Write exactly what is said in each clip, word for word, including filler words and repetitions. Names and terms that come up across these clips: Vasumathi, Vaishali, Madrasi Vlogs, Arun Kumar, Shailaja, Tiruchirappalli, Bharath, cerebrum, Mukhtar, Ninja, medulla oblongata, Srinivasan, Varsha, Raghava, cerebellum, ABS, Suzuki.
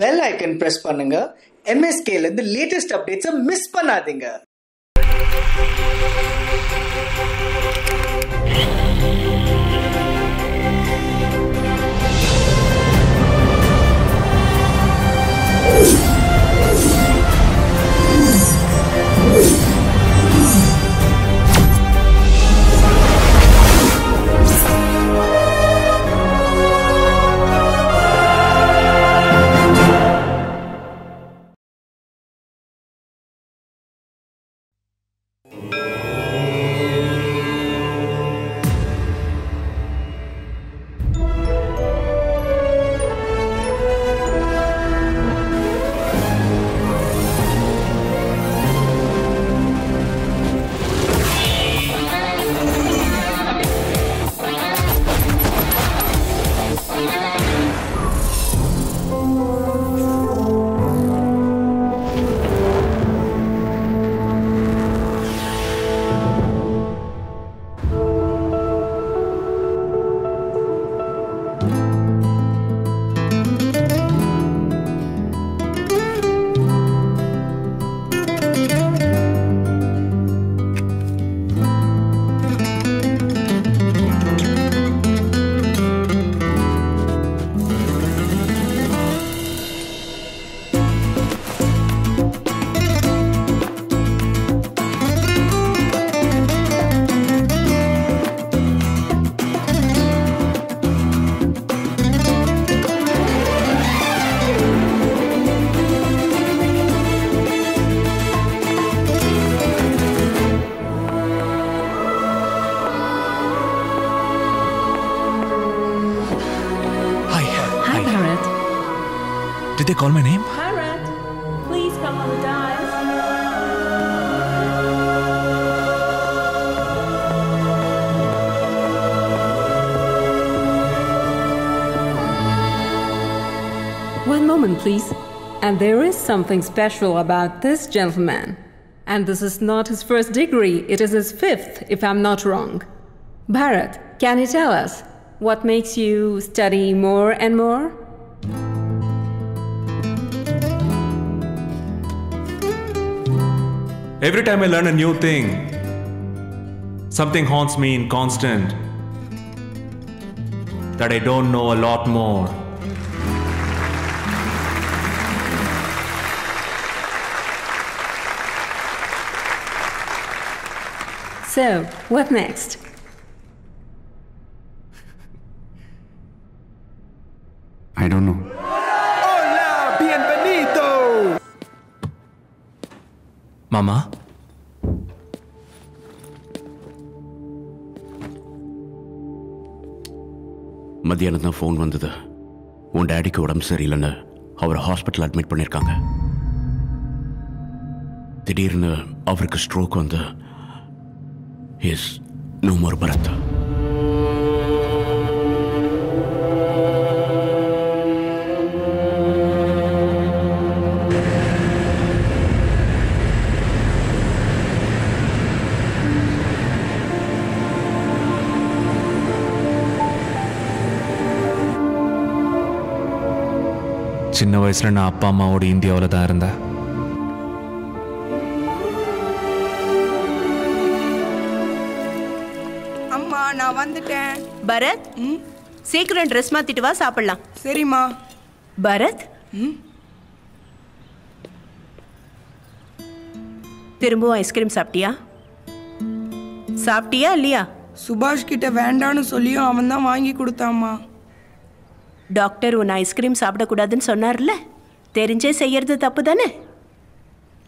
Bell icon press பண்ணுங்க. எம்எஸ்கேல இருந்து லேட்டஸ்ட் அப்டேட்ஸை மிஸ் பண்ணாதீங்க. They call my name? Bharath, please come on the dive. One moment, please. And there is something special about this gentleman. And this is not his first degree, it is his fifth, if I'm not wrong. Bharath, can you tell us what makes you study more and more? Every time I learn a new thing, something haunts me in constant that I don't know a lot more. So, what next? I don't know. Mama? மத்தியானம் தான் phone வந்தது. உன் டேடிக்கு உடம்பு சரியில்லைன்னு அவரை hospital admit பண்ணியிருக்காங்க. திடீர்னு அவருக்கு ஸ்ட்ரோக் வந்து இஸ் நோ மோர் பரத். சின்ன வயசுல நான் அப்பா அம்மாவோட இந்தியாவில் தான் இருந்தேன். அம்மா நான் வந்துட்டேன். பரத், சீக்கிரம் ட்ரெஸ் மாத்திட்டு வா, சாப்பிடலாம். சரிம்மா. பரத், திரும்பவும் ஐஸ்கிரீம் சாப்பிட்டியா? சாப்பிட்டியா இல்லையா? சுபாஷ் கிட்ட வேண்டான்னு சொல்லியும் அவன் தான் வாங்கி கொடுத்தாம்மா. டாக்டர் உன் ஐஸ்கிரீம் சாப்பிடக்கூடாதுன்னு சொன்னார்ல, தெரிஞ்சே செய்யறது தப்பு தானே?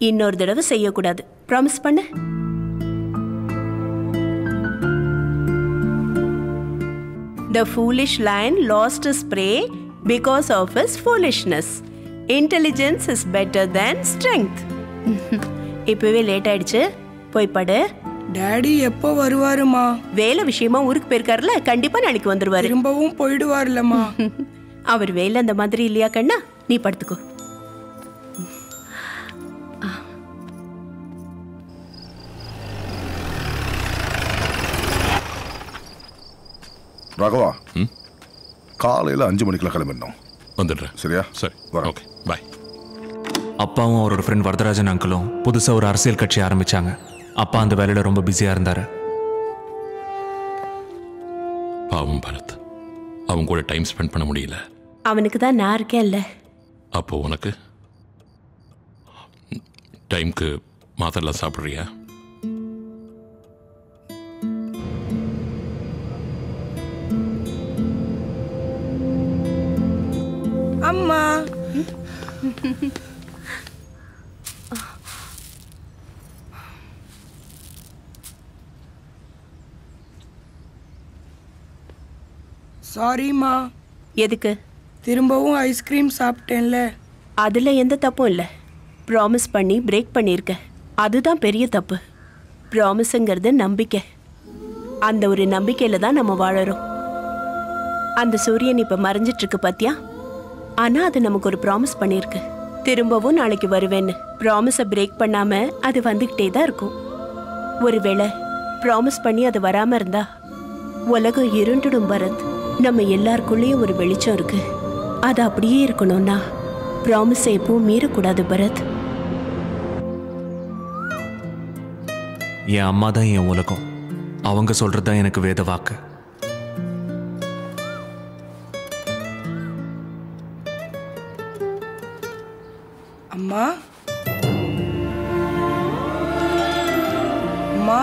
இன்னொரு தடவை செய்யக்கூடாது, ப்ராமிஸ் பண்ணு. The foolish lion lost his prey because of his foolishness. Intelligence is better than strength. இப்பவே லேட் ஆயிடுச்சு, போய் படு. டாடி எப்போ வருவாருமா? வேலை விஷயமா ஊருக்கு போயிருக்காருல, கண்டிப்பா நாளைக்கு வந்துருவாரு. திரும்பவும் போயிடுவாருலமா. அவர் வேலை அந்த மாதிரி இல்லையா கண்ணா? நீ படுத்துக்கோ. ராகவா, காலையில அஞ்சு மணிக்குள்ள கிளம்பிடணும். வந்துடுறேன். சரியா? சரி, ஓகே, பாய். அப்பாவும் அவரோட ஃப்ரெண்ட் வரதராஜன் அங்கிளும் புதுசாக ஒரு அரசியல் கட்சி ஆரம்பித்தாங்க. அப்பா அந்த வேலையில் ரொம்ப பிஸியாக இருந்தார். பாவம் பரத், அவங்க கூட டைம் ஸ்பெண்ட் பண்ண முடியல. அவனுக்கு தான் நான் இருக்கேன் இல்லை. அப்போ உனக்கு டைமுக்கு மாத்திரலாம் சாப்பிட்றியா? அம்மா சாரிம்மா. எதுக்கு? திரும்பவும் ஐஸ்கிரீம் சாப்பிட்டேன்ல. அதில் எந்த தப்பும் இல்லை. ப்ராமிஸ் பண்ணி பிரேக் பண்ணியிருக்கேன், அதுதான் பெரிய தப்பு. ப்ராமிஸுங்கிறது நம்பிக்கை. அந்த ஒரு நம்பிக்கையில் தான் நம்ம வாழறோம். அந்த சூரியன் இப்போ மறைஞ்சிட்ருக்கு பார்த்தியா? ஆனால் அது நமக்கு ஒரு ப்ராமிஸ் பண்ணியிருக்கு, திரும்பவும் நாளைக்கு வருவேன்னு. ப்ராமிஸை பிரேக் பண்ணாமல் அது வந்துக்கிட்டே தான் இருக்கும். ஒருவேளை ப்ராமிஸ் பண்ணி அது வராமல் இருந்தா உலகம் இருண்டுடும். பரத், நம்ம எல்லாருக்குள்ளேயும் ஒரு வெளிச்சம் இருக்கு, அது அப்படியே இருக்கணும்னா ப்ராமிஸ் எப்பவும் மீறக்கூடாது. பரத், என் அம்மா தான் என் உலகம். அவங்க சொல்றதுதான் எனக்கு வேத வாக்கு. அம்மா, அம்மா,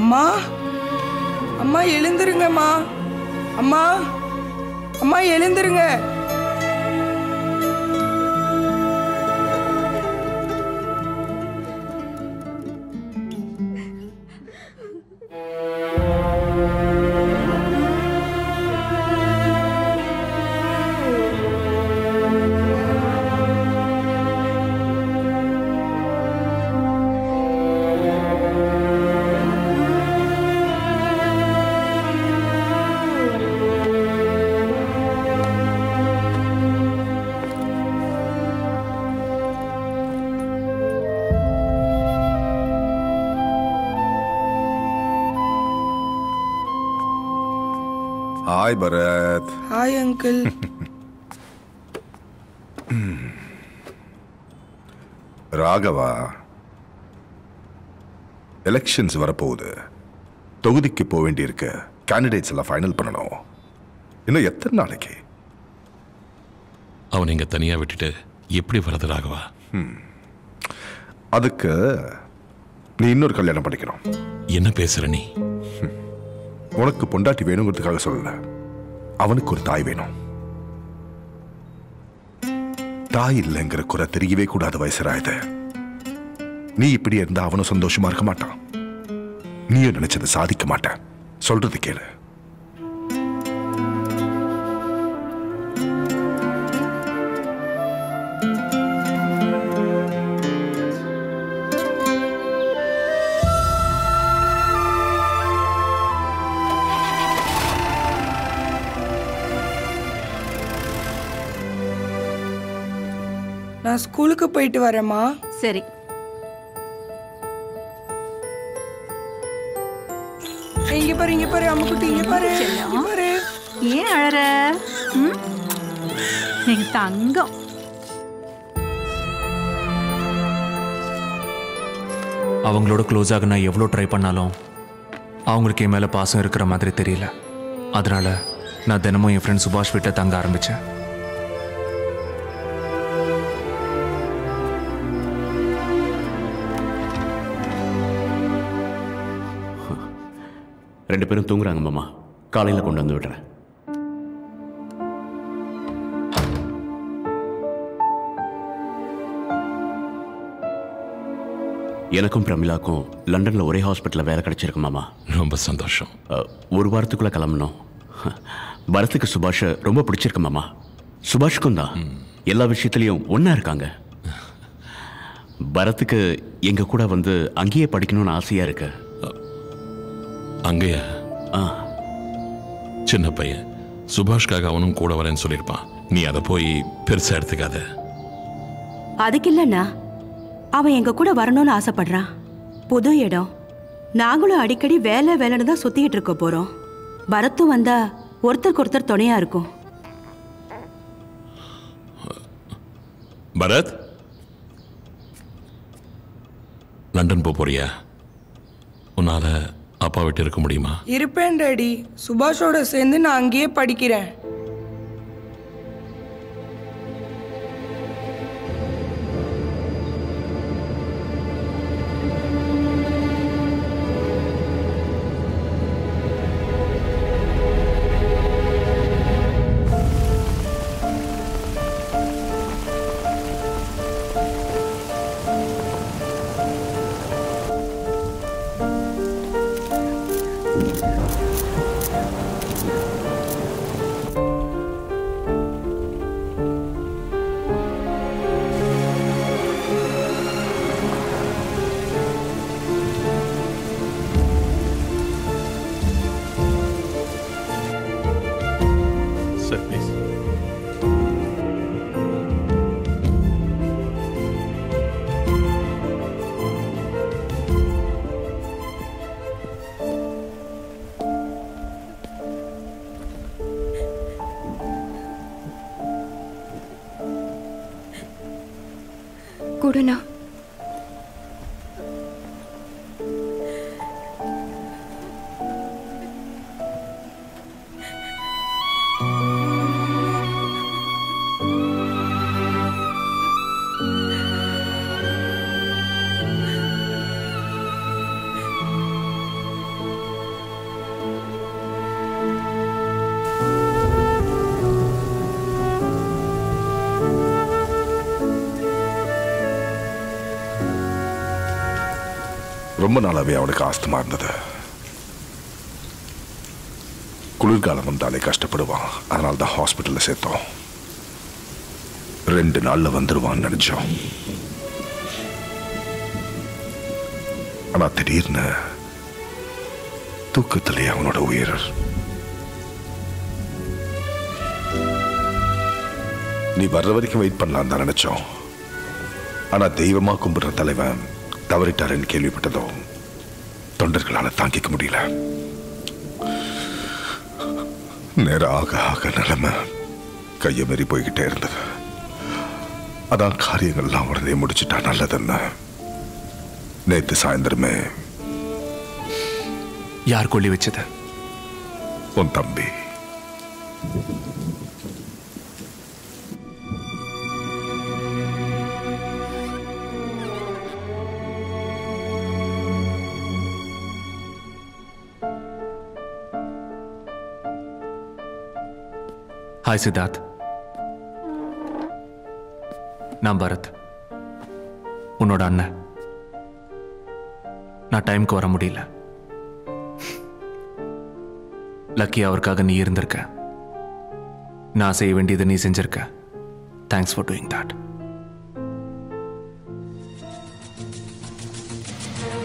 அம்மா, அம்மா எழுந்திருங்கம்மா. அம்மா, அம்மா எழுந்திருங்க. Hi Bharath. Hi uncle. Raghava, elections வரப்போகுது. தொகுதிக்கு போக வேண்டியிருக்க கேண்டிடேட்ஸ் எல்லாம் ஃபைனல் பண்ணணும். இன்னும் எத்தனை நாளைக்கு? அவன் இங்கே தனியாக விட்டுட்டு எப்படி வர்றது ராகவா? அதுக்கு நீ இன்னொரு கல்யாணம் பண்ணிக்கிறோம். என்ன பேசுற நீ? உனக்கு பொண்டாட்டி வேணுங்கிறதுக்காக சொல்லல, அவனுக்கு ஒரு தாய் வேணும். தாய் இல்லைங்கிற குறை தெரியவே கூடாது வயசுராயத. நீ இப்படி இருந்தா அவனும் சந்தோஷமா இருக்க மாட்டான், நீயும் நினைச்சதை சாதிக்க மாட்டான். சொல்றது கேளு. நான் ஸ்கூலுக்கு போயிட்டு வரேம்மா. சரி. இங்க பாரு, இங்க பாரு அம்முக்குட்டி, இங்க பாரு, இங்க பாரு. ஏன் அழற? ம், எங்க தங்கம். அவங்களோட க்ளோஸ் ஆக நான் எவ்வளோ ட்ரை பண்ணாலும் அவங்களுக்கு என் மேலே பாசம் இருக்கிற மாதிரி தெரியல. அதனால நான் தினமும் என் ஃப்ரெண்ட் சுபாஷ் வீட்டை தங்க ஆரம்பித்தேன். ரெண்டு பேரும் தூங்குறாங்க மாமா, காலையில் கொண்டு வந்து விடுறேன். எனக்கும் பிரமிளாக்கும் லண்டனில் ஒரே ஹாஸ்பிட்டலில் வேலை கிடைச்சிருக்கு மாமா. ரொம்ப சந்தோஷம். ஒரு வாரத்துக்குள்ளே கிளம்பணும். பரத்துக்கு சுபாஷை ரொம்ப பிடிச்சிருக்கு மாமா. சுபாஷுக்கும் தான், எல்லா விஷயத்துலையும் ஒன்றா இருக்காங்க. பரத்துக்கு எங்கள் கூட வந்து அங்கேயே படிக்கணும்னு ஆசையாக இருக்கு. அங்கயா? ஆ, சின்ன பையன் சுபாஷ்காக அவனும் கூட வரேன்னு சொல்லியிருப்பான். நீ அதை போய் பெருசா எடுத்துக்காத. அதுக்கு இல்லைண்ணா, அவன் எங்க கூட வரணும்னு ஆசைப்படுறான். புது இடம், நாங்களும் அடிக்கடி வேலை வேலைன்னு தான் சுத்திக்கிட்டு இருக்க போறோம். பரத்தும் வந்தா ஒருத்தருக்கு ஒருத்தர் துணையா இருக்கும். பரத், லண்டன் போறியா? உன்னால அப்பா விட்டு இருக்க முடியுமா? இருப்பேன் டாடி. சுபாஷோட சேர்ந்து நான் அங்கேயே படிக்கிறேன். ரொம்ப நாளாகவே அவனுக்கு ஆஸ்துமா இருந்தது. குளிர்காலம் வந்தாலே கஷ்டப்படுவான். அதனால தான் ஹாஸ்பிட்டலில் சேர்த்தோம். ரெண்டு நாளில் வந்துடுவான்னு நினச்சோம். ஆனால் திடீர்னு தூக்கத்திலே அவனோட உயிர். நீ வர்ற வரைக்கும் வெயிட் பண்ணலான்னு தான் நினச்சோம். ஆனால் தெய்வமாக கும்பிடுற தலைவன் தவறிட்டாருன்னு கேள்விப்பட்டதோ தொண்டர்களால் தாங்கிக்க முடியல. நேரம் ஆக ஆக நிலைமை கையை மீறி போய்கிட்டே இருந்தது. அதான் காரியங்கள்லாம் உடனே முடிச்சுட்டா நல்லதுன்னு நேற்று சாயந்தரமே. யார் கொல்லி வச்சது? உன் தம்பி. Hi Siddharth. நான் பரத், உன்னோட அண்ணன். நான் டைமுக்கு வர முடியல. லக்கி, அவருக்காக நீ இருந்திருக்க. நான் செய்ய வேண்டியது நீ செஞ்சிருக்க. Thanks for doing that.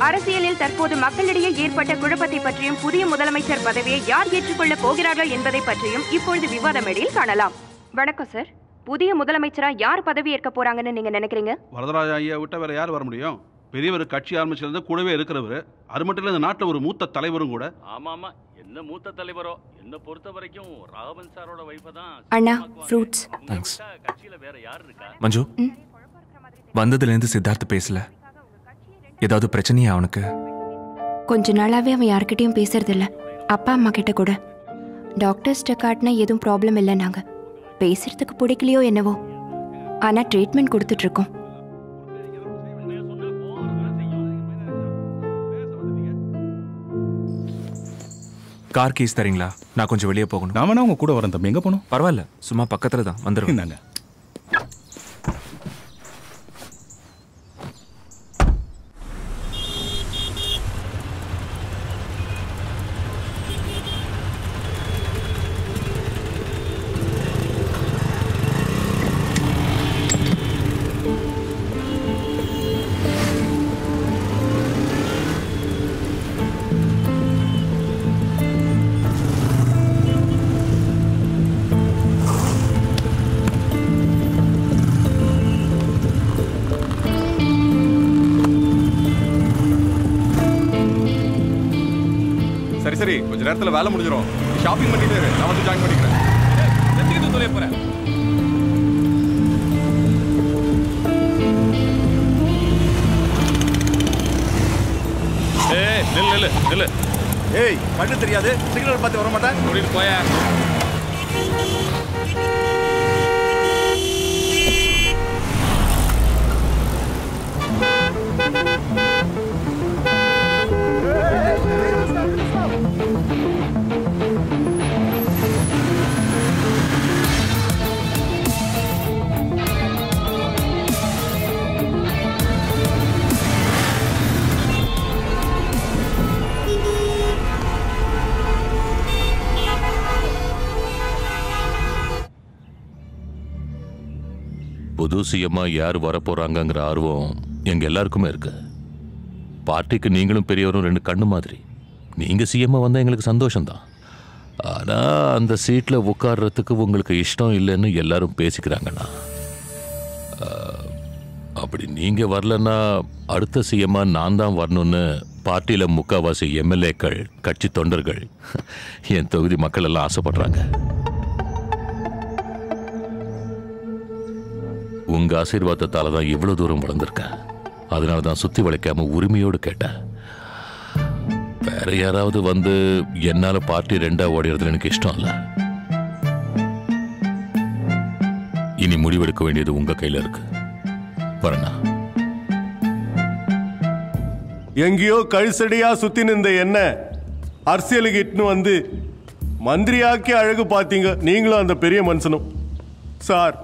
அரசியலில் தற்போது மக்களிடையே ஏற்பட்ட குழப்பத்தை பற்றியும் புதிய முதலமைச்சர் பதவியை யார் ஏற்றுக்கொள்ளப் போகிறார்கள் என்பதை பற்றியும் இப்பொழுது விவாத மேடையில் காணலாம். வணக்கம் சார். புதிய முதலமைச்சரா யார் பதவி ஏற்க போறாங்கன்னு நீங்க நினைக்கிறீங்க? வரதராஜ ஐயா விட்ட வேற யார் வர முடியும்? பெரியவர் கட்சி ஆரம்பிச்சிருந்து கூடவே இருக்கிறவர். அது மட்டும் இல்ல, இந்த நாட்டுல ஒரு மூத்த தலைவரும் கூட. ஆமா ஆமா, என்ன மூத்த தலைவரோ. என்ன பொறுத்த வரைக்கும் ராகவன் சாரோட வைஃப் தான். அண்ணா ஃப்ரூட்ஸ். தேங்க்ஸ். கட்சியில வேற யார் இருக்கா? மஞ்சு வந்ததுல இருந்து சித்தார்த்த பேசல. ஏதாவது பிரச்சனையா அவனுக்கு? கொஞ்ச நாளாவே அவன் யார்கிட்டயும் பேசுறதில்ல. அப்பா அம்மா கிட்ட கூட டாக்டர்ஸ்ட்ட காட்டினா எதுவும் ப்ராப்ளம் இல்லை. நாங்க பேசுறதுக்கு பிடிக்கலையோ என்னவோ. ஆனா ட்ரீட்மெண்ட் கொடுத்துட்டு இருக்கோம். கார் கீஸ் தரீங்களா? நான் கொஞ்சம் வெளியே போகணும். நான் வேணா உங்க கூட வரேன் தம்பி. எங்க போகணும்? பரவாயில்ல, சும்மா பக்கத்துல தான் வந்துருங்க. நேரத்துல வேலை முடிஞ்சிடும். ஷாப்பிங் பண்ணிட்டு நான் வந்து ஜாயின் பண்ணிக்கிறேன். ஏய் பண்ணு தெரியாது சிக்னல் பார்த்து வர மாட்டேன் கூட்டிட்டு போயா. புதுசியமா யார் வரப்போறாங்கிற ஆர்வம் எங்க எல்லாருக்குமே இருக்கு. பார்ட்டிக்கு நீங்களும் பெரியவரும் ரெண்டு கண்ணு மாதிரி. நீங்க சிஎம்மா வந்தா எங்களுக்கு சந்தோஷம்தான். ஆனா அந்த சீட்ல உட்கார்றதுக்கு உங்களுக்கு இஷ்டம் இல்லைன்னு எல்லாரும் பேசிக்கிறாங்கண்ணா. அப்படி நீங்க வரலன்னா அடுத்த சிஎம்மா நான் தான் வரணும்னு பார்ட்டியில முக்காவாசி எம்எல்ஏக்கள், கட்சி தொண்டர்கள், என் தொகுதி மக்கள் எல்லாம் ஆசைப்படுறாங்க. உங்க ஆசீர்வாதத்தால தான் இவ்வளவு தூரம் வளர்ந்துருக்கேன். அதனால தான் சுத்தி வளைக்காம உரிமையோடு கேட்டேன். வேற யாராவது வந்து என்னால பார்ட்டி ரெண்டா ஓடிறதுல எனக்கு இஷ்டம் இல்ல. இனி முடிவெடுக்க வேண்டியது உங்க கையில இருக்கு. வரணா எங்கேயோ கழிசடியா சுத்தி நின்ற என்ன அரசியலுக்கு இட்டுன்னு வந்து மந்திரியாக்கி அழகு பார்த்தீங்க. நீங்களும் அந்த பெரிய மனுஷனும் சார்.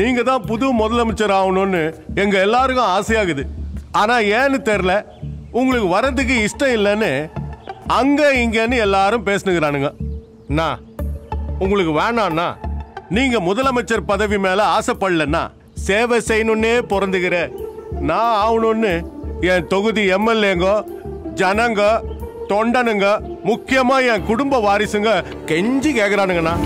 நீங்க தான் புது முதலமைச்சர் ஆகணும்னு எங்க எல்லாருக்கும் ஆசையாகுது. ஆனா ஏன்னு தெரியல உங்களுக்கு வரதுக்கு இஷ்டம் இல்லைன்னு அங்க இங்கன்னு எல்லாரும் பேசுனுங்கிறானுங்க. நான் உங்களுக்கு வேணான்னா நீங்க முதலமைச்சர் பதவி மேல ஆசைப்படலன்னா சேவை செய்யணும்னே பிறந்துக்கிற நான் ஆகணும்னு என் தொகுதி எம்எல்ஏங்க, ஜனங்க, தொண்டனுங்க, முக்கியமா என் குடும்ப வாரிசுங்க கெஞ்சி கேட்கிறானுங்கண்ணா.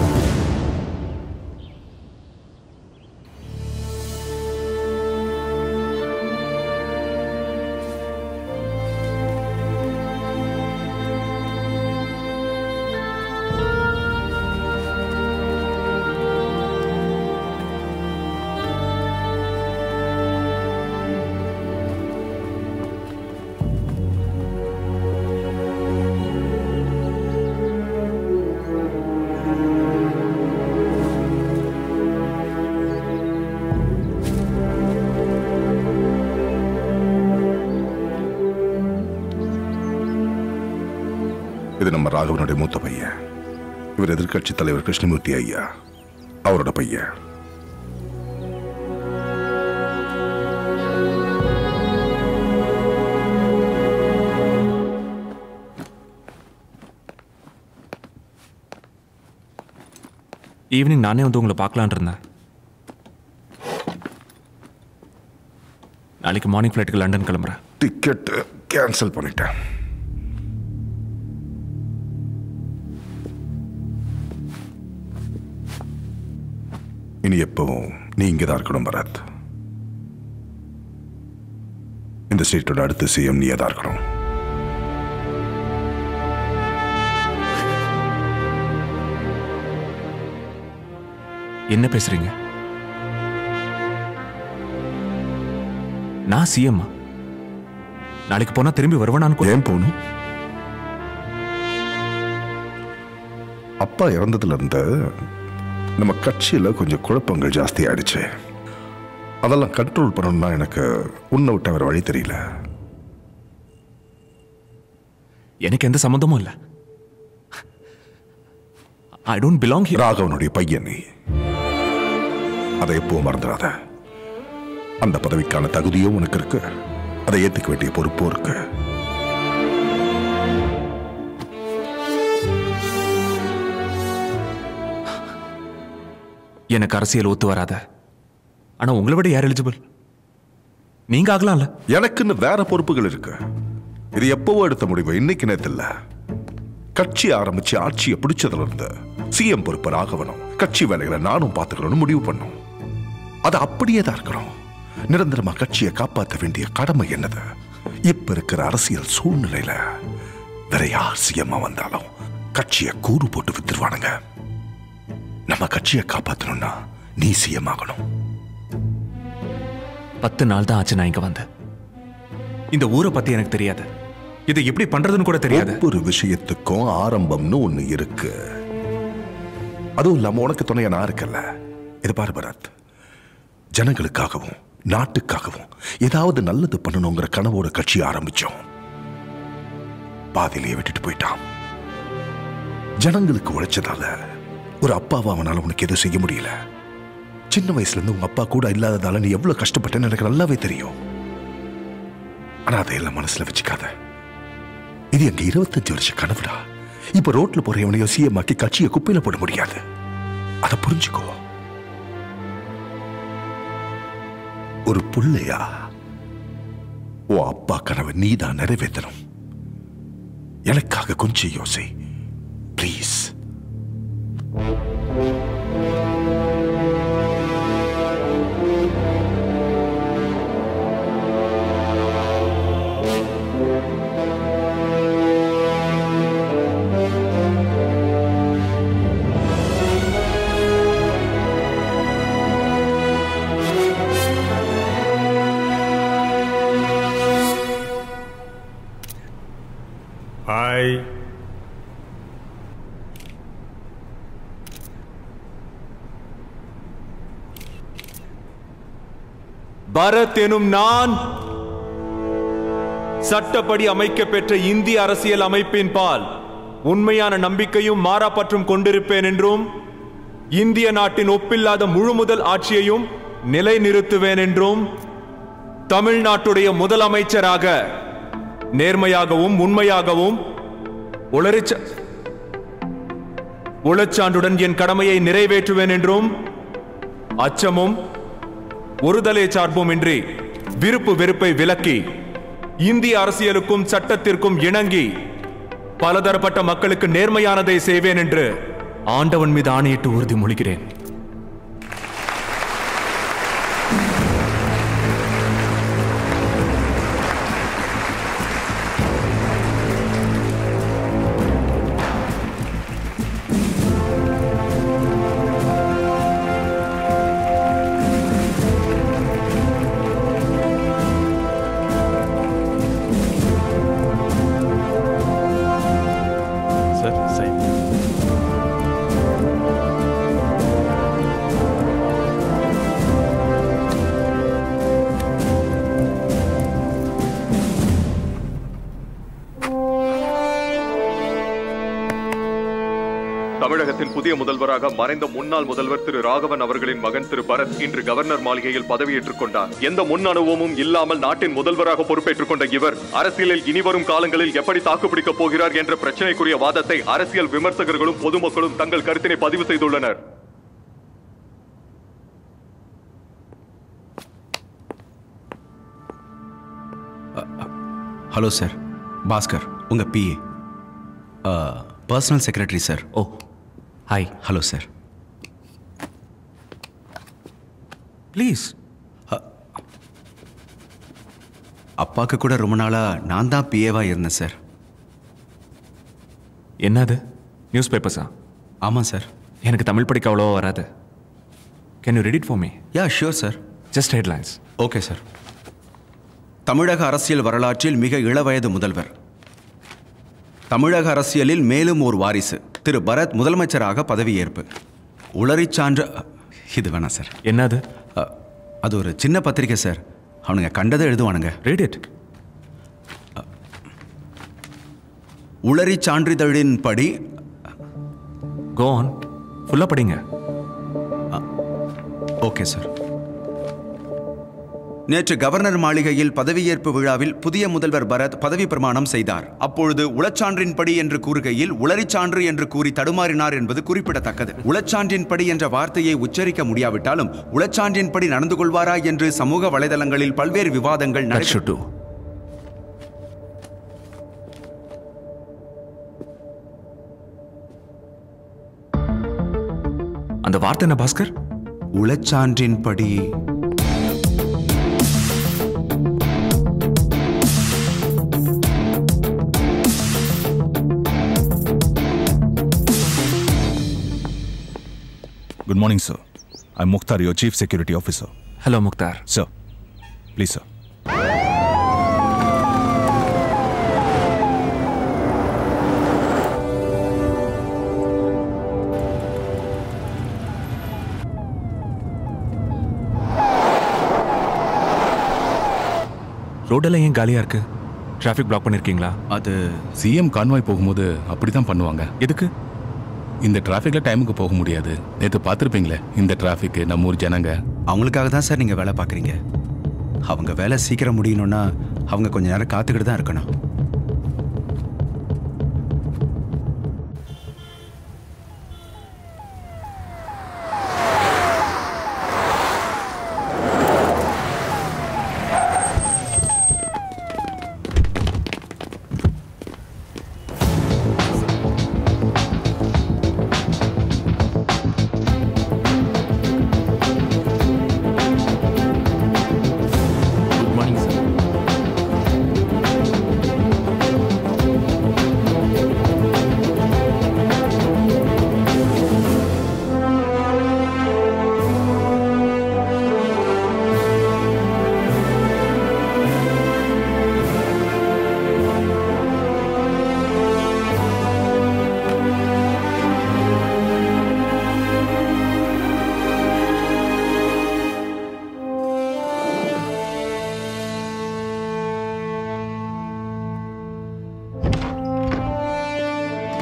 ராகவனுடைய மூத்த பையன், இவர் எதிர்கட்சி தலைவர் கிருஷ்ணமூர்த்தி ஐயா அவரோட பையன். ஈவினிங் நானே வந்து உங்களை பார்க்கலான் இருந்தேன். நாளைக்கு மார்னிங் ஃபிளைட்டுக்கு லண்டன் கிளம்புறேன். டிக்கெட் கேன்சல் பண்ணிட்டேன். இனி எப்பவும் நீ இங்கதான் இருக்கணும் பரத். இந்த ஸ்டேட்டோட அடுத்த சிஎம் நீ தான் இருக்கணும். என்ன பேசுறீங்க? நான் சிஎம் நாளைக்கு போனா திரும்பி வருவேனான்னு ஏன் போகணும்? அப்பா இறந்ததுல இருந்து நம்ம கட்சியில் கொஞ்சம் குழப்பங்கள் ஜாஸ்தி ஆயிடுச்சு. அதெல்லாம் கண்ட்ரோல் பண்ணணும்னா எனக்கு உன்னை விட்ட வேற வழி தெரியல. எனக்கு எந்த சம்மந்தமும் இல்லை. I don't belong here. ராகவனுடைய பையன் நீ, அதை எப்போ மறந்துடாத. அந்த பதவிக்கான தகுதியும் உனக்கு இருக்கு, அதை ஏற்றுக்க வேண்டிய பொறுப்பும் இருக்கு. எனக்கு அரசியல் ஒத்து வராத. ஆனா உங்களை விட யார் எலிஜிபிள்? நீங்க ஆகலாம்ல. எனக்குன்னு வேற பொறுப்புகள் இருக்கு. இது எப்பவோ எடுத்த முடிவு, இன்னைக்கு நேத்து இல்ல. கட்சி ஆரம்பிச்சு ஆட்சியை பிடிச்சதுல இருந்து சிஎம் பொறுப்பு ராகவனும், கட்சி வேலைகளை நானும் பார்த்துக்கணும்னு முடிவு பண்ணோம். அது அப்படியே தான் இருக்கணும். நிரந்தரமா கட்சியை காப்பாற்ற வேண்டிய கடமை என்னது? இப்ப இருக்கிற அரசியல் சூழ்நிலையில வேற யார் சிஎம்மா வந்தாலும் கட்சியை கூறு போட்டு வித்துருவானுங்க. நம்ம கட்சியை காப்பாற்றணும்னா நீ சிஎம் ஆகணும். பத்து நாள் தான் ஆச்சு நான் இங்க வந்தேன். இந்த ஊரை பத்தி எனக்கு தெரியாது. இதை எப்படி பண்றதுன்னு கூட தெரியாது. ஒவ்வொரு விஷயத்துக்கும் ஆரம்பம்னு ஒண்ணு இருக்கு. அதுவும் இல்லாம உனக்கு துணையா நான் இருக்கல. இது பாரு பரத், ஜனங்களுக்காகவும் நாட்டுக்காகவும் ஏதாவது நல்லது பண்ணணுங்கிற கனவோட கட்சி ஆரம்பிச்சோம். பாதியிலேயே விட்டுட்டு போயிட்டான். ஜனங்களுக்கு உழைச்சதால ஒரு அப்பாவை அவனால உனக்கு எதுவும் செய்ய முடியல. சின்ன வயசுல இருந்து உங்க அப்பா கூட இல்லாததால நீ எவ்வளவு கஷ்டப்பட்டேன்னு எனக்கு நல்லாவே தெரியும். ஆனா அதையெல்லாம் மனசுல வச்சுக்காத. இது எங்க இருபத்தஞ்சு வருஷ கனவுடா. இப்ப ரோட்ல போற எவனையோ சீமாக்கி கட்சியை குப்பையில போட முடியாது. அதை புரிஞ்சுக்கோ. ஒரு புள்ளையா ஓ அப்பா கனவை நீதான் நிறைவேற்றணும். எனக்காக கொஞ்சம் யோசி பிளீஸ். பரத் எனும் நான் சட்டப்படி அமைக்கப்பெற்ற இந்திய அரசியல் அமைப்பின் பால் உண்மையான நம்பிக்கையும் மாறாப்பற்றும் கொண்டிருப்பேன் என்றும் இந்திய நாட்டின் ஒப்பில்லாத முழுமுதல் ஆட்சியையும் நிலைநிறுத்துவேன் என்றும் தமிழ்நாட்டுடைய முதலமைச்சராக நேர்மையாகவும் உண்மையாகவும் உளறிச்ச உளச்சான்றுடன் என் கடமையை நிறைவேற்றுவேன் என்றும் அச்சமும் ஒருதலை சார்பும் இன்றி விருப்பு வெறுப்பை விலக்கி இந்திய அரசியலுக்கும் சட்டத்திற்கும் இணங்கி பலதரப்பட்ட மக்களுக்கு நேர்மையானதை செய்வேன் என்று ஆண்டவன் மீது ஆணையிட்டு உறுதிமொழிகிறேன். முதல்வராக மறைந்த முன்னாள் முதல்வர் திரு ராகவன் அவர்களின் மகன் திரு பரத் இன்று கவர்னர் மாளிகையில் பதவியேற்றுக் கொண்டார். எந்த முன் அனுபவமும் இல்லாமல் நாட்டின் முதல்வராக பொறுப்பேற்றுக் கொண்ட இவர் அரசியலில் இனிவரும் காலங்களில் எப்படி தாக்குப்பிடிக்கப் போகிறார் என்ற பிரச்சனைக்குரிய வாதத்தை அரசியல் விமர்சகர்களும் பொதுமக்களும் தங்கள் கருத்தினை பதிவு செய்துள்ளனர். ஹலோ சார், பாஸ்கர் உங்க PA personal secretary sir. Oh hi. Hello sir. Please, அப்பாவுக்கு கூட ரொம்ப நாளாக நான் தான் பிஏவாக இருந்தேன் சார். என்னது நியூஸ் பேப்பர்ஸா? ஆமாம் சார். எனக்கு தமிழ் படிக்க அவ்வளோவா வராது. Can you read it for me? Yeah sure sir. Just headlines. Okay sir. தமிழக அரசியல் வரலாற்றில் மிக இளவயது முதல்வர், தமிழக அரசியலில் மேலும் ஒரு வாரிசு திரு பரத் முதலமைச்சராக பதவியேற்பு. உளறிச்சான்ற இது வேணாம் சார். என்னது? அது ஒரு சின்ன பத்திரிக்கை சார். அவனுங்க கண்டதை எழுதுவானுங்க. Read it. உளறி சான்றிதழின் படி கோ ஆன், ஃபுல்லா படிங்க. Okay sir. நேற்று கவர்னர் மாளிகையில் பதவியேற்பு விழாவில் புதிய முதல்வர் பரத் பதவி பிரமாணம் செய்தார். அப்பொழுது உளச்சான்றின்படி என்று கூறுகையில் உளறிச்சான்று என்று கூறி தடுமாறினார் என்பது குறிப்பிடத்தக்கது. உளச்சான்றின்படி என்ற வார்த்தையை உச்சரிக்க முடியாவிட்டாலும் உளச்சான்றின்படி நடந்து கொள்வாரா என்று சமூக வலைதளங்களில் பல்வேறு விவாதங்கள் நடைபெற்று. அந்த வார்த்தை என்ன Bhaskar? உளச்சான்றின்படி. Good morning, sir. I'm Mukhtar, your Chief Security Officer. Hello, Mukhtar. Sir, please, sir. ரோடெல்லாம் ஏன் காலியாக இருக்குது? டிராஃபிக் பிளாக் பண்ணியிருக்கீங்களா? அது சிஎம் கான்வாய் போகும்போது அப்படி தான் பண்ணுவாங்க. எதுக்கு? இந்த டிராஃபிக்கில் டைமுக்கு போக முடியாது. நேற்று பார்த்துருப்பீங்களே இந்த டிராஃபிக்கு நம்ம ஊர் ஜனங்க. அவங்களுக்காக தான் சார் நீங்கள் வேலை பார்க்குறீங்க. அவங்க வேலை சீக்கிரம் முடியணும்னா அவங்க கொஞ்சம் நேரம் காத்துக்கிட்டு தான் இருக்கணும்.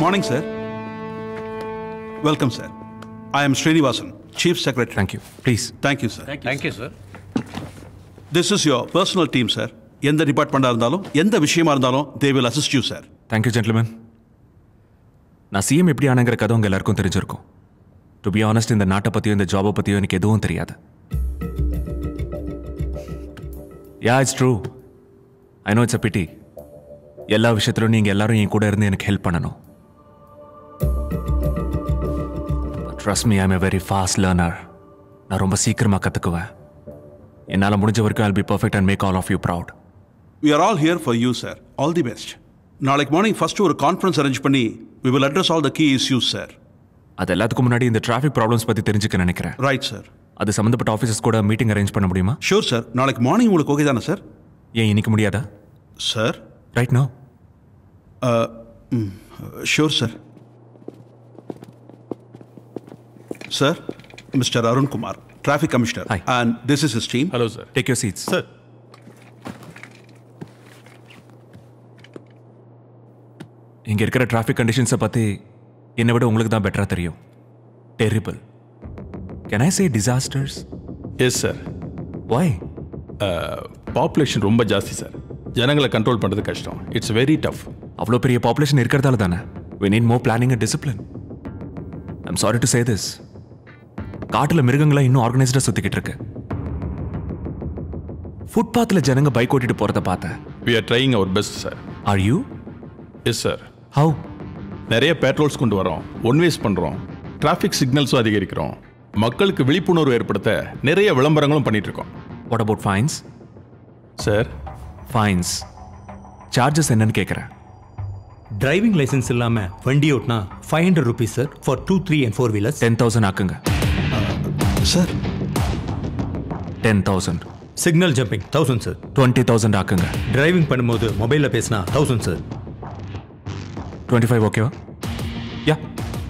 Morning, sir. Welcome, sir. I am Srinivasan, Chief Secretary. Thank you. Please. Thank you, sir. Thank you, Thank sir. you sir. This is your personal team, sir. Yenda department irundalum, yenda vishayam irundalum, they will assist you, sir. Thank you, gentlemen. Na C M eppadi aanangra kadha unga ellarkum therinjirukku. To be honest, inda naata pathiyo inda job pathiyo enak edhuvum theriyadhu. Yeah, it's true. I know it's a pity. Ella vishayathilum neenga ellarum en kooda irundhu enak help pannanum. Trust me, I'm a very fast learner. நான் ரொம்ப சீக்கிரமா கத்துக்குவேன். என்னால முடிஞ்ச வரைக்கும் I'll be perfect and make all of you proud. We are all here for you, sir. All the best. நாளைக்கு morning first ஒரு conference arrange பண்ணி we will address all the key issues, sir. அது எல்லாத்துக்கும் முன்னாடி இந்த traffic problems பத்தி தெரிஞ்சுக்க நினைக்கிறேன். Right sir. அது சம்பந்தப்பட்ட ஆபீசர்ஸ் கூட மீட்டிங் அரேஞ்ச் பண்ண முடியுமா? Sure sir. நாளைக்கு மார்னிங் உங்களுக்கு ஓகே தானே சார்? ஏன் இன்னைக்கு முடியாதா sir? Right no. Sure sir. Sir, Mister Arun Kumar, Traffic Commissioner. Hi. And this is his team. Hello, sir. Take your seats. Sir. இங்க இருக்கிற டிராஃபிக் கண்டிஷன்ஸை பற்றி என்னை விட உங்களுக்கு தான் பெட்டராக தெரியும். Terrible. Can I say disasters? Yes sir. Why? Population ரொம்ப ஜாஸ்தி சார். ஜனங்களை கண்ட்ரோல் பண்ணுறது கஷ்டம். It's very tough. அவ்வளோ பெரிய பாப்புலேஷன் இருக்கிறதால தானே. We need more planning and discipline. I'm sorry to say this. காட்டுல மிருகங்களா இன்னும் ஆர்கனைஸ்டா சுத்திக்கிட்டு இருக்கு. ஃபுட்பாத்ல ஜனங்க பைக் ஓட்டிட்டு போறத பார்த்தேன். We are trying our best, sir. Are you? Yes, sir. How? நிறைய பெட்ரோல்ஸ் கொண்டு வரோம், ஒன் வேஸ் பண்றோம், டிராஃபிக் சிக்னல்ஸும் அதிகரிக்கிறோம், மக்களுக்கு விழிப்புணர்வு ஏற்படுத்த நிறைய விளம்பரங்களும் பண்ணிட்டு இருக்கோம். What about fines? Sir, fines. Charges என்னன்னு கேக்குறேன். டிரைவிங் லைசன்ஸ் இல்லாம வண்டி ஓட்டினா five hundred rupees sir. For two three and four wheelers ten thousand ஆக்குங்க sir. Ten thousand. Signal jumping thousand sir. Twenty thousand ஆக்குங்க. Driving பண்ணும்போது மொபைலில் பேசினா தௌசண்ட் சார். டுவெண்ட்டி ஃபைவ் ஓகேவா? யா,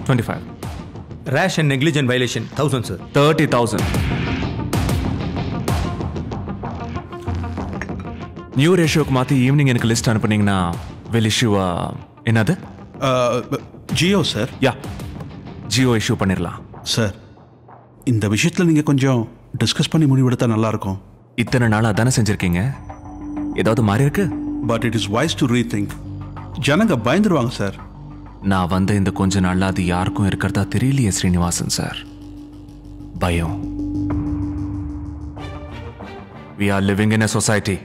twenty five. ரேஷ் and negligent violation thousand sir. Thirty thousand. New ரேஷியோக்கு மாற்றி evening எனக்கு list அனுப்புனீங்கன்னா will issue a another uh geo sir. Yeah, geo issue பண்ணிரலாம் sir. இந்த விஷயத்துல நீங்க கொஞ்சம் டிஸ்கஸ் பண்ணி முடிவெடுத்தா நல்லா இருக்கும். இத்தனை நாளா தான செஞ்சிருக்கீங்க, ஏதாவது மாறி இருக்கு? but it is wise to rethink. ஜனங்க பயந்துருவாங்க சார். நான் வந்த இந்த கொஞ்ச நாளா அது யாருக்கும் இருக்கறதா தெரியலையே ஸ்ரீனிவாசன் சார். பயம். we are living in a society.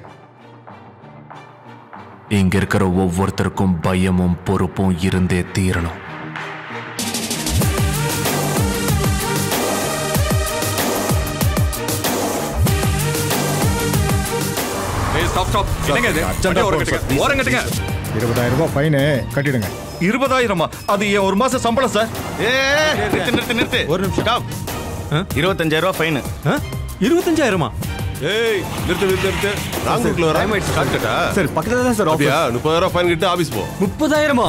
இங்க இருக்கிற ஒவ்வொருத்தருக்கும் பயமும் பொறுப்பும் இருந்தே தீரணும். இருபதாயிரம் ரூபாய் ஃபைன் கட்டிடுங்க. இருபதாயிரமா? அது ஒரு மாசம் சம்பளம் சார். நிறுத்து நிறுத்து ஒரு நிமிஷம். இருபத்தஞ்சாயிரம் ரூபாய் ஃபைன். இருபத்தஞ்சாயிரமா? ஏய் நிறுத்து நிறுத்து. ராங் ரூட்ல வர. சரி பக்கத்துல தான் சார் ஆபீஸ். முப்பதாயிரம் ரூபாய் ஃபைன் கிட்ட ஆபீஸ் போ. முப்பதாயிரமா?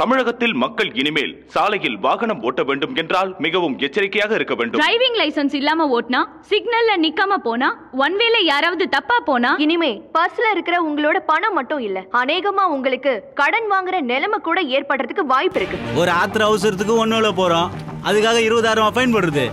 தமிழகத்தில் மக்கள் இனிமேல் சாலையில் வாகனம் ஓட்ட வேண்டும் என்றால் மிகவும் எச்சரிக்கையாக இருக்க வேண்டும். டிரைவிங் லைசென்ஸ் இல்லாம ஓட்டினா, சிக்னல்ல நிக்காம போனா, ஒன் வேல யாராவது தப்பா போனா, இனிமே பர்ஸ்ல இருக்கிற உங்களோட பணம் மட்டும் இல்ல, அநேகமா உங்களுக்கு கடன் வாங்குற நிலைமை கூட ஏற்படுறதுக்கு வாய்ப்பு இருக்கு. ஒரு ஆத்திர அவசரத்துக்கு ஒன்னோல போறோம், அதுக்காக இருபதாயிரம் ஃபைன் போடுறது.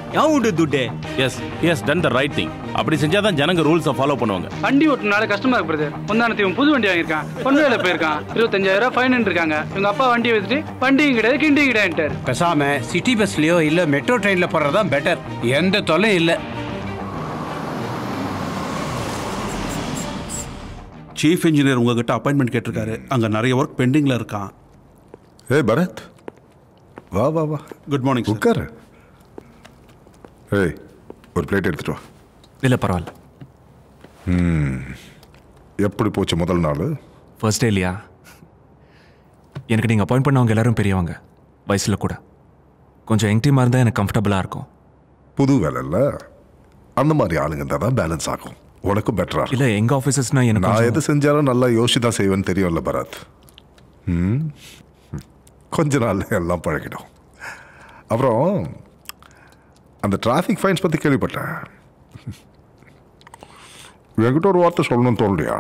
Yes yes done the right thing. அப்படி செஞ்சாதான் ஜனங்க ரூல்ஸை ஃபாலோ பண்ணுவாங்க. வண்டி ஓட்டுனால கஷ்டமா இருக்கு பிரதர். முந்தானத்து இவன் புது வண்டி வாங்கியிருக்கான், பொன்வேல போயிருக்கான், இருபத்தஞ்சாயிரம் ஃபைன் இருக்காங்க. இவங்க அப்பா வண்டியை வச்சுட்டு வண்டியும் கிடையாது கிண்டி கிடையாது. பேசாம சிட்டி பஸ்லயோ இல்ல மெட்ரோ ட்ரெயின்ல போறதுதான் பெட்டர். எந்த தொல்லையும் இல்லை. சீஃப் இன்ஜினியர் உங்ககிட்ட அப்பாயின்மெண்ட் கேட்டிருக்காரு. அங்க நிறைய ஒர்க் பெண்டிங்ல இருக்கான். ஏ பரத், வா வா வா. Good morning. உட்காரு. ஏய், ஒரு பிளேட் எடுத்துட்டு வா. இல்லை பரவாயில்ல. ம், எப்படி போச்சு முதல் நாள்? ஃபர்ஸ்ட் டே இல்லையா? எனக்கு நீங்கள் அப்பாயிண்ட் பண்ணவங்க எல்லாரும் பெரியவங்க, வயசில் கூட. கொஞ்சம் என்கிட்டமாக இருந்தால் எனக்கு கம்ஃபர்டபுளாக இருக்கும். புது வேலை இல்லை, அந்த மாதிரி ஆளுங்க இருந்தால் தான் பேலன்ஸ் ஆகும். உனக்கும் பெட்டராக இல்லை எங்கள் ஆஃபீஸஸ்னால் எனக்கு நான் எது செஞ்சாலும் நல்லா யோசிச்சு தான் செய்வேன்னு தெரியும்ல பரத். ம், கொஞ்ச நாள் எல்லாம் பழகிடும். அப்புறம் அந்த டிராஃபிக் ஃபைன்ஸ் பற்றி கேள்விப்பட்டேன். என்கிட்ட ஒரு வார்த்தை சொல்லணும்னு தோணுலையா?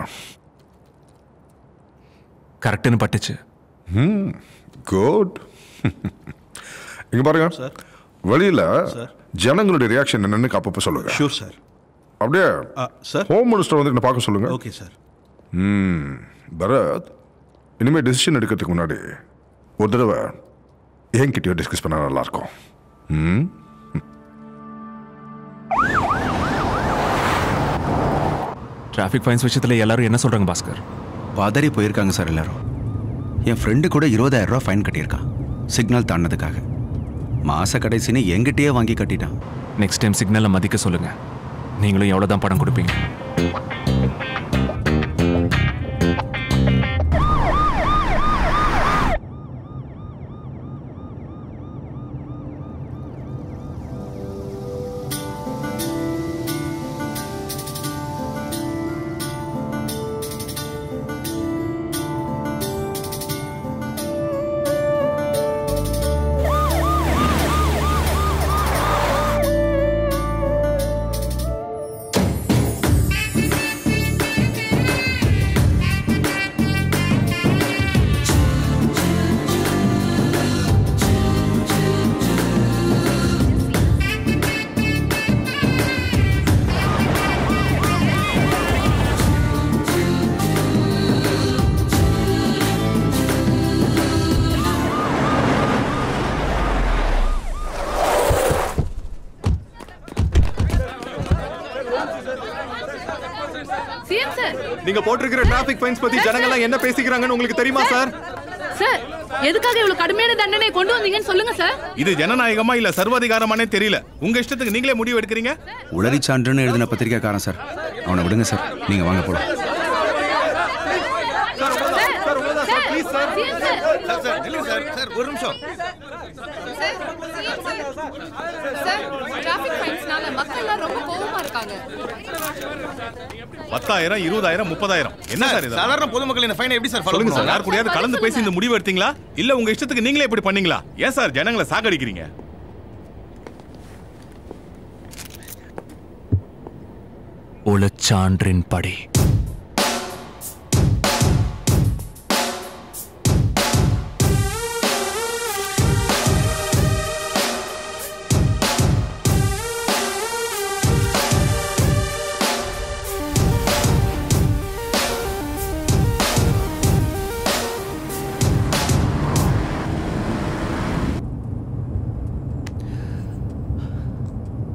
கரெக்டுன்னு பட்டுச்சு. ம், குட். இங்கே பாருங்க சார், வெளியில் ஜனங்களுடைய ரியாக்ஷன் என்னென்னு அப்பப்போ சொல்லுங்கள். Sure sir. அப்படியே சார் ஹோம் மினிஸ்டர் வந்து என்ன பார்க்க சொல்லுங்கள். Okay sir. ம், பரத், இனிமேல் டிசிஷன் எடுக்கிறதுக்கு முன்னாடி ஒரு தடவை என்கிட்டயோ டிஸ்கஸ் பண்ணால் நல்லாயிருக்கும். ம், டிராஃபிக் ஃபைன்ஸ் விஷயத்தில் எல்லாரும் என்ன சொல்கிறாங்க பாஸ்கர்? பதறி போயிருக்காங்க சார் எல்லாரும். என் ஃப்ரெண்டு கூட இருபதாயிரம் ரூபா ஃபைன் கட்டியிருக்கான் சிக்னல் தாண்டினதுக்காக. மாத கடைசின்னு எங்கிட்டயே வாங்கி கட்டிட்டான். நெக்ஸ்ட் டைம் சிக்னலை மதிக்க சொல்லுங்கள். நீங்களும் எவ்வளோ தான் பணம் கொடுப்பீங்க? நீங்க போட்டிருக்கிற டிராஃபிக் ஃபைன்ஸ் பத்தி ஜனங்க எல்லாம் என்ன பேசிக்கிறாங்கன்னு உங்களுக்கு தெரியுமா சார்? சார், எதுக்காக இவ்வளவு கடுமையான தண்டனை கொண்டு வந்தீங்கன்னு சொல்லுங்க சார். இது ஜனநாயகமா இல்ல சர்வாதிகாரமானே தெரியல. உங்க இஷ்டத்துக்கு நீங்களே முடிவு எடுக்கிறீங்க. உளறி சான்றுன்னு எழுதின பத்திரிகைக்காரன் சார், அவனை விடுங்க சார். நீங்க வாங்க போலாம். ஒரு நிமிஷம் பத்தாயிரம் இருபதாயிரம் முப்பதாயிரம் என்ன சார் இது? சாதாரண பொதுமக்கள் இந்த ஃபைனை எப்படி சார் ஃபாலோ பண்ணுங்க சார். யார் கூடயாவது கலந்து பேசி இந்த முடிவு எடுத்தீங்களா இல்ல உங்க இஷ்டத்துக்கு நீங்களே இப்படி பண்ணீங்களா? ஏன் சார் ஜனங்களை சாகடிக்கிறீங்க? ஒளச்சான்றின் படி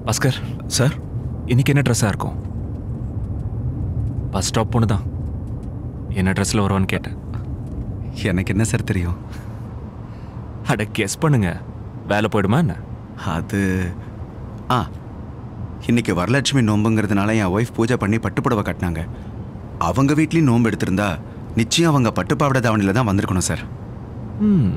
பாஸ்கர் சார், இன்னைக்கு என்ன ட்ரெஸ்ஸாக இருக்கும்? பஸ் ஸ்டாப் பொண்ணு தான் என்ன ட்ரெஸ்ஸில் வருவான்னு கேட்டேன். எனக்கு என்ன சார் தெரியும்? அட கெஸ் பண்ணுங்க, வேலை போயிடுமா என்ன? அது ஆ, இன்னைக்கு வரலட்சுமி நோம்புங்கிறதுனால என் ஒய்ஃப் பூஜை பண்ணி பட்டுப்புடவை கட்டினாங்க. அவங்க வீட்லேயும் நோம்பு எடுத்திருந்தா நிச்சயம் அவங்க பட்டுப்பாவடை தாவணியில் தான் வந்திருக்கணும் சார். ம்,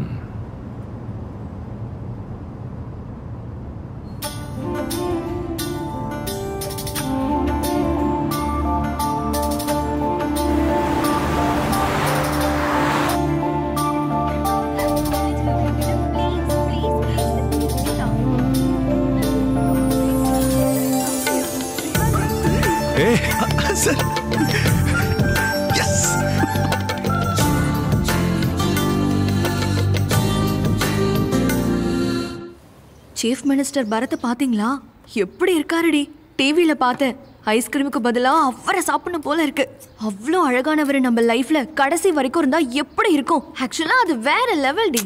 சார். எஸ் சீஃப் மினிஸ்டர் பரத்தை பாத்தீங்களா? எப்படி இருக்காருடி? டிவியில பார்த்தேன். ஐஸ்கிரீமுக்கு பதிலா அவரை சாப்பிடணும் போல இருக்கு. அவ்வளோ அழகானவர் நம்ம லைஃப்ல கடைசி வரைக்கும் இருந்தா எப்படி இருக்கும்? ஆக்சுவலா அது வேற லெவல் டி.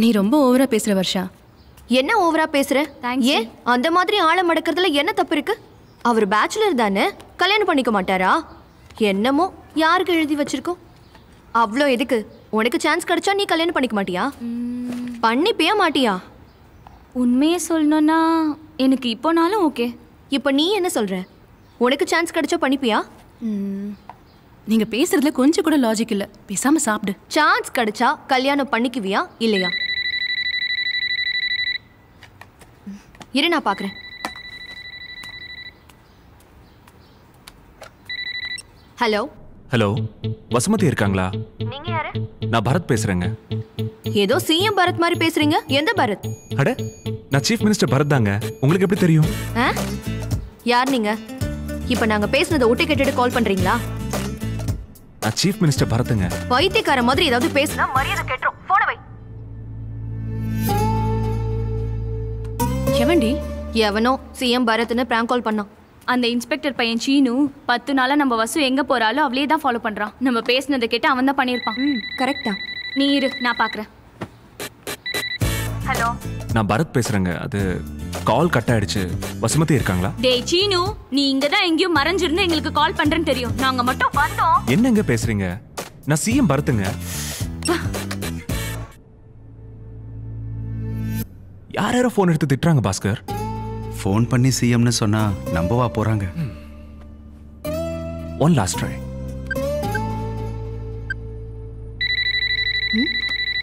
நீ ரொம்ப ஓவரா பேசுற வர்ஷா. என்ன ஓவரா பேசுற? ஏன் அந்த மாதிரி ஆளை மடக்கிறதுல என்ன தப்பு இருக்கு? அவர் பேச்சுலர் தானே, கல்யாணம் பண்ணிக்க மாட்டாரா? என்னமோ யாருக்கு எழுதி வச்சிருக்கோம்? அவ்வளோ எதுக்கு? உனக்கு சான்ஸ் கிடைச்சா நீ கல்யாணம் பண்ணிக்க மாட்டியா? பண்ணிப்பே மாட்டியா? உண்மையே சொல்லணும்னா எனக்கு இப்போனாலும் ஓகே. இப்போ நீ என்ன சொல்ற? உனக்கு சான்ஸ் கிடைச்சா பண்ணிப்பியா? நீங்க பேசுறதுல கொஞ்சம் கூட லாஜிக் இல்ல. பேசாம சாப்பிடு. சான்ஸ் கிடைச்சா கல்யாணம் பண்ணிக்குவியா இல்லையா? இரு நான் பாக்குறேன். ஹலோ ஹலோ வசுமதி இருக்காங்களா? நீங்க யாரு? நான் பரத் பேசுறேங்க. ஏதோ சிஎம் பரத் மாதிரி பேசுறீங்க. எந்த பரத்? அட நான் சீஃப் மினிஸ்டர் பரத் தாங்க. உங்களுக்கு எப்படி தெரியும்? யார் நீங்க? இப்ப நாங்க பேசுனதை ஒட்டி கேட்டுட்டு கால் பண்றீங்களா? நான் சீஃப் மினிஸ்டர் பரத்துங்க. பைத்தியக்கார மாதிரி ஏதாவது பேசுனா மரியாதை கேட்றோம். போன் வை. எவன்டி? எவனோ சிஎம் பரத்னு பிராங்க் கால் பண்ணான். அந்த இன்ஸ்பெக்டர் பையன் சீனு பத்து நாளா நம்ம வசு எங்க போறாளோ அவளே தான் ஃபாலோ பண்றான். நம்ம பேசுனதை கேட்டு அவன் தான் பண்ணிருப்பான். கரெக்டா? நீ இரு நான் பாக்குறேன். ஹலோ நான் பரத் பேசுறேங்க. அது கால் கட் ஆயிடுச்சு. வசுமதி இருக்காங்களா? டேய் சீனு, நீ இங்க தான் எங்கயும் மறைஞ்சிருந்து எங்களுக்கு கால் பண்றேன்னு தெரியும். நாங்க மட்டும் வந்தோம். என்னங்க பேசுறீங்க? நான் சிஎம் பரத்துங்க. யார் யாரோ போன் எடுத்து திட்டுறாங்க பாஸ்கர். போன் பண்ணி சிஎம்னு சொன்னா நம்பவா போறாங்க? One last try.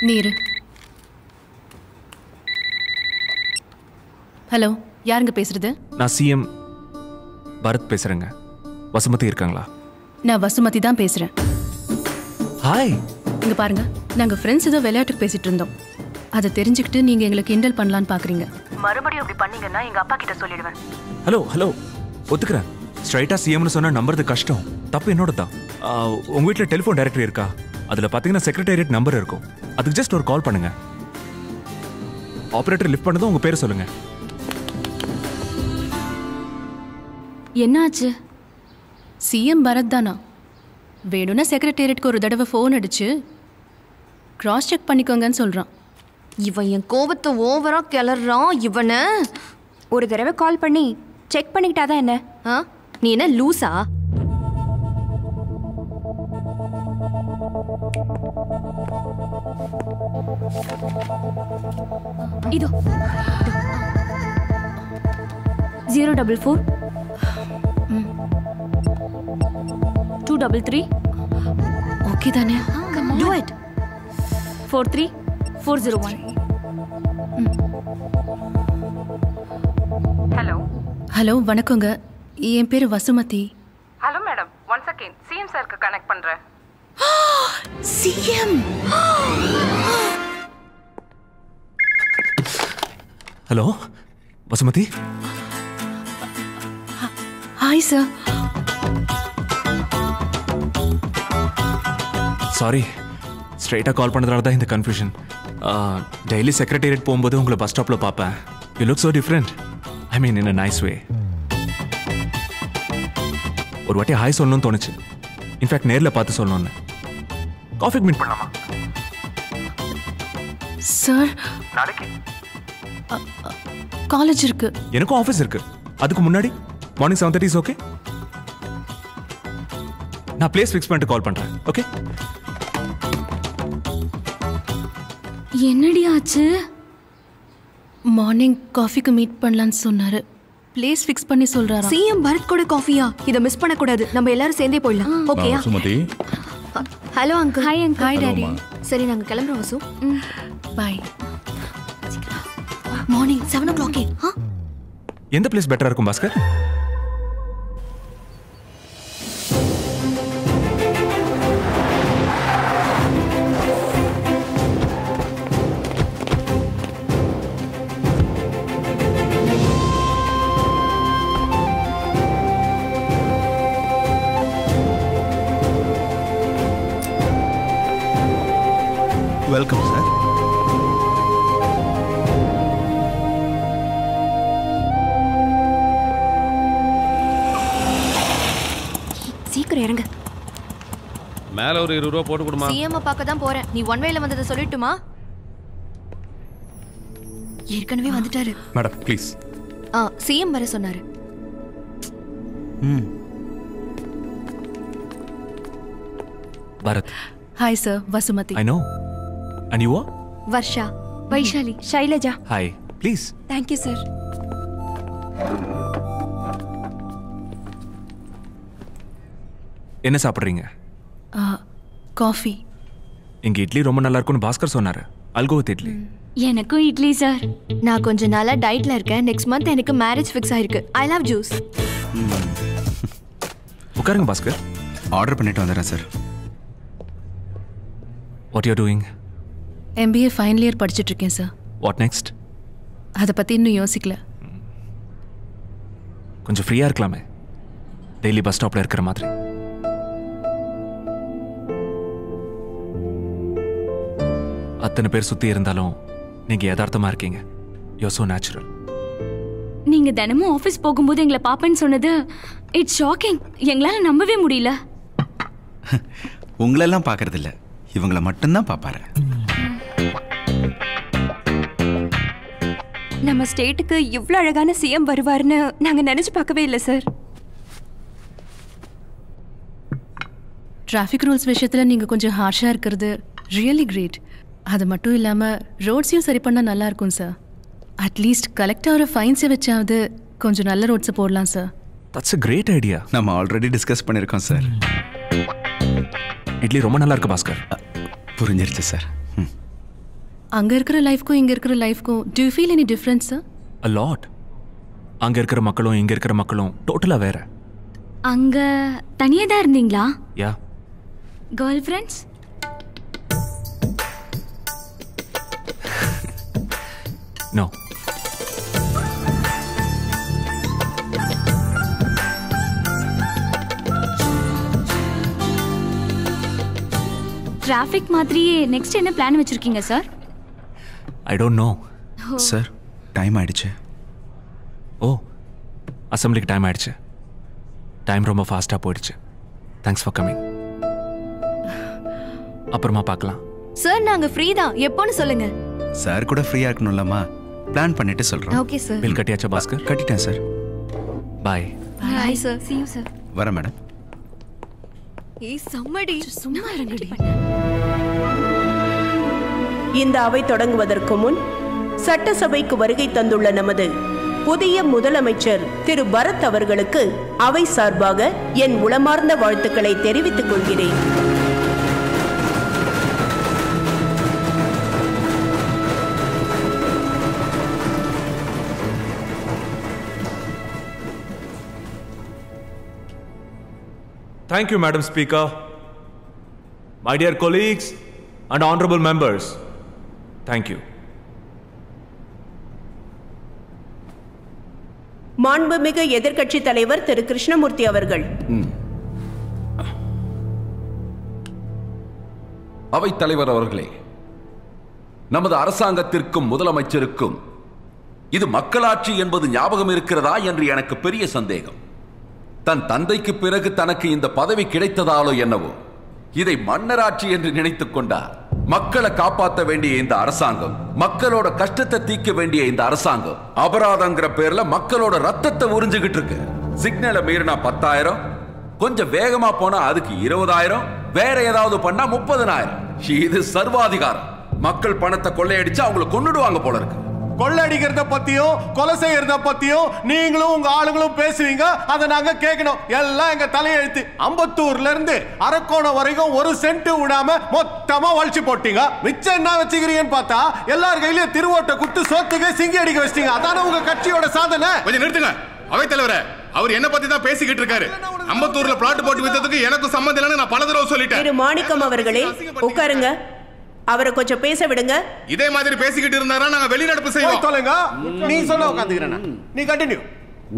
நீரு. ஹலோ யாருங்க பேசுறது? நான் சிஎம் பரத் பேசுறேங்க. வசுமதி இருக்காங்களா? நான் வசுமதி தான் பேசுறேன். ஹாய். இங்க பாருங்க, நாங்க ஃப்ரெண்ட்ஸ் ஏதோ விளையாட்டுக்கு பேசிட்டு இருந்தோம். அதை தெரிஞ்சுக்கிட்டு நீங்க எங்களுக்கு கிண்டல் பண்ணலான்னு பாக்குறீங்க. மறுபடியும் அப்படி பண்ணீங்கன்னா எங்க அப்பா கிட்ட சொல்லிடுவேன். ஹலோ ஹலோ ஒத்துக்கிறேன். ஸ்ட்ரைட்டா சிஎம்னு சொன்னா நம்புறது கஷ்டம். தப்பு என்னோட தான். உங்க வீட்டுல டெலிபோன் டைரக்டரி இருக்கா? அதில் பார்த்தீங்கன்னா செக்ரட்டேரியட் நம்பர் இருக்கும். அதுக்கு ஜஸ்ட் ஒரு கால் பண்ணுங்க. ஆப்ரேட்டர் லிஃப்ட் பண்ணதும் உங்க பேர் சொல்லுங்க. என்னாச்சு? சிஎம் பரத் தானா? வேணும்னா செக்ரட்டேரியட்க்கு ஒரு தடவை ஃபோன் அடிச்சு கிராஸ் செக் பண்ணிக்கோங்கன்னு சொல்றான். இவன் என் கோபத்தை ஓவரா கிளறான். இவனை ஒரு தடவை கால் பண்ணி செக் பண்ணிக்கிட்டாதான் என்ன? ஆ நீ என்ன லூஸா? இதோ zero double four two double three. Okay தானே? Do it. Four three four zero one. Hello hello வணக்கங்க. என் பேர் Vasumathi. Hello madam one second. CM சாருக்கு கனெக்ட் பண்றேன். CM. Hello Vasumathi. Hi sir. Sorry ஸ்ட்ரைட்டாக கால் பண்ணுறதுனால தான் இந்த கன்ஃபியூஷன். டெய்லி செக்ரட்டேரியட் போகும்போது உங்களை பஸ் ஸ்டாப்பில் பார்ப்பேன். You look so different. I mean in a nice way. ஒரு வாட்டி ஹாய் சொல்லணும்னு தோணுச்சு. இன்ஃபேக்ட் நேரில் பார்த்து சொல்லணும்னு. காஃபிக்கு மீட் பண்ணலாமா சார்? நாளைக்கு காலேஜ் இருக்கு. எனக்கும் ஆஃபீஸ் இருக்கு. அதுக்கு முன்னாடி மார்னிங் செவன் தேர்ட்டி ஓகே? நான் பிளேஸ் ஃபிக்ஸ் பண்ணிட்டு கால் பண்றேன். ஓகே? என்னடி ஆச்சு? மார்னிங் காஃபிக்கு மீட் பண்ணலாம்னு சொன்னாரு. பிளேஸ் ஃபிக்ஸ் பண்ணி சொல்றாரு. சிஎம் பரத் கூட காஃபியா? இத மிஸ் பண்ண கூடாது. நம்ம எல்லாரும் சேர்ந்தே போயிடலாம். ஓகேயா Sumathi? Hello uncle. Hi uncle. Hi daddy. சரி நாங்க கிளம்புறோம் Vasu. Bye. Morning seven o'clock. ஆ எந்த பிளேஸ் பெட்டரா இருக்கும் பாஸ்கர்? இறங்கு. மேல ஒரு இருபது ரூபா போட்டு கொடுமா. சிஎம் பார்க்க தான் போறேன். நீ ஒன் வேல வந்தத சொல்லிட்டுமா? ஏற்கனவே வந்துட்டாரு. Madam please. ஆ சிஎம் வர சொன்னாரு. ம். Bharath. Hi sir, Vasumathi. I know. And you are? Varsha, Vaishali, Shailaja. Hi. Please. Thank you sir. என்ன சாப்பிடுறீங்க? காஃபி. இங்க இட்லி ரொம்ப நல்லா இருக்குன்னு பாஸ்கர் சொன்னாரு. அல்கோத் இட்லி. எனக்கும் இட்லி சார். நான் கொஞ்ச நாளா டயட்ல இருக்கேன். நெக்ஸ்ட் மந்த் எனக்கு மேரேஜ் ஃபிக்ஸ் ஆயிருக்கு. I love juice. உட்காருங்க பாஸ்கர். ஆர்டர் பண்ணிட்டு வந்துறேன் sir. What you are doing? MBA final year படிச்சிட்டு இருக்கேன் சார். What next? அத பத்தி இன்னும் யோசிக்கல. கொஞ்சம் ஃப்ரீயா இருக்கலாமே. டெய்லி பஸ் ஸ்டாப்ல இருக்கிற மாதிரி. அத்தனை பேர் சுத்தி இருந்தாலும் நீங்க யதார்த்தமா இருக்கீங்க. You are so natural. நீங்க தினமும் ஆபீஸ் போகும்போது எங்களை பாப்பேன்னு சொன்னது இட்ஸ் ஷாக்கிங். எங்களால நம்பவே முடியல. உங்களெல்லாம் பாக்குறது இல்ல, இவங்கள மட்டும்தான் பாப்பாரு. நம்ம ஸ்டேட்டுக்கு இவ்வளவு அழகான சிஎம் வருவார்னு நாங்க நினைச்சு பார்க்கவே இல்லை சார். டிராஃபிக் ரூல்ஸ் விஷயத்துல நீங்க கொஞ்சம் ஹார்ஷா இருக்கிறது ரியலி கிரேட். அது மட்டும் இல்லாமல் ரோட்ஸையும் சரி பண்ணால் நல்லா இருக்கும் சார். அட்லீஸ்ட் கலெக்டாக ஒரு ஃபைன்ஸை வச்சாவது கொஞ்சம் நல்ல ரோட்ஸை போடலாம் sir. That's a great idea. நம்ம ஆல்ரெடி டிஸ்கஸ் பண்ணியிருக்கோம் சார். இட்லி ரொம்ப நல்லா இருக்கு பாஸ்கர். புரிஞ்சிருச்சு சார். அங்கே இருக்கிற லைஃப்க்கும் இங்கே இருக்கிற லைஃப்க்கும் do you feel any difference sir? A lot. அங்கே இருக்கிற மக்களும் இங்கே இருக்கிற மக்களும் டோட்டலாக வேற. அங்கே தனியாக தான் இருந்தீங்களா? Yeah. Girl friends? No. Traffic மாதிரியே next என்ன பிளான் வச்சிருக்கீங்க sir? I don't know. Sir time ஆயிடுச்சு. ஓ அசம்பிளிக்கு டைம் ஆயிடுச்சு. டைம் ரொம்ப ஃபாஸ்டா போயிடுச்சு. Thanks for coming. அப்புறமா பார்க்கலாம் சார். நாங்க ஃப்ரீ தான், எப்போன்னு சொல்லுங்க. சார் கூட ஃப்ரீயா இருக்கணும்லமா. plan பண்ணிட்டு சொல்றேன். Okay sir. பில் கட்டியாச்சா பாஸ்கர்? கட்டிட்டேன் sir. Bye. Bye sir. see you sir. வர மேடம். ஏய் சம்மடி சும்மா இருங்கடி. இந்த அவை தொடங்குவதற்கு முன் சட்டசபைக்கு வருகை தந்துள்ள நமது புதிய முதலமைச்சர் திரு பரத் அவர்களுக்கு அவை சார்பாக என் உளமார்ந்த வாழ்த்துக்களை தெரிவித்துக் கொள்கிறேன். Thank you, Madam Speaker. My dear colleagues and honorable members, thank you. மாண்புமிகு எதிர்க்கட்சி தலைவர் திரு கிருஷ்ணமூர்த்தி அவர்கள். அவை தலைவர் அவர்களே, நமது அரசாங்கத்திற்கும் முதலமைச்சருக்கும் இது மக்களாட்சி என்பது ஞாபகம் இருக்கிறதா என்று எனக்கு பெரிய சந்தேகம். தன் தந்தைக்கு பிறகு தனக்கு இந்த பதவி கிடைத்ததாலோ என்னவோ இதை மன்னராட்சி என்று நினைத்துக் கொண்டார். மக்களை காப்பாற்ற வேண்டிய இந்த அரசாங்கம், மக்களோட கஷ்டத்தை தீர்க்க வேண்டிய இந்த அரசாங்கம் அபராதங்கிற பேர்ல மக்களோட ரத்தத்தை உறிஞ்சுகிட்டு இருக்கு. சிக்னலை மீறினா பத்தாயிரம், கொஞ்சம் வேகமா போனா அதுக்கு இருபதாயிரம், வேற ஏதாவது பண்ணா முப்பதனாயிரம். இது சர்வாதிகாரம். மக்கள் பணத்தை கொள்ளையடிச்சு அவங்களை கொன்னுடுவாங்க போல இருக்கு. கொள்ளடிக்கிறத பத்தியும் கொலை செய்யறத பத்தியும் நீங்களும் உங்க ஆளுங்களும் பேசுவீங்க, அதை நாங்க கேட்கணும். எல்லாம் எங்க தலையெழுத்து. அம்பத்தூர்ல இருந்து அரக்கோணம் வரைக்கும் ஒரு சென்ட் விடாம மொத்தமா வலிச்சு போட்டீங்க. மிச்சம் என்ன வச்சுக்கிறீங்கன்னு பார்த்தா எல்லார் கையிலயும் திருவோட்டை குத்து சோத்துக்கு சிங்கி அடிக்க வச்சிட்டீங்க. அதான உங்க கட்சியோட சாதனை. கொஞ்சம் நிறுத்துங்க அவை தலைவரே. அவர் என்ன பத்தி தான் பேசிக்கிட்டு இருக்காரு? அம்பத்தூர்ல பிளாட் போட்டு வித்ததுக்கு எனக்கு சம்மந்தம் இல்லைன்னு நான் பல தடவை சொல்லிட்டேன். திரு மாணிக்கம் அவர்களே உட்காருங்க. அவரை கொஞ்சம் பேச விடுங்க. இதே மாதிரி பேசிக்கிட்டு இருந்தாரா நாங்க வெளிநடப்பு செய்வோம். சொல்லுங்க. நீ சொல்ல உட்கார்ந்துக்கறேனா? நீ கண்டினியூ.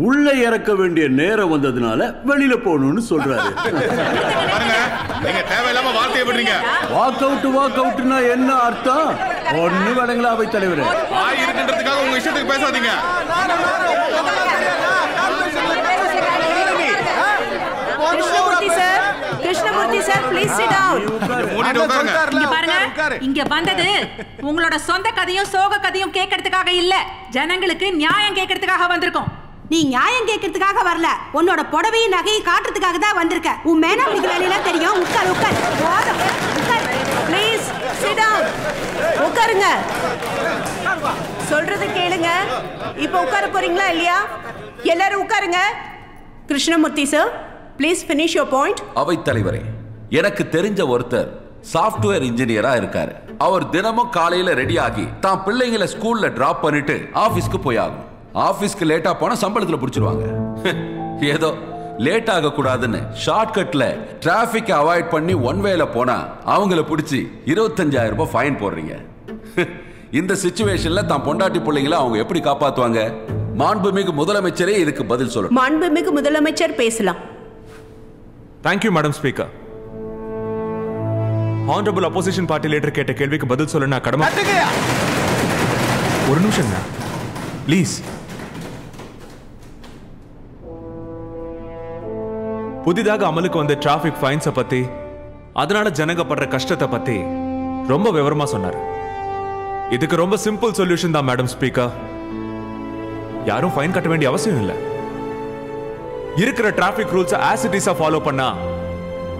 உள்ள இறக்க வேண்டிய நேரம் வந்ததனால வெளியில போணும்னு சொல்றாரு. பாருங்க, நீங்க தேவையில்லாம வார்த்தை விடுறீங்க. வாக் அவுட் வாக் அவுட்னா என்ன அர்த்தம்? ஒண்ணு வடங்களா அவை தலைவர். ஆய் இருக்குன்றதுக்காக உங்க இஷ்டத்துக்கு பேசாதீங்க. கிருஷ்ணமூர்த்தி சார் இங்க வந்தது உங்களோட சொந்த கதையும் சோக கதையும் கேட்கறதுக்காக இல்ல, ஜனங்களுக்கு நியாயம் கேட்கறதுக்காக வந்திருக்கோம். நீ நியாயம் கேட்கறதுக்காக வரல, உன்னோட புடவையும் நகையை காட்டுறதுக்காக தான் வந்திருக்க. உன் மேனா உங்களுக்கு வேலையெல்லாம் தெரியும். உட்கார் உட்கார் உட்கார் ப்ளீஸ் சிட் டவுன். உட்காருங்க, சொல்றது கேளுங்க. இப்போ உட்கார போறீங்களா இல்லையா? எல்லாரும் உட்காருங்க. Krishnamurthy sir, please finish your point. அவை தலைவரே, எனக்கு தெரிஞ்ச ஒருத்தர் சாஃப்ட்வேர் இன்ஜினியரா இருக்காரு. அவர் தினமும் காலையில ரெடி ஆகி தான் பிள்ளைங்களை ஸ்கூல்ல டிராப் பண்ணிட்டு ஆபீஸ்க்கு போய் ஆகும். ஆபீஸ்க்கு லேட்டா போனா சம்பளத்துல புடிச்சிருவாங்க. ஏதோ லேட் ஆக கூடாதுன்னு ஷார்ட்கட்ல டிராபிக் அவாய்ட் பண்ணி ஒன் வேல போனா அவங்கள பிடிச்சி இருபத்தஞ்சாயிரம் ரூபாய் ஃபைன் போடுறீங்க. இந்த சிச்சுவேஷன்ல தான் பொண்டாட்டி பிள்ளைங்களை அவங்க எப்படி காப்பாத்துவாங்க? மாண்புமிகு முதலமைச்சரே இதுக்கு பதில் சொல்லு. மாண்புமிகு முதலமைச்சர் பேசலாம். Thank you madam speaker. Honourable opposition party leader கேட்ட கேள்விக்கு பதில் சொல்ல நான் கடமை. ஒரு நிமிஷம் ப்ளீஸ். புதிதாக அமலுக்கு வந்த டிராபிக் ஃபைன்ஸை பற்றி, அதனால ஜனங்கப்படுற கஷ்டத்தை பற்றி ரொம்ப விவரமாக சொன்னார். இதுக்கு ரொம்ப சிம்பிள் சொல்யூஷன் தான் மேடம் ஸ்பீக்கர். யாரும் ஃபைன் கட்ட வேண்டிய அவசியம் இல்லை. இருக்கிற டிராஃபிக் ரூல்ஸை ஆஸ் இட் இஸாக ஃபாலோ பண்ணால்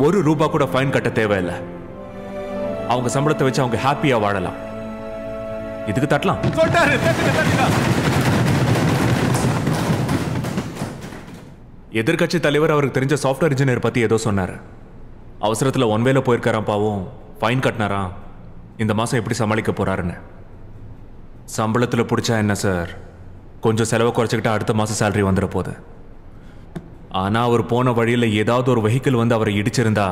ஒரு ரூபா கூட ஃபைன் கட்ட தேவையில்லை. அவங்க சம்பளத்தை வச்சு அவங்க ஹாப்பியாக வாழலாம். இதுக்கு தட்டலாம். எதிர்கட்சி தலைவர் அவருக்கு தெரிஞ்ச சாஃப்ட்வேர் இன்ஜினியர் பற்றி ஏதோ சொன்னார். அவசரத்தில் ஒன் வேல போயிருக்காராம், பாவம் ஃபைன் கட்டினாராம். இந்த மாதம் எப்படி சமாளிக்க போகிறாருன்னு. சம்பளத்தில் பிடிச்சா என்ன சார், கொஞ்சம் செலவை குறைச்சிக்கிட்டா அடுத்த மாதம் சேலரி வந்துட போகுது. ஆனால் அவர் போன வழியில் ஏதாவது ஒரு வெஹிக்கிள் வந்து அவரை இடிச்சிருந்தா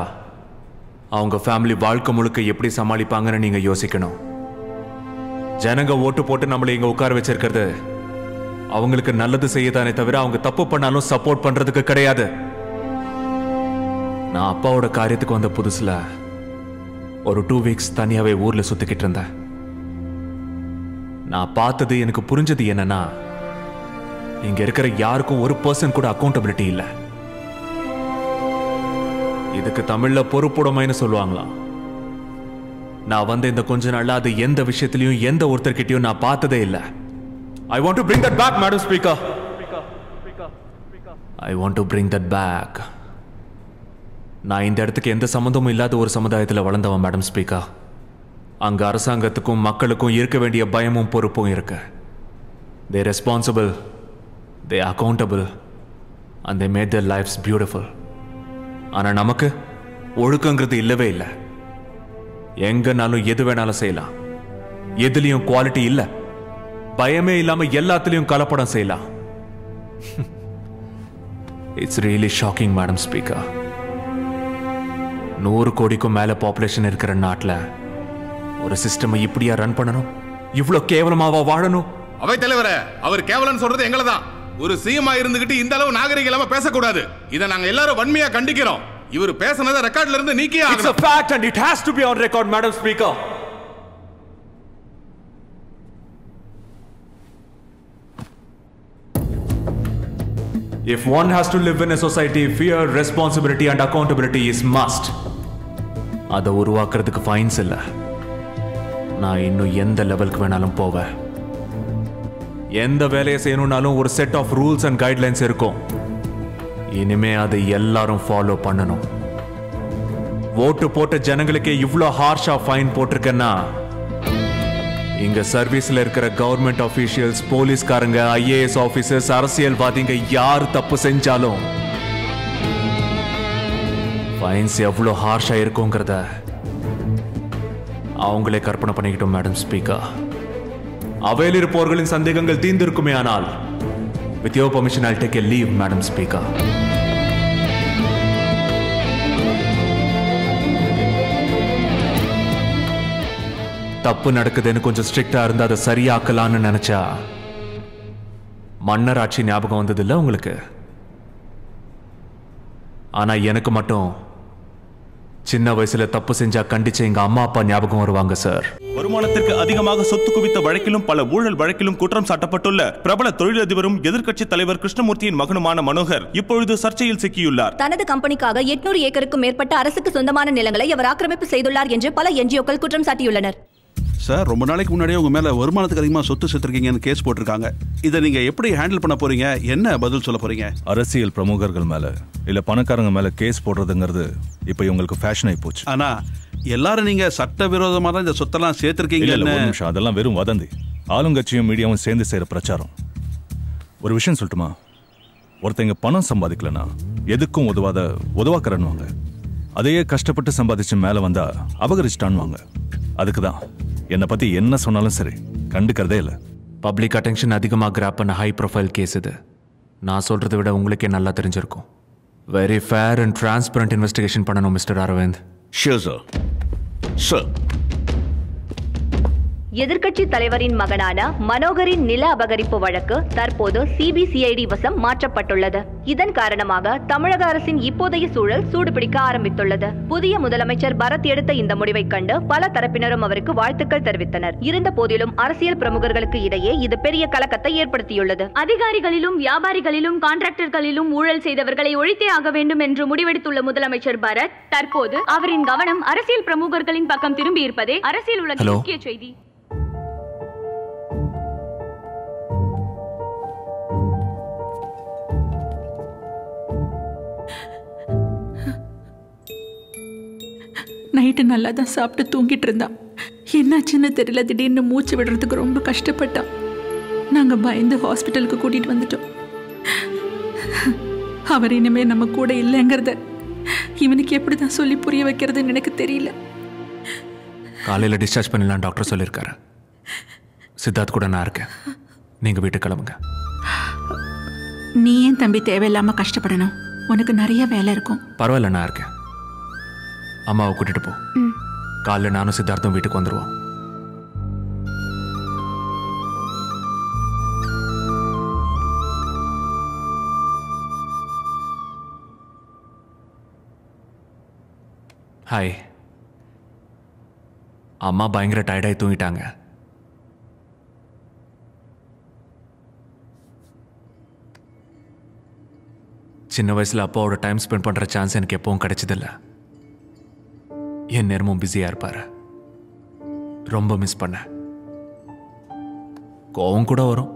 அவங்க ஃபேமிலி வாழ்க்கை முழுக்க எப்படி சமாளிப்பாங்கன்னு நீங்கள் யோசிக்கணும். ஜனங்க ஓட்டு போட்டு நம்மளை இங்கே உட்கார வச்சிருக்கிறது அவங்களுக்கு நல்லது செய்யதானே தவிர அவங்க தப்பு பண்ணாலும் சப்போர்ட் பண்றதுக்கு கிடையாது. நான் அப்பாவோட காரியத்துக்கு வந்த புதுசுல ஒரு டூ வீக்ஸ் தனியாவே ஊர்ல சுத்திக்கிட்டு இருந்தேன். நான் பார்த்தது எனக்கு புரிஞ்சது என்னன்னா, இங்க இருக்கிற யாருக்கும் ஒரு பர்சன் கூட அக்கௌண்டபிலிட்டி இல்லை. இதுக்கு தமிழ்ல பொறுப்புடைமைன்னு சொல்லுவாங்களாம். நான் வந்து இந்த கொஞ்ச நாள்ல அது எந்த விஷயத்திலையும் எந்த ஒருத்தர்கிட்டயும் நான் பார்த்ததே இல்லை. I want to bring that back, Madam Speaker. I want to bring that back. நான் இந்த இடத்துக்கு எந்த சம்மந்தமும் இல்லாத ஒரு சமுதாயத்தில் வளர்ந்தவன் மேடம் ஸ்பீக்கர். அங்கே அரசாங்கத்துக்கும் மக்களுக்கும் இருக்க வேண்டிய பயமும் பொறுப்பும் இருக்கு. They are responsible, they are accountable, and they made their lives beautiful. ஆனால் நமக்கு ஒழுக்கங்கிறது இல்லவே இல்லை. எங்கனாலும் எது வேணாலும் செய்யலாம், எதுலேயும் குவாலிட்டி இல்லை, பயமே இல்லாம எல்லாத்துலயும் கலப்படம் செய்யலாம். It's really shocking madam speaker. நூறு கோடிக்கும் மேல பாப்புலேஷன் இருக்கிற நாட்டுல ஒரு சிஸ்டம் இப்படியா ரன் பண்ணணும்? இவ்வளவு கேவலமாவா வாழணும்? அவை தலைவரே, அவர் கேவலம் சொல்றது எங்களை தான். ஒரு சிஎம் இருந்துகிட்டு இந்த அளவு நாகரிகம் இல்லாம பேசக்கூடாது. இதை நாங்க எல்லாரும் வன்மையா கண்டிக்கிறோம். இவர் பேசினதை ரெக்கார்ட்ல இருந்து நீக்கி ஆகணும். It's a fact and it has to be on record, madam speaker. If one has to live in a society, fear, responsibility and accountability is must. அதை உருவாக்குறதுக்கு ஃபைன்ஸ் இல்லை. நான் இன்னும் எந்த லெவலுக்கு வேணாலும் போவேன். எந்த வேலையை செய்யணும்னாலும் ஒரு set of rules and guidelines இருக்கும். இனிமே அதை எல்லாரும் ஃபாலோ பண்ணணும். ஓட்டு போட்ட ஜனங்களுக்கே இவ்வளோ ஹார்ஷாக ஃபைன் போட்டிருக்கேன்னா, இங்க சர்வீஸ்ல இருக்கிற கவர்மெண்ட் ஆபீஷியல்ஸ், போலீஸ்காரங்க, ஐஏஎஸ் ஆபீசர்ஸ், அரசியல்வாதிங்க யார் தப்பு செஞ்சாலும் ஃபைன்ஸ் எவ்வளோ ஹார்ஷா இருக்குங்கிறத அவங்களே கற்பனை பண்ணிக்கிட்டோம் மேடம் ஸ்பீக்கர். அவையில் இருப்பவர்களின் சந்தேகங்கள் தீர்ந்திருக்குமே. ஆனால் with your permission I take a leave madam speaker. தப்பு நடக்குதுன்னு கொஞ்சம் ஸ்ட்ரிக்டா இருந்தா அதை சரியாக்கலான்னு நினைச்சா மன்னர் ஆட்சி ஞாபகம் வந்தது இல்லை உங்களுக்கு? ஆனா எனக்கு மட்டும் சின்ன வயசுல தப்பு செஞ்சா கண்டிச்சு எங்க அம்மா அப்பா ஞாபகம் வருவாங்க சார். வருமானத்திற்கு அதிகமாக சொத்து குவித்த வழக்கிலும் பல ஊழல் வழக்கிலும் குற்றம் சாட்டப்பட்டுள்ள பிரபல தொழிலதிபரும் எதிர்க்கட்சி தலைவர் கிருஷ்ணமூர்த்தியின் மகனுமான மனோகர் இப்பொழுது சர்ச்சையில் சிக்கியுள்ளார். தனது கம்பெனிக்காக எட்நூறு ஏக்கருக்கும் மேற்பட்ட அரசுக்கு சொந்தமான நிலங்களை அவர் ஆக்கிரமிப்பு செய்துள்ளார் என்று பல என்ஜிஓக்கள் குற்றம் சாட்டியுள்ளனர். சார், ரொம்ப நாளைக்கு முன்னாடியே உங்க மேல வருமானத்துக்கு அதிகமா சொத்து சேர்த்திருக்கீங்கன்னு கேஸ் போட்டிருக்காங்க. இதை நீங்க எப்படி ஹேண்டில் பண்ண போறீங்க? என்ன பதில் சொல்ல போறீங்க? அரசியல் பிரமுகர்கள் மேல இல்ல பணக்காரங்க மேல கேஸ் போடுறதுங்கிறது இப்போ உங்களுக்கு ஃபேஷன் ஆகி போச்சு. ஆனா எல்லாரும் நீங்க சட்டவிரோதமா தான் இந்த சொத்தெல்லாம் சேர்த்திருக்கீங்க. அதெல்லாம் வெறும் வதந்தி. ஆளுங்கட்சியும் மீடியாவும் சேர்ந்து செய்யற பிரச்சாரம். ஒரு விஷயம் சொல்லட்டுமா, ஒருத்தங்க பணம் சம்பாதிக்கலன்னா எதுக்கும் உதவாத உதவாக்கறன்னுவாங்க. அதையே கஷ்டப்பட்டு சம்பாதிச்சு மேல வந்தா அபகரிச்சுட்டான்னுவாங்க. அதுக்குதான் என்னை பற்றி என்ன சொன்னாலும் சரி கண்டுக்கிறதே இல்லை. பப்ளிக் அட்டென்ஷன் அதிகமாக கிராப் பண்ண ஹை ப்ரொஃபைல் கேஸ் இது. நான் சொல்கிறத விட உங்களுக்கே நல்லா தெரிஞ்சிருக்கும். Very fair and transparent investigation பண்ணணும் மிஸ்டர் அரவிந்த். ஷியோ சார். சார், எதிர்க்கட்சி தலைவரின் மகனான மனோகரின் நில அபகரிப்பு வழக்கு தற்போது சிபிசிஐடி வசம் மாற்றப்பட்டுள்ளது. இதன் காரணமாக தமிழக அரசின் இப்போதைய சூழல் சூடுபிடிக்க ஆரம்பித்துள்ளது. புதிய முதலமைச்சர் பரத் எடுத்த இந்த முடிவை கண்டு பல தரப்பினரும் அவருக்கு வாழ்த்துக்கள் தெரிவித்தனர். இருந்த போதிலும் அரசியல் பிரமுகர்களுக்கு இடையே இது பெரிய கலக்கத்தை ஏற்படுத்தியுள்ளது. அதிகாரிகளிலும் வியாபாரிகளிலும் கான்ட்ராக்டர்களிலும் ஊழல் செய்தவர்களை ஒழித்தே ஆக வேண்டும் என்று முடிவெடுத்துள்ள முதலமைச்சர் பரத் தற்போது அவரின் கவனம் அரசியல் பிரமுகர்களின் பக்கம் திரும்பியிருப்பதே அரசியல் உலகின் முக்கிய செய்தி. நைட்டு நல்லா தான் சாப்பிட்டு தூங்கிட்டு இருந்தான். என்னாச்சுன்னு தெரியல, திடீர்னு மூச்சு விடுறதுக்கு ரொம்ப கஷ்டப்பட்டான். நாங்கள் பயந்து ஹாஸ்பிட்டலுக்கு கூட்டிகிட்டு வந்துட்டோம். அவர் இனிமே நம்ம கூட இல்லைங்கிறத இவனுக்கு எப்படி தான் சொல்லி புரிய வைக்கிறதுன்னு எனக்கு தெரியல. காலையில் டிஸ்சார்ஜ் பண்ணலாம் டாக்டர் சொல்லியிருக்காரு. சித்தார்த் கூட நான் இருக்கேன். நீங்கள் வீட்டுக்கு கிளம்புங்க. நீ ஏன் தம்பி தேவையில்லாமல் கஷ்டப்படணும்? உனக்கு நிறைய வேலை இருக்கும். பரவாயில்ல, நான் இருக்கேன். அம்மாவை கூட்டிட்டு போ. காலைல நானும் சித்தார்த்தும் வீட்டுக்கு வந்துடுவோம். ஹாய். அம்மா பயங்கர டயர்டாகி தூங்கிட்டாங்க. சின்ன வயசில் அப்பாவோட டைம் ஸ்பெண்ட் பண்ணுற சான்ஸ் எனக்கு எப்பவும் கிடைச்சதில்லை. என் நேரமும் பிஸியாக இருப்பார். ரொம்ப மிஸ் பண்ண. கோவம் கூட வரும்.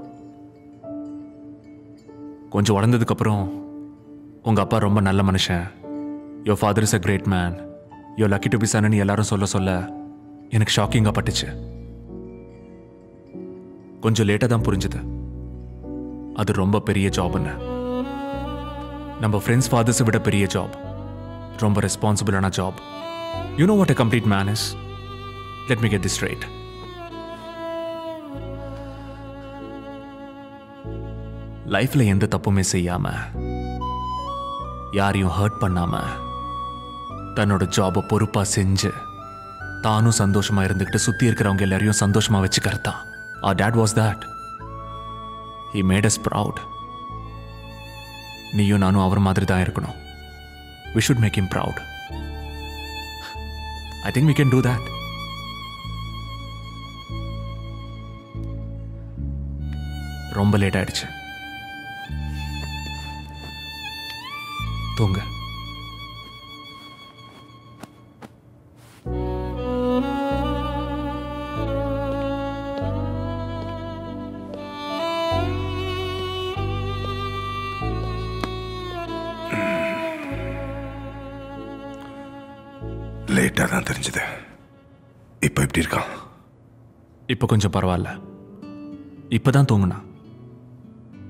கொஞ்சம் வளர்ந்ததுக்கப்புறம் உங்கள் அப்பா ரொம்ப நல்ல மனுஷன், your father is a great man, you're lucky to be சன்னு எல்லாரும் சொல்ல சொல்ல எனக்கு ஷாக்கிங்காக பட்டுச்சு. கொஞ்சம் லேட்டாக தான் புரிஞ்சுது அது ரொம்ப பெரிய ஜாப்னு. நம்ம ஃப்ரெண்ட்ஸ் ஃபாதர்ஸை விட பெரிய ஜாப், ரொம்ப ரெஸ்பான்சிபிளான job. You know what a complete man is? Let me get this straight. Life-ல எந்த தப்புமே செய்யாம, யாரையும் ஹர்ட் பண்ணாம, தன்னோட ஜாபை பொறுப்பா செஞ்சு, தானும் சந்தோஷமா இருந்துகிட்டு சுத்தி இருக்கிறவங்க எல்லாரையும் சந்தோஷமா வச்சுக்கிறதான். Our dad was that. He made us proud. நீயும் நானும் அவர் மாதிரி தான் இருக்கணும். We should make him proud. I think we can do that. ரொம்ப லேட் ஆயிடுச்சு. தூங்க. தான் தெரிஞ்சது. இப்ப எப்படி இருக்கான்? இப்ப கொஞ்சம் பரவாயில்ல. இப்பதான் தூங்குனா.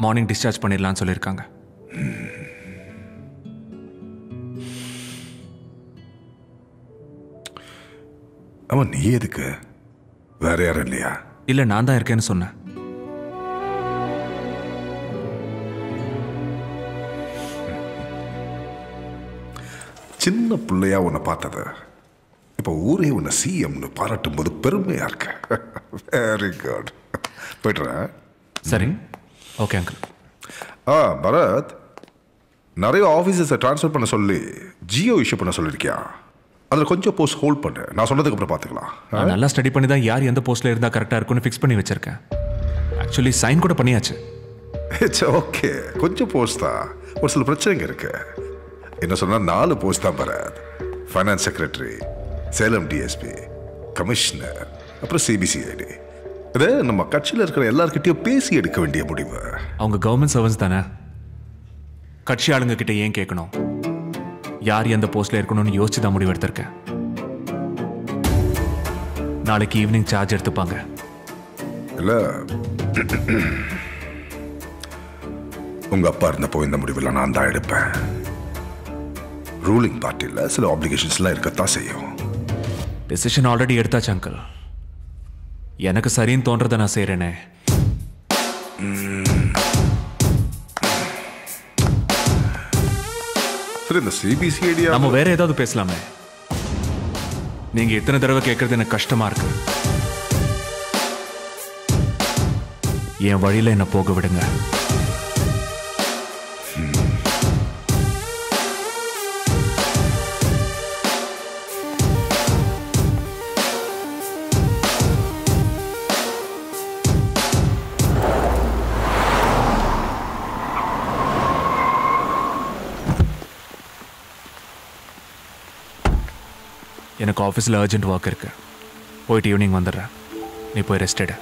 மார்னிங் டிஸ்சார்ஜ் பண்ணிடலாம்னு சொல்லியிருக்காங்க. அவன் நீ எதுக்கு? வேற யாரும் இல்லையா? இல்ல, நான் தான் இருக்கேன்னு சொன்னேன். சின்ன பிள்ளையா உன்னை பார்த்தது இப்போ ஊரே உன்னை சிஎம்னு பாராட்டும் போது பெருமையாக இருக்க. Very good. போய்ட்டுறேன். சரி, ஓகே அங்கிள். ஆ பரத், நிறைய ஆஃபீஸர்ஸை ட்ரான்ஸ்ஃபர் பண்ண சொல்லி ஜியோ இஷ்யூ பண்ண சொல்லியிருக்கியா? அதில் கொஞ்சம் போஸ்ட் ஹோல்ட் பண்ணுறேன். நான் சொன்னதுக்கு அப்புறம் பார்த்துக்கலாம். நல்லா ஸ்டடி பண்ணி தான் யார் எந்த போஸ்ட்டில் இருந்தால் கரெக்டாக இருக்குன்னு ஃபிக்ஸ் பண்ணி வச்சுருக்கேன். ஆக்சுவலி சைன் கூட பண்ணியாச்சு. It's okay. கொஞ்சம் போஸ்ட் தான், ஒரு சில பிரச்சனைங்க இருக்குது. என்ன சொன்னால் நாலு போஸ்ட் தான் Bharath. Finance secretary, Salem DSP, commissioner, அப்புறம் சிபிசிஐடி. இது நம்ம கட்சியில் இருக்கிற எல்லாருக்கிட்டையும் பேசி எடுக்க வேண்டிய முடிவு. அவங்க கவர்மெண்ட் சர்வன்ஸ் தானே, கட்சி ஆளுங்கக்கிட்ட ஏன் கேட்கணும்? யார் எந்த போஸ்ட்டில் இருக்கணும்னு யோசிச்சு தான் முடிவு எடுத்திருக்கேன். நாளைக்கு ஈவினிங் சார்ஜ் எடுத்துப்பாங்க. இல்லை, உங்கள் அப்பா இருந்தப்போ இந்த முடிவில் நான் தான் எடுப்பேன். ரூலிங் பார்ட்டியில் சில ஆப்ளிகேஷன்ஸ்லாம் இருக்கத்தான் செய்யும். டெசிஷன் ஆல்ரெடி எடுத்தாச்சு அங்கிள். எனக்கு சரின்னு தோன்றதை நான் செய்கிறேனே. சரி, இந்த சிபிசிஐடி நம்ம வேற ஏதாவது பேசலாமே. நீங்கள் எத்தனை தடவை கேட்கறது எனக்கு கஷ்டமாக இருக்கு. என் வழியில் என்னை போக விடுங்க. எனக்கு ஆஃபீஸில் அர்ஜென்ட் ஒர்க் இருக்கு. போயிட்டு ஈவினிங் வந்துடுறேன். நீ போய் ரெஸ்ட் எடு.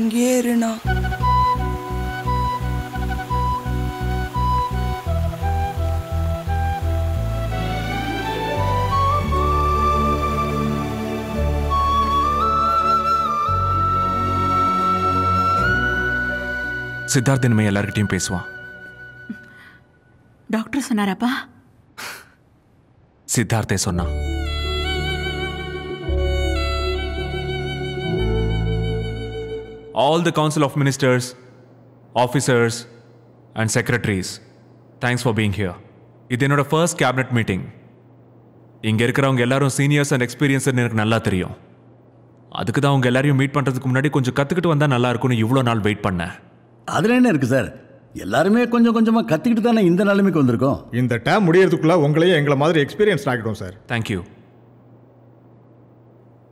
இங்கே இருண்ணா. சித்தார்த் இனிமே எல்லார்கிட்டையும் பேசுவான். டாக்டர் சொன்னாராப்பா? சித்தார்த்தே சொன்னான். All the Council of Ministers, Officers and Secretaries, thanks for being here. This is my first cabinet meeting. இங்கே இருக்கிறவங்க எல்லாரும் சீனியர்ஸ் அண்ட் எக்ஸ்பீரியன்ஸ்னு எனக்கு நல்லா தெரியும். அதுக்கு தான் அவங்க எல்லாரையும் மீட் பண்ணுறதுக்கு முன்னாடி கொஞ்சம் கற்றுக்கிட்டு வந்தால் நல்லா இருக்கும்னு இவ்வளோ நாள் வெயிட் பண்ணேன். அதில் என்ன இருக்குது சார், எல்லாருமே கொஞ்சம் கொஞ்சமாக கற்றுக்கிட்டு தானே இந்த நிலைமைக்கு வந்திருக்கோம். இந்த டேம் முடியறதுக்குள்ளே உங்களையே எங்களை மாதிரி எக்ஸ்பீரியன்ஸ் ஆகிட்டோம் சார். தேங்க்யூ.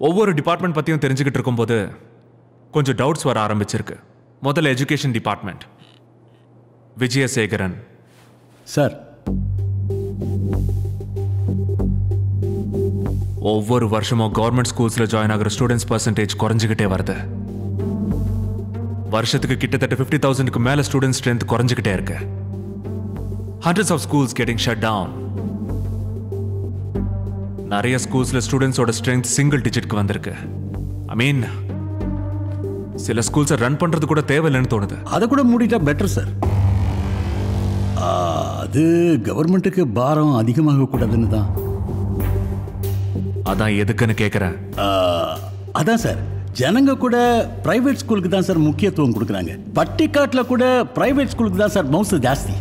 ஒவ்வொரு டிபார்ட்மெண்ட் பற்றியும் தெரிஞ்சுக்கிட்டு இருக்கும்போது கொஞ்சம் டவுட்ஸ் வர ஆரம்பிச்சிருக்கு. முதல்ல எஜுகேஷன் டிபார்ட்மெண்ட், விஜயசேகரன் சார். ஒவ்வொரு வருஷமும் கவர்மெண்ட் ஸ்கூல்ஸில் ஜாயின் ஆகிற ஸ்டூடெண்ட்ஸ் பர்சன்டேஜ் குறைஞ்சிக்கிட்டே வருது. வருஷத்துக்கு கிட்டத்தட்ட ஃபிஃப்டி தௌசண்ட்க்கு மேலே ஸ்டூடெண்ட்ஸ் ஸ்ட்ரென்த் குறைஞ்சிக்கிட்டே இருக்கு. Hundreds of schools getting shut down. நிறைய ஸ்கூல்ஸில் ஸ்டூடெண்ட்ஸோட ஸ்ட்ரென்த் சிங்கிள் டிஜிட்க்கு வந்திருக்கு. ஐ மீன், சில ஸ்கூல்ஸை ரன் பண்றது கூட தேவையில்லைன்னு தோணுது. அதை கூட மூடிட்டா பெட்டர் சார். அது கவர்மெண்ட்டுக்கு பாரம் அதிகமாக கூடாதுன்னு தான். அதான் எதுக்குன்னு கேட்குறேன். அதான் சார், ஜனங்க கூட பிரைவேட் ஸ்கூலுக்கு தான் சார் முக்கியத்துவம் கொடுக்குறாங்க. பட்டிக்காட்டில் கூட பிரைவேட் ஸ்கூலுக்கு தான் சார் மவுசு ஜாஸ்தி.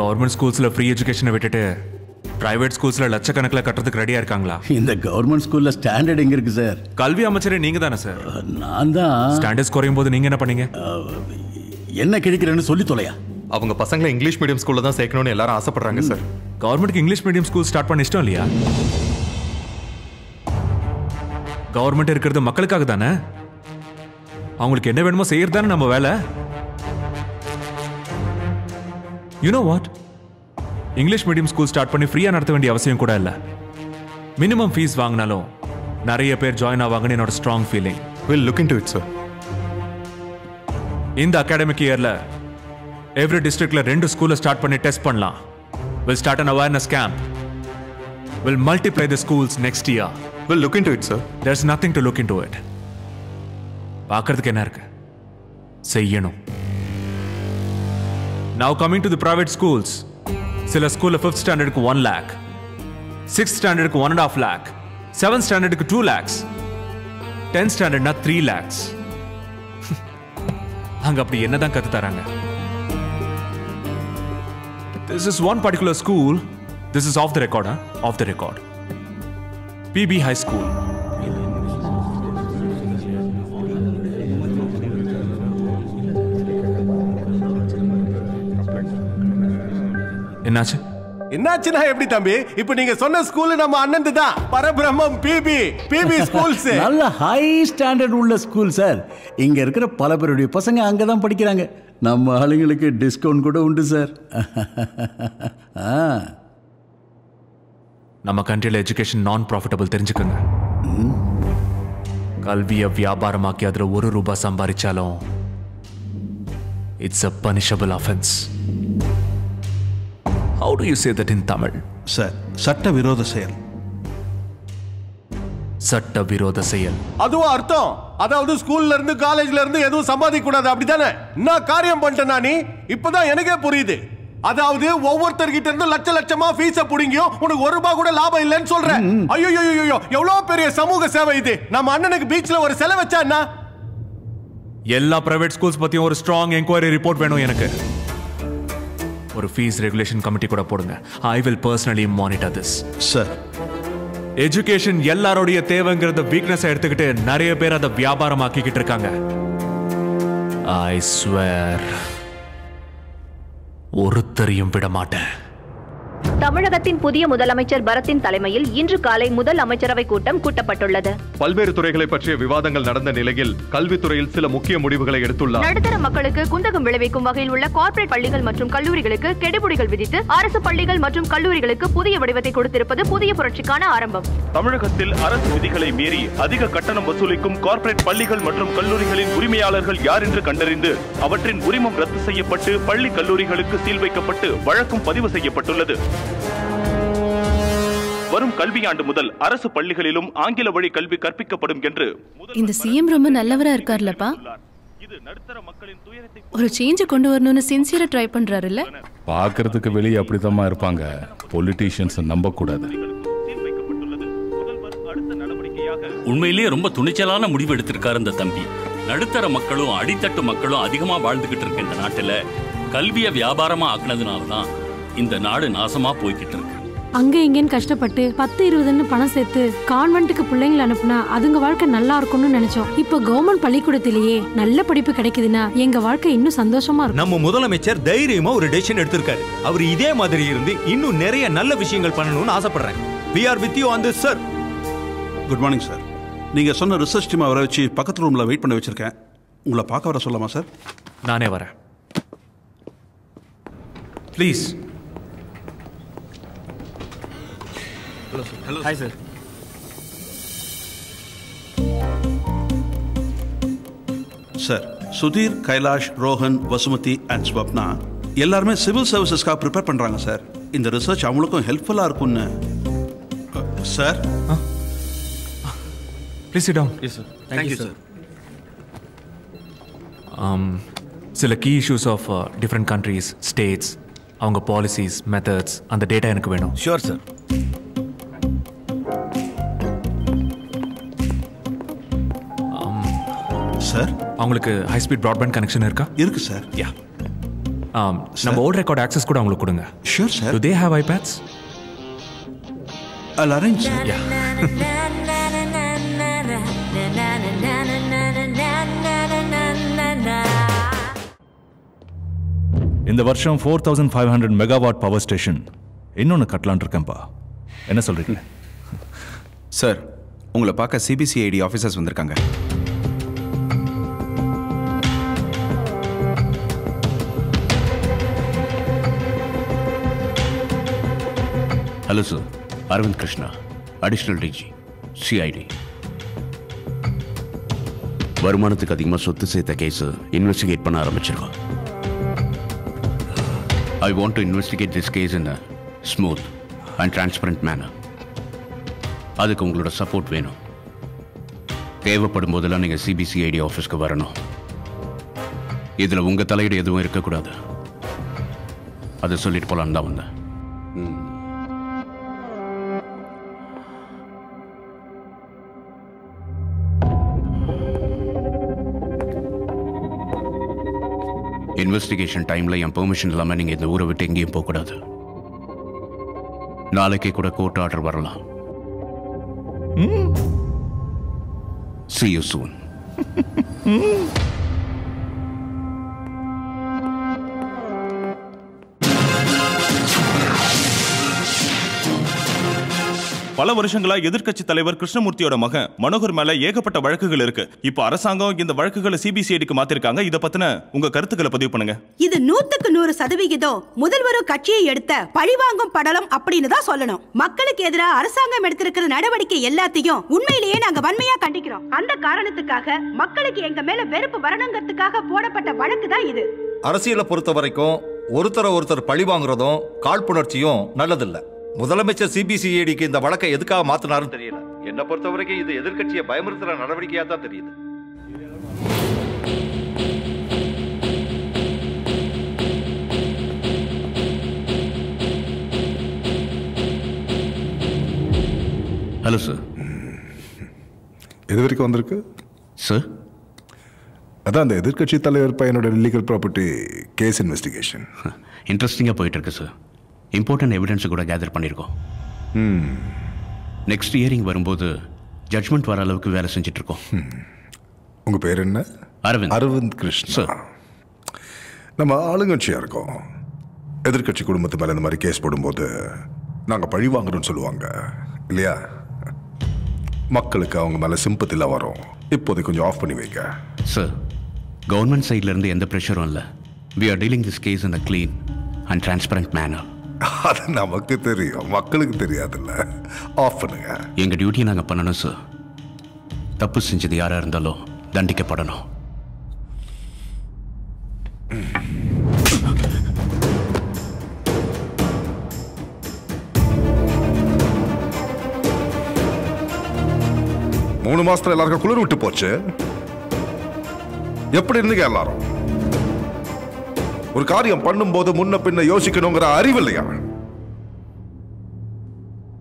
கவர்மெண்ட் ஸ்கூல்ஸில் ஃப்ரீ எஜுகேஷனை விட்டுட்டு பிரைவேட் ஸ்கூல்ஸில் லட்சக்கணக்கில் கட்டுறதுக்கு ரெடியாக இருக்காங்களா? இந்த கவர்மெண்ட் ஸ்கூலில் ஸ்டாண்டர்ட் எங்கே இருக்குது சார்? கல்வி அமைச்சரே நீங்கள் தானே சார்? நான் தான். ஸ்டாண்டர்ட்ஸ் குறையும் போது நீங்கள் என்ன பண்ணீங்க? என்ன கிடைக்கிறேன்னு சொல்லி தொலையா? அவங்க பசங்களை இங்கிலீஷ் மீடியம் ஸ்கூலில் தான் சேர்க்கணும்னு எல்லாரும் ஆசைப்படுறாங்க சார். கவர்மெண்ட்டுக்கு இங்கிலீஷ் மீடியம் ஸ்கூல் ஸ்டார்ட் பண்ண இஷ்டம் இல்லையா? கவர்மெண்ட் இருக்கிறது மக்களுக்காக தானே. அவங்களுக்கு என்ன வேணுமோ செய்யறது தானே நம்ம வேலை. You know what, English medium school start பண்ணி ஃப்ரீயாக நடத்த வேண்டிய அவசியம் கூட இல்லை. மினிமம் ஃபீஸ் வாங்கினாலும் நிறைய பேர் ஜாயின் ஆவாங்கன்னு என்னோட strong feeling. Will look into it sir. இந்த அகாடமிக் இயரில் எவ்ரி டிஸ்ட்ரிக்டில் ரெண்டு ஸ்கூலை ஸ்டார்ட் பண்ணி டெஸ்ட் பண்ணலாம். Will start an awareness camp. Will multiply the schools next year. Will look into it sir. There is nothing to look into it. பார்க்கறதுக்கு என்ன இருக்கு, செய்யணும். Now coming to the private schools. சில ஸ்கூலில் fifth ஸ்டாண்டர்டுக்கு one lakh, sixth ஸ்டாண்டர்டுக்கு one and half lakh, seventh ஸ்டாண்டர்டுக்கு two lakhs, tenth ஸ்டாண்டர்ட்னா த்ரீ லேக்ஸ். அங்கே அப்படி என்ன தான் கற்று தராங்க? This is one particular school. This is off the record. Off the record BB high school. என்னாச்சு? என்னாச்சுன்னா எப்படி தம்பி? இப்போ நீங்க சொன்ன ஸ்கூல் நம்ம அண்ணன் தான், பரபிரம்மம் பிபி பிபி ஸ்கூல்ஸ். நல்ல ஹை ஸ்டாண்டர்ட் உள்ள ஸ்கூல் சார். இங்க இருக்கிற பல பேருடைய பசங்க அங்கே தான் படிக்கிறாங்க. நம்ம ஆளுங்களுக்கு டிஸ்கவுண்ட் கூட உண்டு சார். நம்ம கண்ட்ரியில் எஜுகேஷன் நான் ப்ராஃபிட்டபிள் தெரிஞ்சுக்கோங்க. கல்வியை வியாபாரமாக்கி அதில் ஒரு ரூபாய் சம்பாதிச்சாலும் it's a punishable offence. How do you say that in Tamil? Sir, சட்ட விரோத செயல். சட்ட விரோத செயல் அதுவா அர்த்தம்? அதாவது ஸ்கூல்ல இருந்து காலேஜ்ல இருந்து எதுவும் சம்பாதிக்க கூடாது அப்படிதானே? என்ன காரியம் பண்ணிட்டேனா நீ? இப்பதான் எனக்கே புரியுது. அதாவது ஒவ்வொருத்தர் கிட்ட இருந்து லட்ச லட்சமா ஃபீஸ புடுங்கியும் உனக்கு ஒரு ரூபாய் கூட லாபம் இல்லைன்னு சொல்றேன். ஐயோ ஐயோ, எவ்வளவு பெரிய சமூக சேவை இது! நம்ம அண்ணனுக்கு பீச்ல ஒரு செலவு வச்சா என்ன? எல்லா பிரைவேட் ஸ்கூல்ஸ் பத்தியும் ஒரு ஸ்ட்ராங் என்கொயரி ரிப்போர்ட் வேணும் எனக்கு. ஒரு ஃபீஸ் ரெகுலேஷன் கமிட்டி கூட போடுங்க. I will personally monitor this. Sir, education எல்லாரோடைய தேவைங்கிறத வீக்னஸ் எடுத்துக்கிட்டு நிறைய பேர் அதை வியாபாரம் ஆக்கிக்கிட்டு இருக்காங்க. ஐ ஸ்வேர் ஒருத்தரையும் விட மாட்டேன். தமிழகத்தின் புதிய முதலமைச்சர் பரத்தின் தலைமையில் இன்று காலை முதல் அமைச்சரவை கூட்டம் கூட்டப்பட்டுள்ளது. பல்வேறு துறைகளை பற்றிய விவாதங்கள் நடந்த நிலையில் கல்வித்துறையில் சில முக்கிய முடிவுகளை எடுத்துள்ளார். நடுத்தர மக்களுக்கு குந்தகம் விளைவிக்கும் வகையில் உள்ள கார்ப்பரேட் பள்ளிகள் மற்றும் கல்லூரிகளுக்கு கெடுபுடிகள் விதித்து அரசு பள்ளிகள் மற்றும் கல்லூரிகளுக்கு புதிய வடிவத்தை கொடுத்திருப்பது புதிய புரட்சிக்கான ஆரம்பம். தமிழகத்தில் அரசு விதிகளை மீறி அதிக கட்டணம் வசூலிக்கும் கார்ப்பரேட் பள்ளிகள் மற்றும் கல்லூரிகளின் உரிமையாளர்கள் யார் என்று கண்டறிந்து அவற்றின் உரிமம் ரத்து செய்யப்பட்டு பள்ளி கல்லூரிகளுக்கு சீல் வைக்கப்பட்டு வழக்கும் பதிவு செய்யப்பட்டுள்ளது. வரும் கல்வியாண்டு முதல் அரசு பள்ளிகளிலும் ஆங்கில வழி கல்வி கற்பிக்கப்படும் என்று இந்த சிஎம் ரொம்ப நல்லவரா இருக்கார்லப்பா. ஒரு சேஞ்ச கொண்டு வரணும்னு சின்சியரா ட்ரை பண்றாருல்ல. பாக்குறதுக்கு வெளியே அப்படிதான் இருப்பாங்க. பொலிட்டீஷியன்ஸ் நம்ப கூடாது. உண்மையிலேயே ரொம்ப துணிச்சலான முடிவு எடுத்திருக்காரு இந்த தம்பி. நடுத்தர மக்களும் அடித்தட்டு மக்களும் அதிகமா வாழ்ந்துகிட்டு இருக்க இந்த நாட்டுல கல்வியை வியாபாரமா ஆக்குனதுனாலதான் இந்த நாடு நாசமா போய்கிட்டு இருக்கு. அங்க இங்கன்னு கஷ்டப்பட்டு பத்து இருபதுன்னு பணம் சேர்த்து கான்வென்ட்டுக்கு பிள்ளைங்களை அனுப்புனா அதுங்க வாழ்க்கை நல்லா இருக்கும்னு நினைச்சோம். இப்ப கவர்மெண்ட் பள்ளிக்கூடத்திலேயே நல்ல படிப்பு கிடைக்குதுன்னா எங்க வாழ்க்கை இன்னும் சந்தோஷமா இருக்கும். நம்ம முதலமைச்சர் தைரியமா ஒரு டெசிஷன் எடுத்திருக்காரு. அவர் இதே மாதிரி இருந்து இன்னும் நிறைய நல்ல விஷயங்கள் பண்ணணும்னு ஆசைப்படுறேன். We are with you on this, sir. Good morning, sir. நீங்க சொன்ன ரிசர்ச் டீம் அவரை வச்சு பக்கத்து ரூம்ல வெயிட் பண்ண வச்சிருக்கேன். உங்களை பார்க்க வர சொல்லலாமா சார்? நானே வரேன். Please. Hello sir. Hello, hi sir. Sir, Sudhir, Kailash, Rohan, Vasumathi and Swapna எல்லாரும் சிவில் சர்வீசஸ்க்காக ப்ரிப்பேர் பண்றாங்க சார். இந்த ரிசர்ச் அவங்களுக்கும் ஹெல்ப்ஃபுல்லா இருக்கும்னு. Sir please sit down. Yes sir. Thank, Thank you sir. Um சில key issues of different countries, states, அவங்க policies, methods, அந்த டேட்டா எனக்கு வேணும். Sure sir. சார், அவங்களுக்கு ஹை ஸ்பீட் பிராட்பேண்ட் கனெக்ஷன் இருக்கா? இருக்கு சார். யா, நம்ம ஓல்ட் ரெக்கார்ட் ஆக்சஸ் கூட அவங்களுக்கு கொடுங்க. Sure sir. Do they have iPads? I'll arrange. Yeah. இந்த வருஷம் four thousand five hundred megawatt power station இன்னொன்று கட்டலான் இருக்கேன்ப்பா. என்ன சொல்றீங்க சார்? உங்களை பார்க்க சிபிசிஐடி ஆஃபீஸர்ஸ் வந்திருக்காங்க. Hello sir, Aravind Krishna, additional DG CID. வருமானத்துக்கு அதிகமாக சொத்து சேர்த்த கேஸு இன்வெஸ்டிகேட் பண்ண ஆரம்பிச்சிருக்கோம். I want to investigate this case in a smooth and transparent manner. அதுக்கு உங்களோட சப்போர்ட் வேணும். தேவைப்படும் போதெல்லாம் நீங்கள் சிபிசிஐடி ஆஃபீஸ்க்கு வரணும். இதில் உங்கள் தலையீடு எதுவும் இருக்கக்கூடாது. அதை சொல்லிட்டு போகலான்னு தான் வந்தேன். இன்வெஸ்டிகேஷன் டைமில் என் பெர்மிஷன் இல்லாமல் நீங்கள் இந்த ஊரை விட்டு எங்கேயும் போகக்கூடாது. நாளைக்கே கூட கோர்ட் ஆர்டர் வரலாம். See you soon. பல வருஷங்களா எதிர்க்கட்சி தலைவர் கிருஷ்ணமூர்த்தியோட மகன் மனோகர் மேல ஏகப்பட்ட வழக்குகள் இருக்கு. இப்ப அரசாங்கம் இந்த வழக்குகளை சிபிசிஐடிக்கு மாத்திருக்காங்க. இத பத்தின உங்க கருத்துக்களை பதிவு பண்ணுங்க. இது நூத்துக்கு நூறு சதவிகிதம் முதல்வரும் கட்சியை எடுத்த பழிவாங்கும் படலம் அப்படின்னு தான் சொல்லணும். மக்களுக்கு எதிராக அரசாங்கம் எடுத்திருக்கிற நடவடிக்கை எல்லாத்தையும் உண்மையிலேயே நாங்க வன்மையா கண்டிக்கிறோம். அந்த காரணத்துக்காக மக்களுக்கு எங்க மேல வெறுப்பு வரணுங்கிறதுக்காக போடப்பட்ட வழக்கு தான் இது. அரசியலை பொறுத்த வரைக்கும் ஒருத்தர ஒருத்தர் பழி வாங்குறதும் காழ்ப்புணர்ச்சியும் நல்லதில்ல. முதலமைச்சர் சிபிசிஐடிக்கு இந்த வழக்கை எதுக்காக மாத்தினாருன்னு தெரியல. என்ன பொறுத்த வரைக்கும் இது எதிர்க்கட்சியை பயமுறுத்துற நடவடிக்கையா தான் தெரியுது. ஹலோ சார், எது வரைக்கும் வந்திருக்கு சார்? அதான் அந்த எதிர்கட்சி தலைவர் பையனோட லீகல் ப்ராப்பர்ட்டி கேஸ் இன்வெஸ்டிகேஷன் இன்ட்ரெஸ்டிங்காக போயிட்டு இருக்கு சார். இம்பார்ட்டன்ட் எவிடன்ஸு கூட கேதர் பண்ணியிருக்கோம். ம் நெக்ஸ்ட் ஹியரிங் வரும்போது ஜட்மெண்ட் வர அளவுக்கு வேலை செஞ்சிட்ருக்கோம். உங்கள் பேர் என்ன? அரவிந்த். அரவிந்த் கிருஷ்ணா சார். நம்ம ஆளுங்கட்சியாக இருக்கோம். எதிர்கட்சி குடும்பத்து மேலே இந்த மாதிரி கேஸ் போடும்போது நாங்கள் பழி வாங்குறோன்னு சொல்லுவாங்க இல்லையா? மக்களுக்கு அவங்க மேலே சிம்பத்திலாம் வரும். இப்போதைக்கு கொஞ்சம் ஆஃப் பண்ணி வைங்க சார். கவர்மெண்ட் சைட்லேருந்து எந்த ப்ரெஷரும் இல்லை. We are dealing this case in a clean and transparent manner. அது நமக்கு தெரியும், மக்களுக்கு தெரியாதுல்ல. ஆஃப் பண்ணுங்க. எங்கள் டியூட்டியை நாங்கள் பண்ணணும் சார். தப்பு செஞ்சது யாராக இருந்தாலும் தண்டிக்கப்படணும். மூணு மாசத்துல எல்லாருக்கும் குளிர் விட்டு போச்சு. எப்படி இருந்தீங்க எல்லாரும்? ஒரு காரியம் பண்ணும் போது முன்ன பின்ன யோசிக்கணுங்கிற அறிவு இல்லையா?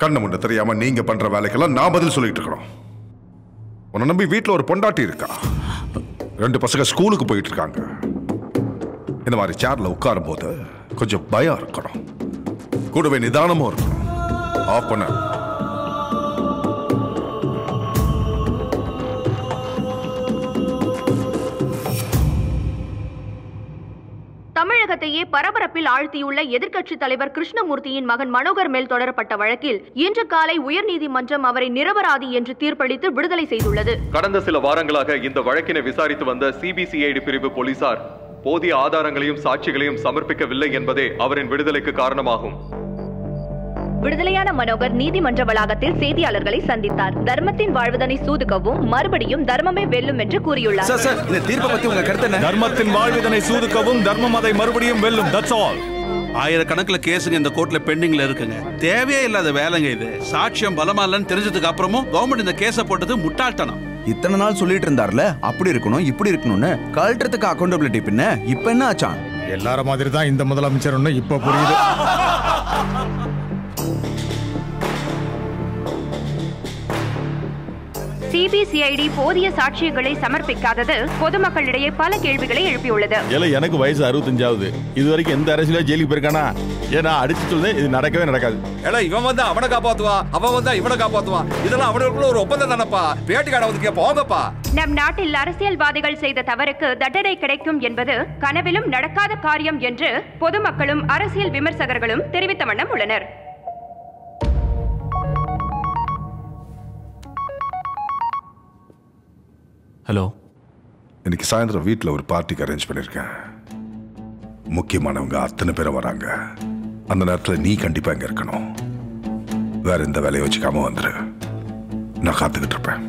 கண்ணு முன்ன தெரியாம நீங்க பண்ற வேலைக்கெல்லாம் நான் பதில் சொல்லிட்டு இருக்கிறோம். உன்னை நம்பி வீட்டுல ஒரு பொண்டாட்டி இருக்கா, ரெண்டு பசங்க ஸ்கூலுக்கு போயிட்டு இருக்காங்க. இந்த மாதிரி சேர்ல உட்காரும் போது கொஞ்சம் பயம் இருக்கணும், கூடவே நிதானமும் இருக்கணும். ஆஃப் பண்ண தமிழகத்தையே பரபரப்பில் ஆழ்த்தியுள்ள எதிர்க்கட்சி தலைவர் கிருஷ்ணமூர்த்தியின் மகன் மனோகர் மேல் தொடரப்பட்ட வழக்கில் இன்று காலை உயர்நீதிமன்றம் அவரை நிரபராதி என்று தீர்ப்பளித்து விடுதலை செய்துள்ளது. கடந்த சில வாரங்களாக இந்த வழக்கினை விசாரித்து வந்த சிபிசிஐடி பிரிவு போலீசார் போதிய ஆதாரங்களையும் சாட்சிகளையும் சமர்ப்பிக்கவில்லை என்பதே அவரின் விடுதலைக்கு காரணமாகும். விடுதலையான மனோகர் நீதிமன்ற வளாகத்தில் செய்தியாளர்களை சந்தித்தார். தர்மத்தின் வாழ்வுதனை சூதுக்கவும் மறுபடியும் தர்மமே வெல்லும் என்று கூறியுள்ளார். சார் சார், இந்த தீர்ப்பை பத்தி உங்க கருத்து என்ன? தர்மத்தின் வாழ்வுதனை சூதுக்கவும் தர்மம் அதை மறுபடியும் வெல்லும். That's all. ஆயிரக்கணக்கில் கேஸுங்க இந்த கோர்ட்ல பெண்டிங்ல இருக்குங்க. தேவையே இல்லாத வேலைங்க இது. சாட்சியம் பலமா இல்லைன்னு தெரிஞ்சதுக்கு அப்புறமும் கவர்மெண்ட் இந்த கேஸை போட்டது முட்டாள்தனம். இத்தனை நாள் சொல்லிட்டு இருந்தார்ல, அப்படி இருக்கணும் இப்படி இருக்கணும்னு. கழட்டத்துக்கு அக்கௌண்டபிலிட்டி பின்ன இப்ப என்ன ஆச்சான்? எல்லார மாதிரி தான் இந்த முதலமைச்சர் ஒண்ணு இப்ப புரியுது. சிபிசிஐடி போதிய சாட்சியங்களை சமர்ப்பிக்காதது பொதுமக்களிடையே பல கேள்விகளை எழுப்பியுள்ளது. எனக்கு வயசு அறுபத்தஞ்சாவது. இது வரைக்கும் எந்த அரசியல ஜெயிலுக்கு போயிருக்கானா? ஏன்னா அடிச்சு சொல்லுது இது நடக்கவே நடக்காது. ஏன்னா இவன் வந்து அவனை காப்பாத்துவா, அவன் வந்து இவனை காப்பாத்துவா. இதெல்லாம் அவனுக்குள்ள ஒரு ஒப்பந்தம் தானப்பா. பேட்டி காணவதுக்கு போங்கப்பா. நம் நாட்டில் அரசியல்வாதிகள் செய்த தவறுக்கு தண்டனை கிடைக்கும் என்பது கனவிலும் நடக்காத காரியம் என்று பொதுமக்களும் அரசியல் விமர்சகர்களும் தெரிவித்த வண்ணம் உள்ளனர். ஹலோ, இன்னைக்கு சாயந்தரம் வீட்டில் ஒரு பார்ட்டிக்கு அரேஞ்ச் பண்ணியிருக்கேன். முக்கியமானவங்க அத்தனை பேரை வராங்க. அந்த நேரத்தில் நீ கண்டிப்பாக இங்கே இருக்கணும். வேற எந்த வேலையை வச்சுக்காம வந்துரு. நான் காத்துக்கிட்டு இருப்பேன்.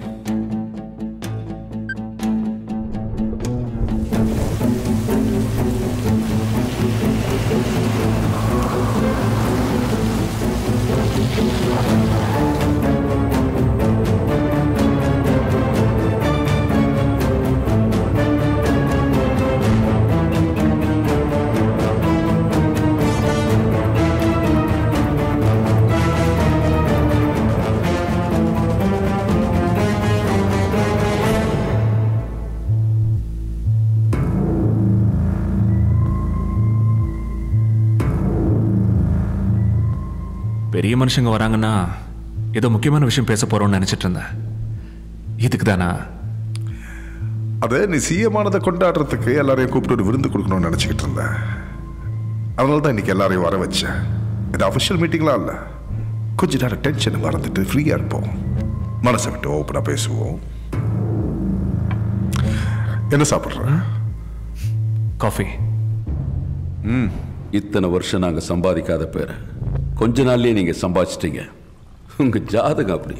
பெரிய மனுஷங்க வராங்கன்னா ஏதோ முக்கியமான விஷயம் பேச போறோம்னு நினைச்சிட்டு இருந்தேன். இதுக்கு தானா? அது நீ சீயமானதை கொண்டாடுறதுக்கு எல்லாரையும் கூப்பிட்டு ஒரு விருந்து கொடுக்கணும்னு நினைச்சிக்கிட்டு இருந்தேன். அதனால தான் இன்னைக்கு எல்லாரையும் வர வச்சேன். இது அஃபிஷியல் மீட்டிங்லாம் இல்லை, கொஞ்ச நேரம் டென்ஷன் மறந்துட்டு ஃப்ரீயாக இருப்போம், மனசை விட்டு ஓப்பனாக பேசுவோம். என்ன சாப்பிட்ற? காஃபி. ம் இத்தனை வருஷம் நாங்கள் சம்பாதிக்காத பேர் கொஞ்ச நாள்லேயே நீங்கள் சம்பாதிச்சிட்டீங்க. உங்கள் ஜாதகம் அப்படி.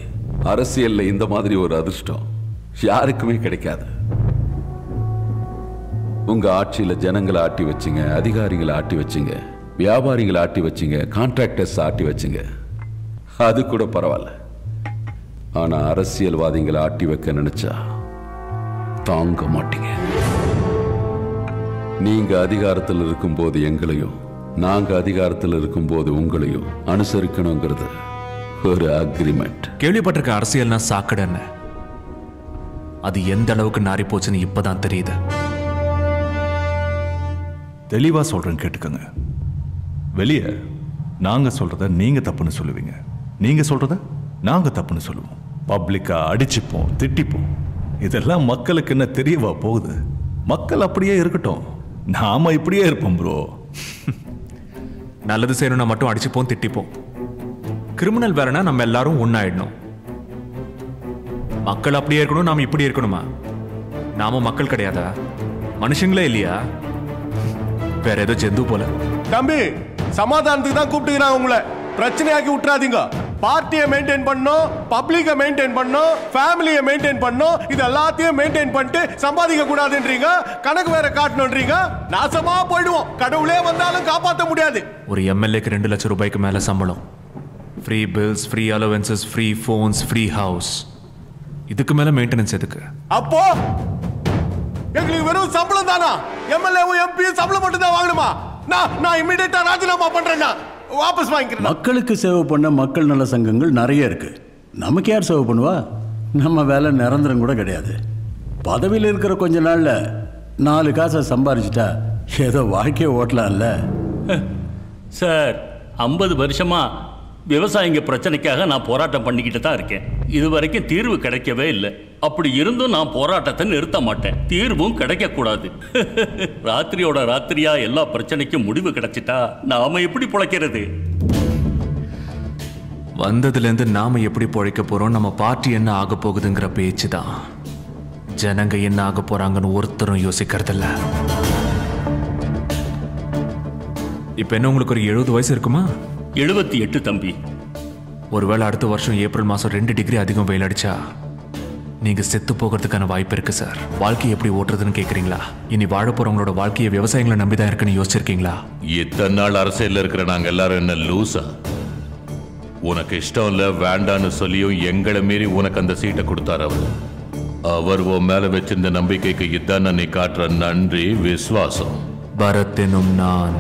அரசியலில் இந்த மாதிரி ஒரு அதிர்ஷ்டம் யாருக்குமே கிடைக்காது. உங்கள் ஆட்சியில் ஜனங்களை ஆட்டி வச்சிங்க, அதிகாரிகளை ஆட்டி வச்சிங்க, வியாபாரிகளை ஆட்டி வச்சிங்க, கான்ட்ராக்டர்ஸை ஆட்டி வச்சிங்க. அது கூட பரவாயில்ல. ஆனால் அரசியல்வாதிகளை ஆட்டி வைக்க நினச்சா தாங்க மாட்டீங்க. நீங்கள் அதிகாரத்தில் இருக்கும்போது எங்களையும் நாங்கள் அதிகாரத்தில் இருக்கும்போது உங்களையும் அனுசரிக்கணுங்கிறது ஒரு அக்ரிமெண்ட். கேள்விப்பட்டிருக்க அரசியல்னா சாக்கடைன்னு, அது எந்த அளவுக்கு நாரி போச்சுன்னு இப்பதான் தெரியுது. தெளிவாக சொல்கிறேன்னு கேட்டுக்கோங்க. வெளியே நாங்கள் சொல்கிறத நீங்கள் தப்புன்னு சொல்லுவீங்க, நீங்கள் சொல்கிறத நாங்கள் தப்புன்னு சொல்லுவோம். பப்ளிக்காக அடிச்சுப்போம், திட்டிப்போம். இதெல்லாம் மக்களுக்கு என்ன தெரியவா போகுது? மக்கள் அப்படியே இருக்கட்டும், நாம இப்படியே இருப்போம் ப்ரோ. நல்லது செய்யணும்னா மட்டும் அடிச்சுப்போம், திட்டிப்போம். கிரிமினல் வேறனா நம்ம எல்லாரும் ஒன்னாயிடணும். மக்கள் அப்படியே இருக்கணும், நாம இப்படி இருக்கணுமா? நாம மக்கள் கிடையாதா? மனுஷங்களே இல்லையா? வேற ஏதோ ஜெந்து போல. தம்பி, சமாதானத்துக்கு தான் கூப்பிட்டுக்கிறாங்க உங்களை. பிரச்சனையாக்கி விட்டுறாதீங்க. பார்ட்டியை மெயின்டைன் பண்ணோம், பப்ளிக்கை மெயின்டைன் பண்ணோம், ஃபேமிலியை மெயின்டைன் பண்ணோம். இது எல்லாத்தையும் மெயின்டைன் பண்ணிட்டு சம்பாதிக்க கூடாதுன்றீங்க, கணக்கு வேற காட்டணும்ன்றீங்க. நாசமா போயிடுவோம். கடவுளே வந்தாலும் காப்பாற்ற முடியாது. ஒரு எம்எல்ஏக்கு ரெண்டு லட்சம் ரூபாய்க்கு மேல சம்பளம், free bills, free allowances, free phones, free house. இதுக்கு மேல மெயின்டெனன்ஸ் எதுக்கு? அப்போ எங்களுக்கு வெறும் சம்பளம் தானா? எம்எல்ஏ எம்பி சம்பளம் மட்டும் தான் வாங்கணுமா? நான் நான் இமிடியேட்டா ராஜினாமா பண்றேன்னா வாபஸ் வாங்கிக்கிறேன். மக்களுக்கு சேவை பண்ண மக்கள் நல சங்கங்கள் நிறைய இருக்கு. நமக்கு யார் சேவை பண்ணுவா? நம்ம வேலை நிரந்தரம் கூட கிடையாது. பதவியில் இருக்கிற கொஞ்ச நாள்ல நாலு காசை சம்பாரிச்சிட்டா ஏதோ வாழ்க்கையை ஓட்டலாம்ல. சார், ஐம்பது வருஷமா விவசாயிங்க பிரச்சனைக்காக நான் போராட்டம் பண்ணிக்கிட்டு தான் இருக்கேன். இது வரைக்கும் தீர்வு கிடைக்கவே இல்லை. அப்படி இருந்தும் நான் போராட்டத்தை நிறுத்த மாட்டேன். தீர்வும் கிடைக்கக்கூடாது. ராத்திரியோட ராத்திரியா எல்லா பிரச்சனைக்கும் முடிவு கிடைச்சிட்டா நாம எப்படி பிழைக்கிறது? வந்ததுலேருந்து நாம எப்படி பிழைக்க போறோம், நம்ம பார்ட்டி என்ன ஆக போகுதுங்கிற பேச்சு தான். ஜனங்க என்ன ஆக போறாங்கன்னு ஒருத்தரும் யோசிக்கிறதில்ல. இப்ப என்ன, உங்களுக்கு ஒரு எழுபது வயசு இருக்குமா? எழுபத்தி எட்டு தம்பி. ஒருவேளை அடுத்த வருஷம் ஏப்ரல் மாதம் ரெண்டு டிகிரி அதிகம் வெயில் அடிச்சா நீங்கள் செத்து போகிறதுக்கான வாய்ப்பு இருக்குது சார். வாழ்க்கையை எப்படி ஓட்டுறதுன்னு கேட்குறீங்களா? இனி வாழ போகிறவங்களோட வாழ்க்கையை விவசாயிகளை நம்பி தான் இருக்குன்னு யோசிச்சிருக்கீங்களா? எத்தனை நாள் அரசியலில் இருக்கிற நாங்கள் எல்லாரும் என்ன லூஸா? உனக்கு இஷ்டம் இல்லை வேண்டான்னு சொல்லியும் எங்களை மீறி உனக்கு அந்த சீட்டை கொடுத்தார் அவர். அவர் உன் மேலே வச்சிருந்த நம்பிக்கைக்கு இதான நீ காட்டுற நன்றி, விசுவாசம். பரத் எனும் நான்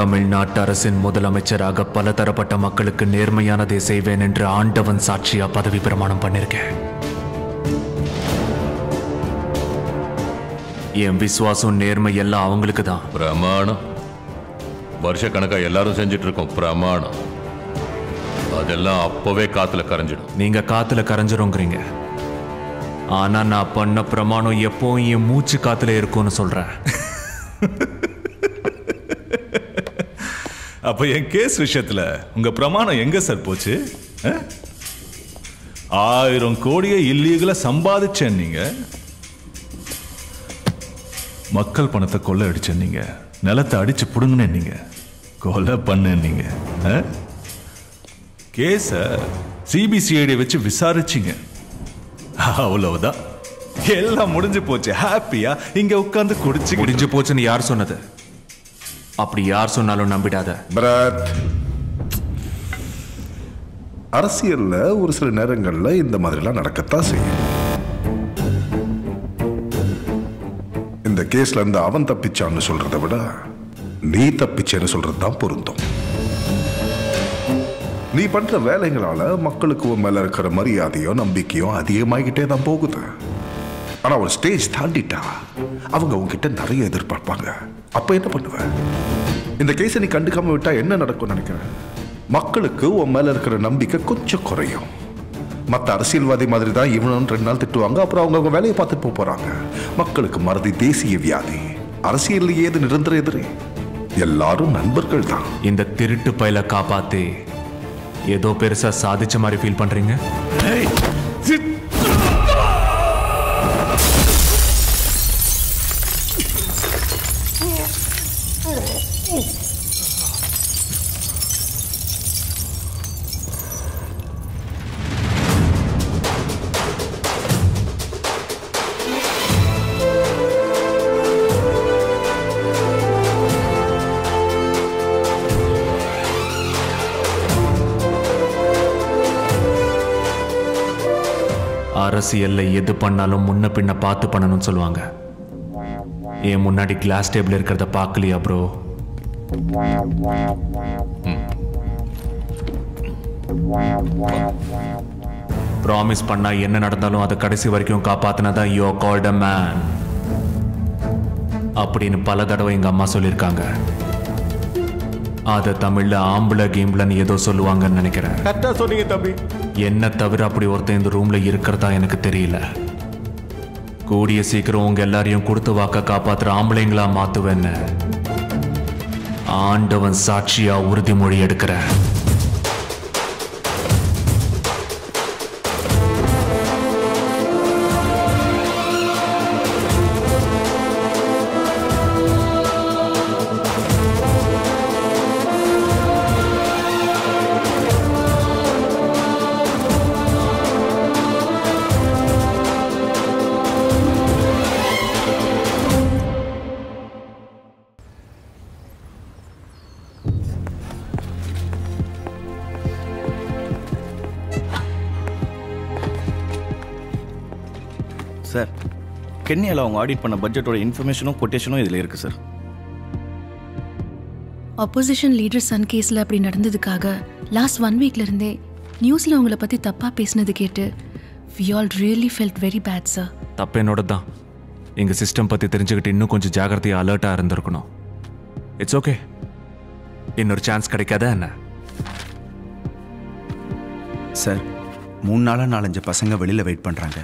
தமிழ்நாட்டு அரசின் முதலமைச்சராக பல தரப்பட்ட மக்களுக்கு நேர்மையானதை செய்வேன் என்று ஆண்டவன் சாட்சியா பதவி பிரமாணம் பண்ணிருக்கேன். என் விசுவாசம், நேர்மை எல்லாம் அவங்களுக்கு தான். பிரமாணம் வருஷ கணக்கா எல்லாரும் செஞ்சிட்டு இருக்கோம். பிரமாணம் அதெல்லாம் அப்பவே காத்துல கரைஞ்சிடும். நீங்க காத்துல கரைஞ்சிருங்கிறீங்க, ஆனா நான் பண்ண பிரமாணம் எப்பவும் என் மூச்சு காத்துல இருக்கும்னு சொல்றேன். அப்போ என் கேஸ் விஷயத்தில் உங்கள் பிரமாணம் எங்கே சார் போச்சு? ஆயிரம் கோடியை இல்லீகலாக சம்பாதிச்சேன் நீங்கள், மக்கள் பணத்தை கொள்ளை அடிச்சேன் நீங்கள், நிலத்தை அடித்து பிடுங்கினேன் நீங்கள், கொலை பண்ணேன் நீங்கள். கேஸை சிபிசிஐடி வச்சு விசாரிச்சிங்க, அவ்வளவுதான், எல்லாம் முடிஞ்சு போச்சு. ஹாப்பியாக இங்கே உட்காந்து குடிச்சு முடிஞ்சு போச்சுன்னு யார் சொன்னது? அப்படி யார் சொன்னாலும் நம்பிடாத பரத். அரசியல்ல ஒரு சில நேரங்கள்ல இந்த மாதிரிலாம் நடக்கத்தான் செய்யும். இந்த கேஸ்ல இருந்து அவன் தப்பிச்சான்னு சொல்றதை விட நீ தப்பிச்சேன்னு சொல்றது தான் பொருந்தும். நீ பண்ற வேலைகளால மக்களுக்கு மேல இருக்கிற மரியாதையோ நம்பிக்கையோ அதிகமாகிட்டே தான் போகுது. ஆனா ஒரு ஸ்டேஜ் தாண்டிட்டா அவங்க உங்ககிட்ட நிறைய எதிர்பார்ப்பாங்க. அப்ப என்ன பண்ணுவ? இந்த கேஸை நீ கண்டுக்காம விட்டா என்ன நடக்கும் நினைக்கிறேன்? மக்களுக்கு உன் மேல இருக்கிற நம்பிக்கை கொஞ்சம் குறையும். மற்ற அரசியல்வாதி மாதிரி தான் இவனும் ரெண்டு நாள் திட்டுவாங்க, அப்புறம் அவங்க வேலையை பார்த்துட்டு போறாங்க. மக்களுக்கு மறதி தேசிய வியாதி. அரசியல் ஏது நிரந்தர எதிரி? எல்லாரும் நண்பர்கள் தான். இந்த திருட்டு பயில காப்பாத்தி ஏதோ பெருசா சாதிச்ச மாதிரி ஃபீல் பண்றீங்க. அரசியல்ல எது பண்ணாலும் முன்ன பின்ன பார்த்து பண்ணணும்னு சொல்லுவாங்க. ஏன் முன்னாடி கிளாஸ் டேபிள் இருக்கிறத பார்க்கலையா ப்ரோ? ப்ராமிஸ் பண்ணா என்ன நடந்தாலும் அதை கடைசி வரைக்கும் காப்பாத்தினாதான் you are called a man அப்படின்னு பல தடவை எங்க அம்மா சொல்லியிருக்காங்க. அதை தமிழ்ல ஆம்பளை கேம்லன்னு ஏதோ சொல்லுவாங்கன்னு நினைக்கிறேன். கரெக்டா சொன்னீங்க தம்பி. என்ன தவிர அப்படி ஒருத்தன் இந்த ரூம்ல இருக்கிறதா எனக்கு தெரியல. கூடிய சீக்கிரம் உங்க எல்லாரையும் கொடுத்து வாக்க காப்பாத்துற ஆம்பளைங்களா மாத்துவேன்னு ஆண்டவன் சாட்சியா உறுதிமொழி எடுக்கிற. கென்யாவில் அவங்க ஆடிட் பண்ண பட்ஜெட்டோட இன்ஃபர்மேஷனும் கொட்டேஷனும் இதில் இருக்குது சார். ஆப்போசிஷன் லீடர் சன் கேஸில் அப்படி நடந்ததுக்காக லாஸ்ட் ஒன் வீக்லேருந்தே நியூஸில் அவங்கள பற்றி தப்பாக பேசினது கேட்டு we all really felt very bad sir. தப்பு என்னோட தான். எங்கள் சிஸ்டம் பற்றி தெரிஞ்சுக்கிட்டு இன்னும் கொஞ்சம் ஜாகிரதையாக அலர்ட்டாக இருந்திருக்கணும். It's okay. இன்னொரு சான்ஸ் கிடைக்காதா என்ன சார்? மூணு நாளாக நாலஞ்சு பசங்க வெளியில் வெயிட் பண்ணுறாங்க.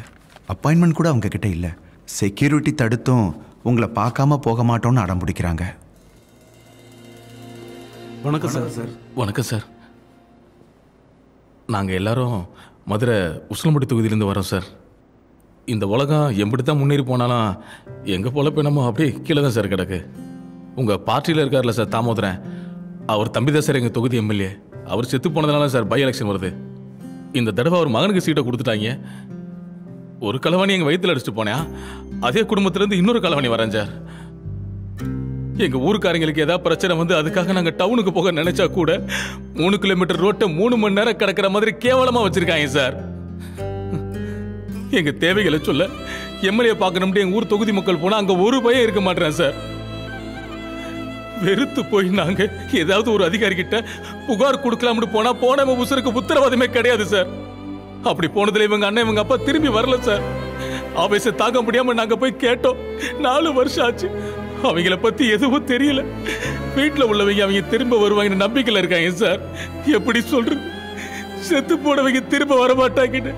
அப்பாயின்மெண்ட் கூட அவங்க கிட்டே இல்லை. செக்யூரிட்டி தடுத்தும் உங்களை பார்க்காம போக மாட்டோம்னு அடம் பிடிக்கிறாங்க. வணக்கம் சார். சார் வணக்கம் சார். நாங்கள் எல்லாரும் மதுரை உசிலம்பட்டி தொகுதியிலேருந்து வரோம் சார். இந்த உலகம் எப்படி தான் முன்னேறி போனாலும் எங்கள் பொழப்பு என்னமோ அப்படியே கீழே தான் சார் கிடக்கு. உங்கள் பார்ட்டியில் இருக்கார்ல சார் தாமோதரன், அவர் தம்பி தான் சார் எங்கள் தொகுதி எம்எல்ஏ. அவர் செத்து போனதுனால சார் பை எலெக்ஷன் வருது. இந்த தடவை அவர் மகனுக்கு சீட்டை கொடுத்துட்டாங்க. ஒரு கலவாணி எங்கள் வயிற்றுல அடிச்சுட்டு போனேன். அதே குடும்பத்திலேருந்து இன்னொரு கலவாணி வரேன் சார். எங்கள் ஊருக்காரங்களுக்கு ஏதாவது பிரச்சனை வந்து அதுக்காக நாங்கள் டவுனுக்கு போக நினைச்சா கூட மூணு கிலோமீட்டர் ரோட்டை மூணு மணி நேரம் கிடக்கிற மாதிரி கேவலமாக வச்சுருக்காங்க சார். எங்கள் தேவைகளை சொல்ல எம்எல்ஏ பார்க்கணும்ட்டு எங்கள் ஊர் தொகுதி மக்கள் போனால் அங்கே ஒரு பயம் இருக்க மாட்டேறேன் சார். வெறுத்து போய் நாங்கள் ஏதாவது ஒரு அதிகாரிகிட்ட புகார் கொடுக்கலாம்னு போனால் போன உசுருக்கு உத்தரவாதமே கிடையாது சார். அப்படி போனதுல இவங்க அண்ணன் இவங்க அப்பா திரும்பி வரல சார். ஆபீஸை தாங்க முடியாம நாங்க போய் கேட்டோம். நாலு வருஷம் ஆச்சு, அவங்கள பத்தி எதுவும் தெரியல. வீட்டுல உள்ளவங்க அவங்க திரும்ப வருவாங்கன்னு நம்பிக்கையில இருக்காங்க சார். எப்படி சொல்றது, செத்து போனவங்க திரும்ப வரமாட்டாங்கன்னு.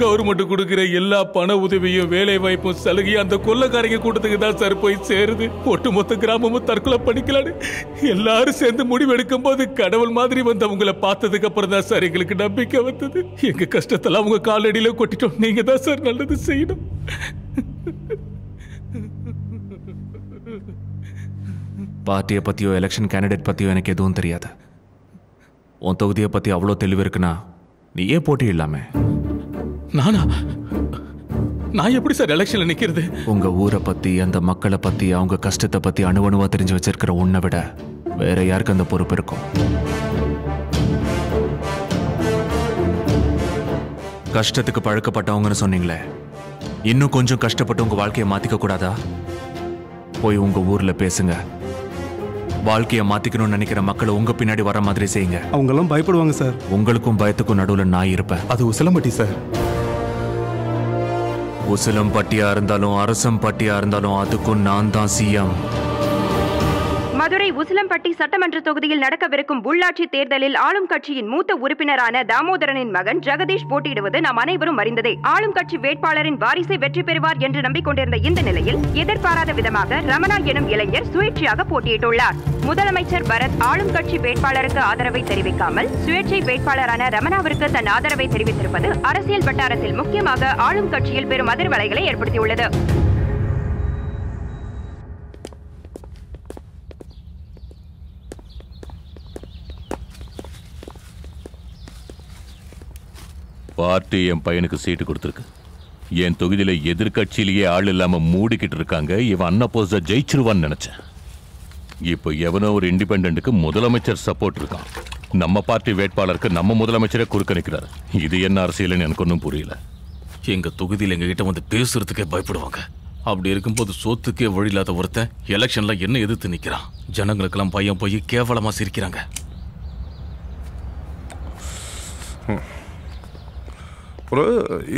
கவர்மெண்ட் கொடுக்கிற எல்லா பண உதவியும் வேலை வாய்ப்பும் சலுகையும் அந்த கொள்ளக்காரங்க கூட்டத்துக்கு தான் சார் போய் சேருது. ஒட்டுமொத்த கிராமமும் தற்கொலை பண்ணிக்கலான்னு எல்லாரும் சேர்ந்து முடிவெடுக்கும் போது கடவுள் மாதிரி வந்து அவங்கள பார்த்ததுக்கு அப்புறம் தான் சார் எங்களுக்கு நம்பிக்கை வந்தது. எங்க கஷ்டத்தெல்லாம் உங்க காலடியில கொட்டிட்டோம். நீங்க தான் சார் நல்லது செய்யணும். பார்ட்டியை பத்தியோ எலெக்ஷன் கேண்டிடேட் பத்தியோ எனக்கு எதுவும் தெரியாது. உன் தொகுதியை பத்தி அவ்வளோ தெளிவு இருக்குன்னா நீ ஏன் போட்டி இல்லாம? நானா நான் எப்படி சார் எலெக்ஷன்ல நிக்கிறது? உங்க ஊரை பத்தி அந்த மக்களை பத்தி அவங்க கஷ்டத்தை பத்தி அணுவணுவா தெரிஞ்சு வச்சிருக்கிற உன்னை விட வேற யாருக்கு அந்த பொறுப்பு இருக்கும்? கஷ்டத்துக்கு பழக்கப்பட்டவங்கன்னு சொன்னீங்களே, இன்னும் கொஞ்சம் கஷ்டப்பட்டு உங்க வாழ்க்கையை மாத்திக்க கூடாதா? போய் உங்க ஊர்ல பேசுங்க. வாழ்க்கையை மாத்திக்கணும்னு நினைக்கிற மக்கள் உங்க பின்னாடி வர மாதிரி செய்யுங்க. அவங்க எல்லாம் பயப்படுவாங்க சார். உங்களுக்கும் பயத்துக்கும் நடுவில் நான் இருப்பேன். அது உசிலம்பட்டி சார். உசிலம் பட்டியா இருந்தாலும் அரசம் பட்டியா இருந்தாலும் அதுக்கும் நான் தான் சிஎம். மதுரை உசிலம்பட்டி சட்டமன்ற தொகுதியில் நடக்கவிருக்கும் உள்ளாட்சி தேர்தலில் ஆளும் கட்சியின் மூத்த உறுப்பினரான தாமோதரனின் மகன் ஜெகதீஷ் போட்டியிடுவது நாம் அனைவரும் அறிந்ததே. ஆளும் கட்சி வேட்பாளரின் வாரிசை வெற்றி பெறுவார் என்று நம்பிக்கொண்டிருந்த இந்த நிலையில் எதிர்பாராத விதமாக ரமணா எனும் இளைஞர் சுயேட்சையாக போட்டியிட்டுள்ளார். முதலமைச்சர் பரத் ஆளும் கட்சி வேட்பாளருக்கு ஆதரவை தெரிவிக்காமல் சுயேட்சை வேட்பாளரான ரமணாவிற்கு தன் ஆதரவை தெரிவித்திருப்பது அரசியல் வட்டாரத்தில், முக்கியமாக ஆளும் கட்சியில் பெரும் அதிர்வலைகளை ஏற்படுத்தியுள்ளது. பார்ட்டி என் பையனுக்கு சீட்டு கொடுத்துருக்கு. என் தொகுதியில எதிர்கட்சியிலேயே ஆள் இல்லாம மூடிக்கிட்டு இருக்காங்க. இவன் அண்ணா போஸ்ட ஜெயிச்சிருவான்னு நினைச்சேன். இப்போ எவனோ ஒரு இண்டிபெண்டன்ட்டுக்கு முதலமைச்சர் சப்போர்ட் இருக்கான். நம்ம பார்ட்டி வேட்பாளருக்கு நம்ம முதலமைச்சரே குறுக்க நிற்கிறாரு. இது என்ன அரசியல்னு எனக்கு ஒன்றும் புரியல. எங்க தொகுதியில் எங்ககிட்ட வந்து பேசுறதுக்கே பயப்படுவாங்க. அப்படி இருக்கும்போது சோத்துக்கே வழி இல்லாத ஒருத்தன் எலெக்ஷன்ல என்ன எதிர்த்து நிற்கிறான். ஜனங்களுக்கெல்லாம் பையன் போய் கேவலமா சிரிக்கிறாங்க. ஒரு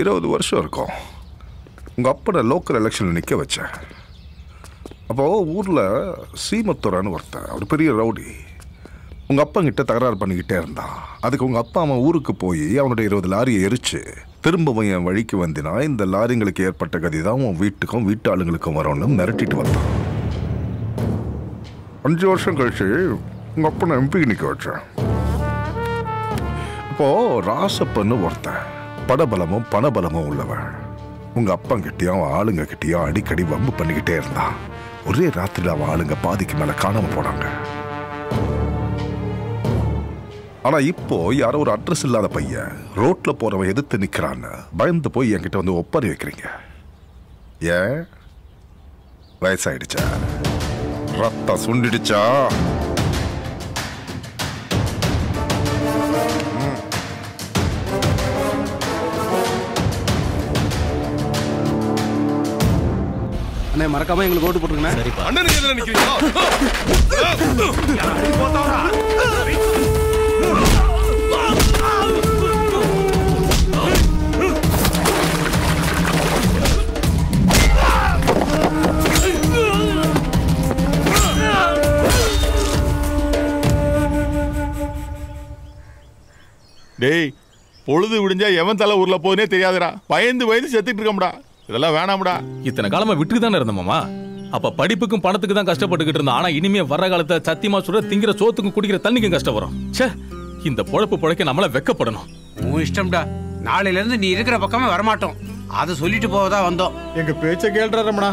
இருபது வருஷம் இருக்கும். உங்கள் அப்பட லோக்கல் எலெக்ஷனில் நிற்க வச்சேன். அப்போது ஊரில் சீமத்துறான்னு ஒருத்தன், ஒரு பெரிய ரவுடி, உங்கள் அப்பங்கிட்ட தகராறு பண்ணிக்கிட்டே இருந்தான். அதுக்கு உங்கள் அப்பா அவன் ஊருக்கு போய் அவனுடைய இருபது லாரியை எரிச்சு திரும்பவும் என் வழிக்கு வந்தினா இந்த லாரிங்களுக்கு ஏற்பட்ட கதி தான் உன் வீட்டுக்கும் வீட்டு ஆளுங்களுக்கும் வரணும்னு மிரட்டிட்டு வந்தான். அஞ்சு வருஷம் கழிச்சு உங்கள் அப்பா நான் எம்பிக்கு நிற்க வச்சேன். அப்போது ராசப்பன்னு ஒருத்தன், படபலமும் பணபலமும் உள்ளவன், உங்கள் அப்பங்கிட்டையும் அவன் ஆளுங்க கிட்டேயும் அடிக்கடி வம்பு பண்ணிக்கிட்டே இருந்தான். ஒரே ராத்திரியில் அவன் ஆளுங்க பாதிக்கு மேலே காணாமல் போனாங்க. ஆனால் இப்போ யாரோ ஒரு அட்ரஸ் இல்லாத பையன் ரோட்டில் போகிறவன் எதிர்த்து நிற்கிறான்னு பயந்து போய் என்கிட்ட வந்து ஒப்பறை வைக்கிறீங்க. ஏன் வயசாயிடுச்சா? ரத்தம் சுண்டிடுச்சா? மறக்காம எங்களுக்கு ஓட்டு போட்டுருங்க. டேய், பொழுது விடிஞ்சா எவன் தலை ஊர்ல போதுனே தெரியாதுடா. பயந்து பயந்து செத்துட்டு இருக்கோம்டா. இதெல்லாம் வேணாம்டா. இத்தனை காலமா விட்டுக்கு தானே இருந்தோம்மா. அப்ப படிப்புக்கும் பணத்துக்கு தான் கஷ்டப்பட்டுக்கிட்டு இருந்தோம். ஆனா இனிமே வர்ற காலத்தை சத்தியமா சொல்ற திங்கிற சோத்துக்கும் குடிக்கிற தண்ணிக்கும் கஷ்டம் வரும். சே, இந்த பொழப்பு பொழைக்க நம்மள வெக்கப்படணும். உன் இஷ்டம்டா. நாளையில இருந்து நீ இருக்கிற பக்கமே வரமாட்டோம். அதை சொல்லிட்டு போவதா வந்தோம். எங்க பேச்ச கேள்றாரம்னா,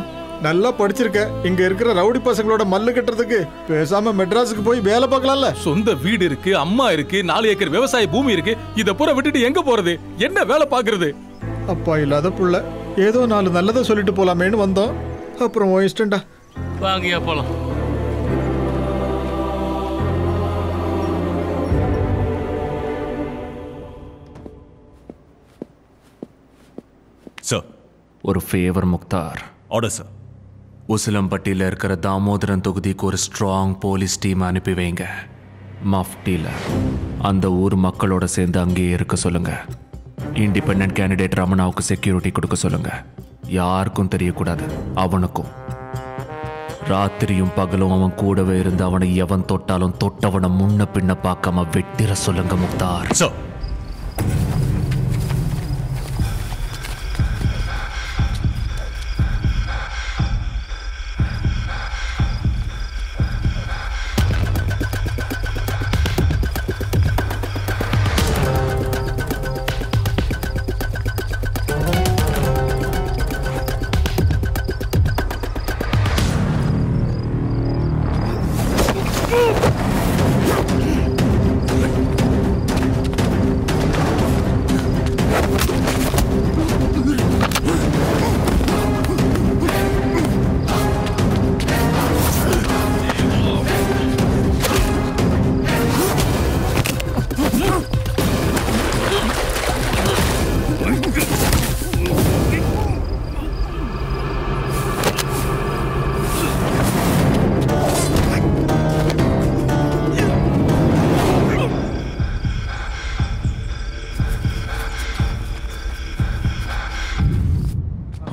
நல்லா படிச்சிருக்க, இங்க இருக்கிற ரவுடி பசங்களோட மல்லு கட்டுறதுக்கு பேசாம மெட்ராஸுக்கு போய் வேலை பார்க்கலாம்ல. சொந்த வீடு இருக்கு, அம்மா இருக்கு, நாலு ஏக்கர் விவசாய பூமி இருக்கு. இதை பூரா விட்டுட்டு எங்க போறது? என்ன வேலை பாக்குறது? அப்பா இல்லாத புள்ள ஏதோ நாலு நல்லதை சொல்லிட்டு போலாமேன்னு வந்தோம். அப்புறம் இன்ஸ்டண்டா வாங்கியா போலாம். சார், ஒரு ஃபேவர் முக்தார். Order sir. உசிலம்பட்டியில் இருக்கிற தாமோதரன் தொகுதிக்கு ஒரு ஸ்ட்ராங் போலீஸ் டீம் அனுப்பி வைங்க. மஃப்டியில் அந்த ஊர் மக்களோட சேர்ந்து அங்கேயே இருக்க சொல்லுங்க. இண்டிபெண்டன்ட் கேண்டிடேட் ரமணாவுக்கு செக்யூரிட்டி கொடுக்க சொல்லுங்க. யாருக்கும் தெரியக்கூடாது. அவனுக்கும் ராத்திரியும் பகலும் அவன் கூடவே இருந்து அவனை எவன் தொட்டாலும் தொட்டவனை முன்ன பின்ன பார்க்காம வெட்டிர சொல்லுங்க முக்தார்.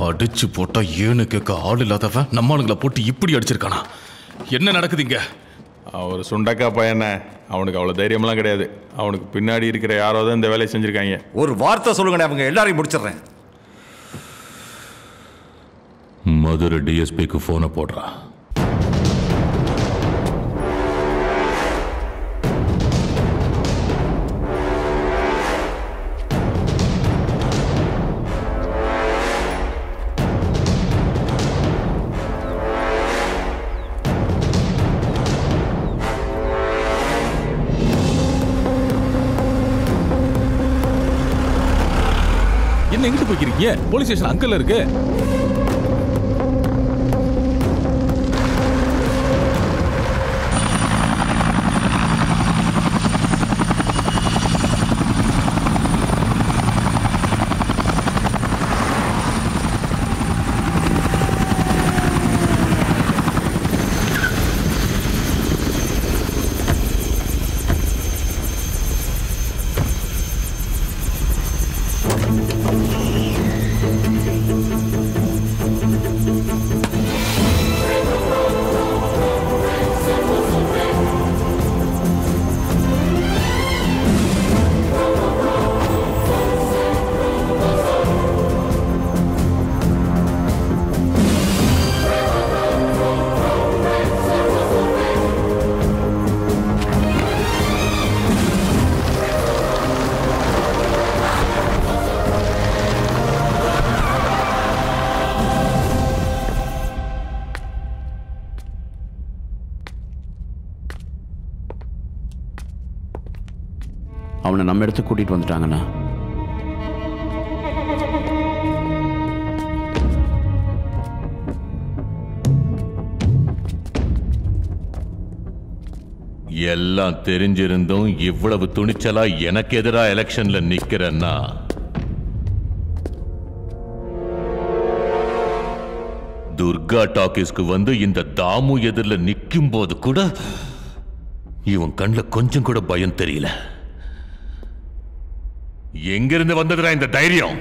அடிச்சு போட்டா ஏன்னு கேட்க ஆள் இல்லாதவன் நம்ம ஆளுங்களை போட்டு இப்படி அடிச்சிருக்கானா? என்ன நடக்குதுங்க? ஒரு சுண்டக்கா பையனை, அவனுக்கு அவ்வளோ தைரியம்லாம் கிடையாது. அவனுக்கு பின்னாடி இருக்கிற யாரோ தான் இந்த வேலையை செஞ்சுருக்காங்க. ஒரு வார்த்தை சொல்லுங்கண்ணே, அவங்க எல்லாரையும் முடிச்சிடுறேன். மதுரை டிஎஸ்பிக்கு ஃபோனை போடுறா. எங்கிட்டு போய்க்கிறீங்க? போலீஸ் ஸ்டேஷன் அங்கல இருக்கு. அவனை நம்ம இடத்துக்கு கூட்டிட்டு வந்துட்டாங்கண்ணா. எல்லாம் தெரிஞ்சிருந்தும் இவ்வளவு துணிச்சலா எனக்கு எதிரா எலெக்ஷன்ல நிக்கிறேன்னா துர்கா டாக்கீஸ்க்கு வந்து இந்த தாமு எதிரில் நிற்கும் போது கூட இவன் கண்ணில் கொஞ்சம் கூட பயம் தெரியல. எங்கிருந்து வந்ததுடா இந்த தைரியம்?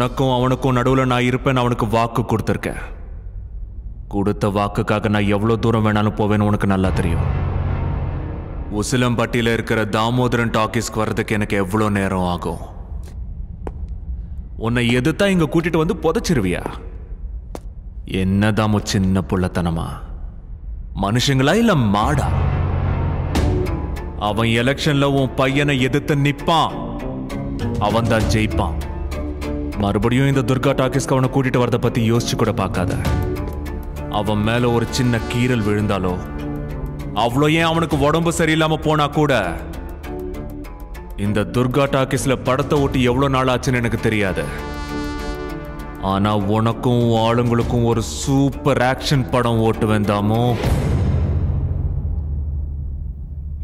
உனக்கும் அவனுக்கும் நடுவில் நான் இருப்பேன். அவனுக்கு வாக்கு கொடுத்துருக்கேன். கொடுத்த வாக்குக்காக நான் எவ்வளோ தூரம் வேணாலும் போவேன்னு உனக்கு நல்லா தெரியும். உசிலம்பட்டியில் இருக்கிற தாமோதரன் டாக்கீஸ்க்கு வர்றதுக்கு எனக்கு எவ்வளோ நேரம் ஆகும்? உன்னை எதுதான் இங்கே கூட்டிட்டு வந்து புதைச்சிருவியா? என்னதாமோ சின்ன புள்ளத்தனமா? மனுஷங்களா இல்லை மாடா? அவன் எலெக்ஷனில் உன் பையனை எதிர்த்து நிற்பான். அவன் தான் ஜெயிப்பான். மறுபடியும் இந்த துர்கா டாக்கீஸ்க்கு அவனை கூட்டிட்டு வரத பத்தி யோசிச்சு கூட பார்க்காத. அவன் மேல ஒரு சின்ன கீறல் விழுந்தாலோ, அவ்வளோ ஏன் அவனுக்கு உடம்பு சரியில்லாம போனா கூட, இந்த துர்கா டாக்கீஸ்ல படத்தை ஓட்டி எவ்வளவு நாள் ஆச்சுன்னு எனக்கு தெரியாது. ஆனா உனக்கும் ஆளுங்களுக்கும் ஒரு சூப்பர் ஆக்ஷன் படம் ஓட்டு வேண்டாமோ?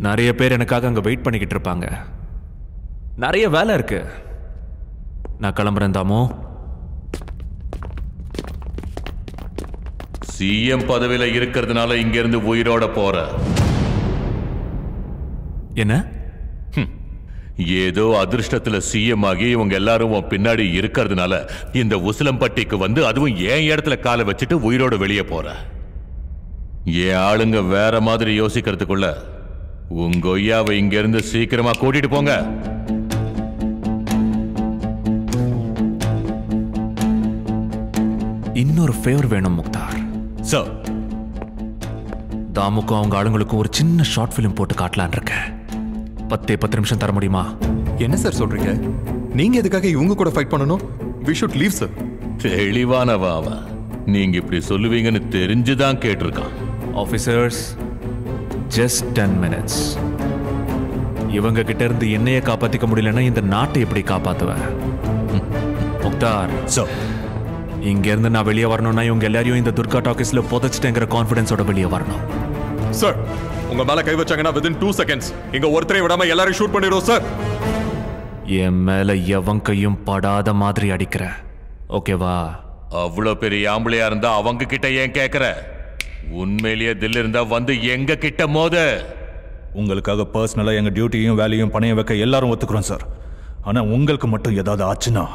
நிறைய பேர் எனக்காக அங்க வெயிட் பண்ணிக்கிட்டு இருப்பாங்க. நிறைய வேலை இருக்கு. நான் கிளம்புறேன் தாமோ. சிஎம் பதவியில் இருக்கிறதுனால இங்கிருந்து உயிரோட போற என்ன? ஏதோ அதிர்ஷ்டத்துல சிஎம் ஆகி இவங்க எல்லாரும் பின்னாடி இருக்கிறதுனால இந்த உசிலம்பட்டிக்கு வந்து, அதுவும் என் இடத்துல காலை வச்சுட்டு உயிரோட வெளியே போற. என் ஆளுங்க வேற மாதிரி யோசிக்கிறதுக்குள்ள உங்க ஒய்யாவை இங்கிருந்து சீக்கிரமா கூட்டிட்டு போங்க. இன்னொரு ஃபேவர் வேணும் முக்தார் சார். தாமுக்கும் அவங்க ஆளுங்களுக்கும் ஒரு சின்ன ஷார்ட் ஃபிலிம் போட்டு காட்டலான்னு இருக்கேன். பத்தே பத்து நிமிஷம் தர முடியுமா? என்ன சார் சொல்றீங்க? நீங்க எதுக்காக இவங்க கூட ஃபைட் பண்ணணும்? We should leave sir. தெளிவானவா அவன்? நீங்க இப்படி சொல்லுவீங்கன்னு தெரிஞ்சுதான் கேட்டிருக்கான். Officers, just ten minutes. இவங்க கிட்ட இருந்து என்னைய காப்பாத்திக்க முடியலன்னா இந்த நாட்டை எப்படி காப்பாத்துவேன் முக்தார்? சார், இங்கேருந்து நான் வெளியே வரணும்னா இவங்க எல்லாரையும் இந்த துர்கா டாக்கீஸ்ல புதைச்சிட்டேங்கிற கான்ஃபிடன்ஸோட வெளியே வரணும். சார், உங்க மேல கை வச்சாங்கன்னா within two seconds இங்க ஒருத்தரை விடாம எல்லாரையும் ஷூட் பண்ணிடுவோம் சார். என் மேல எவன் கையும் படாத மாதிரி அடிக்கிற ஓகேவா? அவ்வளோ பெரிய ஆம்பளையா இருந்தா அவங்க கிட்ட ஏன் கேட்குற? உண்மையிலேயே தில் இருந்தா வந்து எங்க கிட்ட மோத. உங்களுக்காக பர்சனலாக எங்கள் டியூட்டியும் வேலையும் பணைய வைக்க எல்லாரும் ஒத்துக்கிறோம் சார். ஆனால் உங்களுக்கு மட்டும் ஏதாவது ஆச்சுன்னா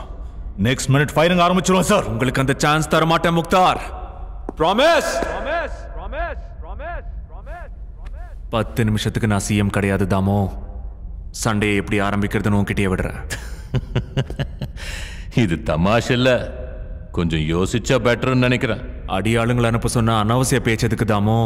நெக்ஸ்ட் மினிட் ஃபயரிங் ஆரம்பிச்சிருவோம் சார். உங்களுக்கு அந்த சான்ஸ் தர மாட்டேன் முக்தார். ப்ராமிஸ். பத்து நிமிஷத்துக்கு நான் சிஎம் கிடையாது தாமோ. சண்டே எப்படி ஆரம்பிக்கிறதுன்னு உங்ககிட்டயே விடுறேன். இது தமாஷ் இல்லை, கொஞ்சம் யோசிச்சா பெட்டர்ன்னு நினைக்கிறேன். அடியாளுங்களை அனுப்ப சொன்னா அனாவசிய பேச்சதுக்கு தாமோ.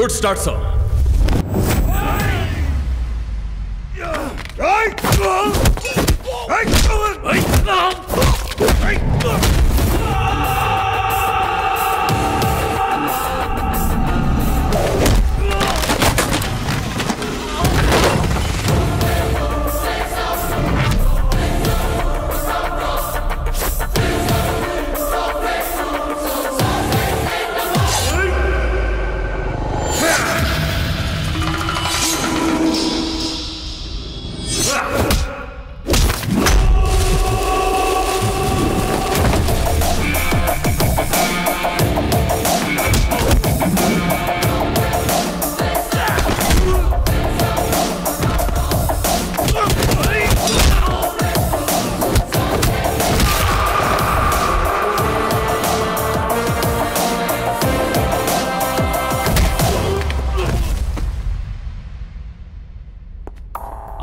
Good start, sir.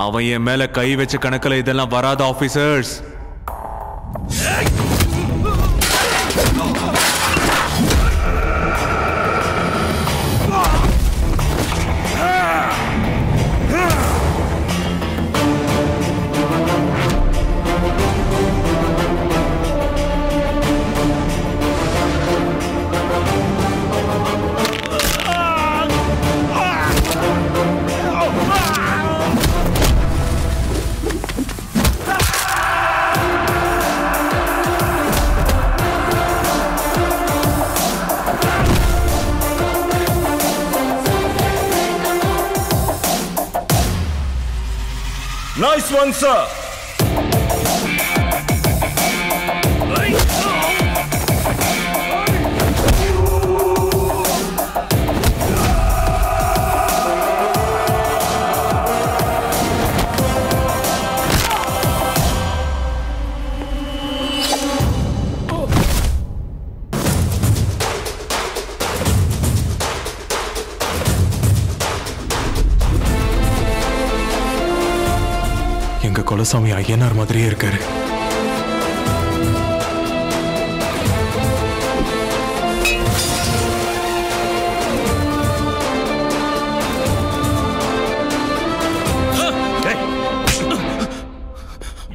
அவன் என் மேல கை வச்ச கணக்கில் இதெல்லாம் வராத ஆபீசர்ஸ். Nice one, sir. குலசாமி ஐயனார் மாதிரியே இருக்காரு.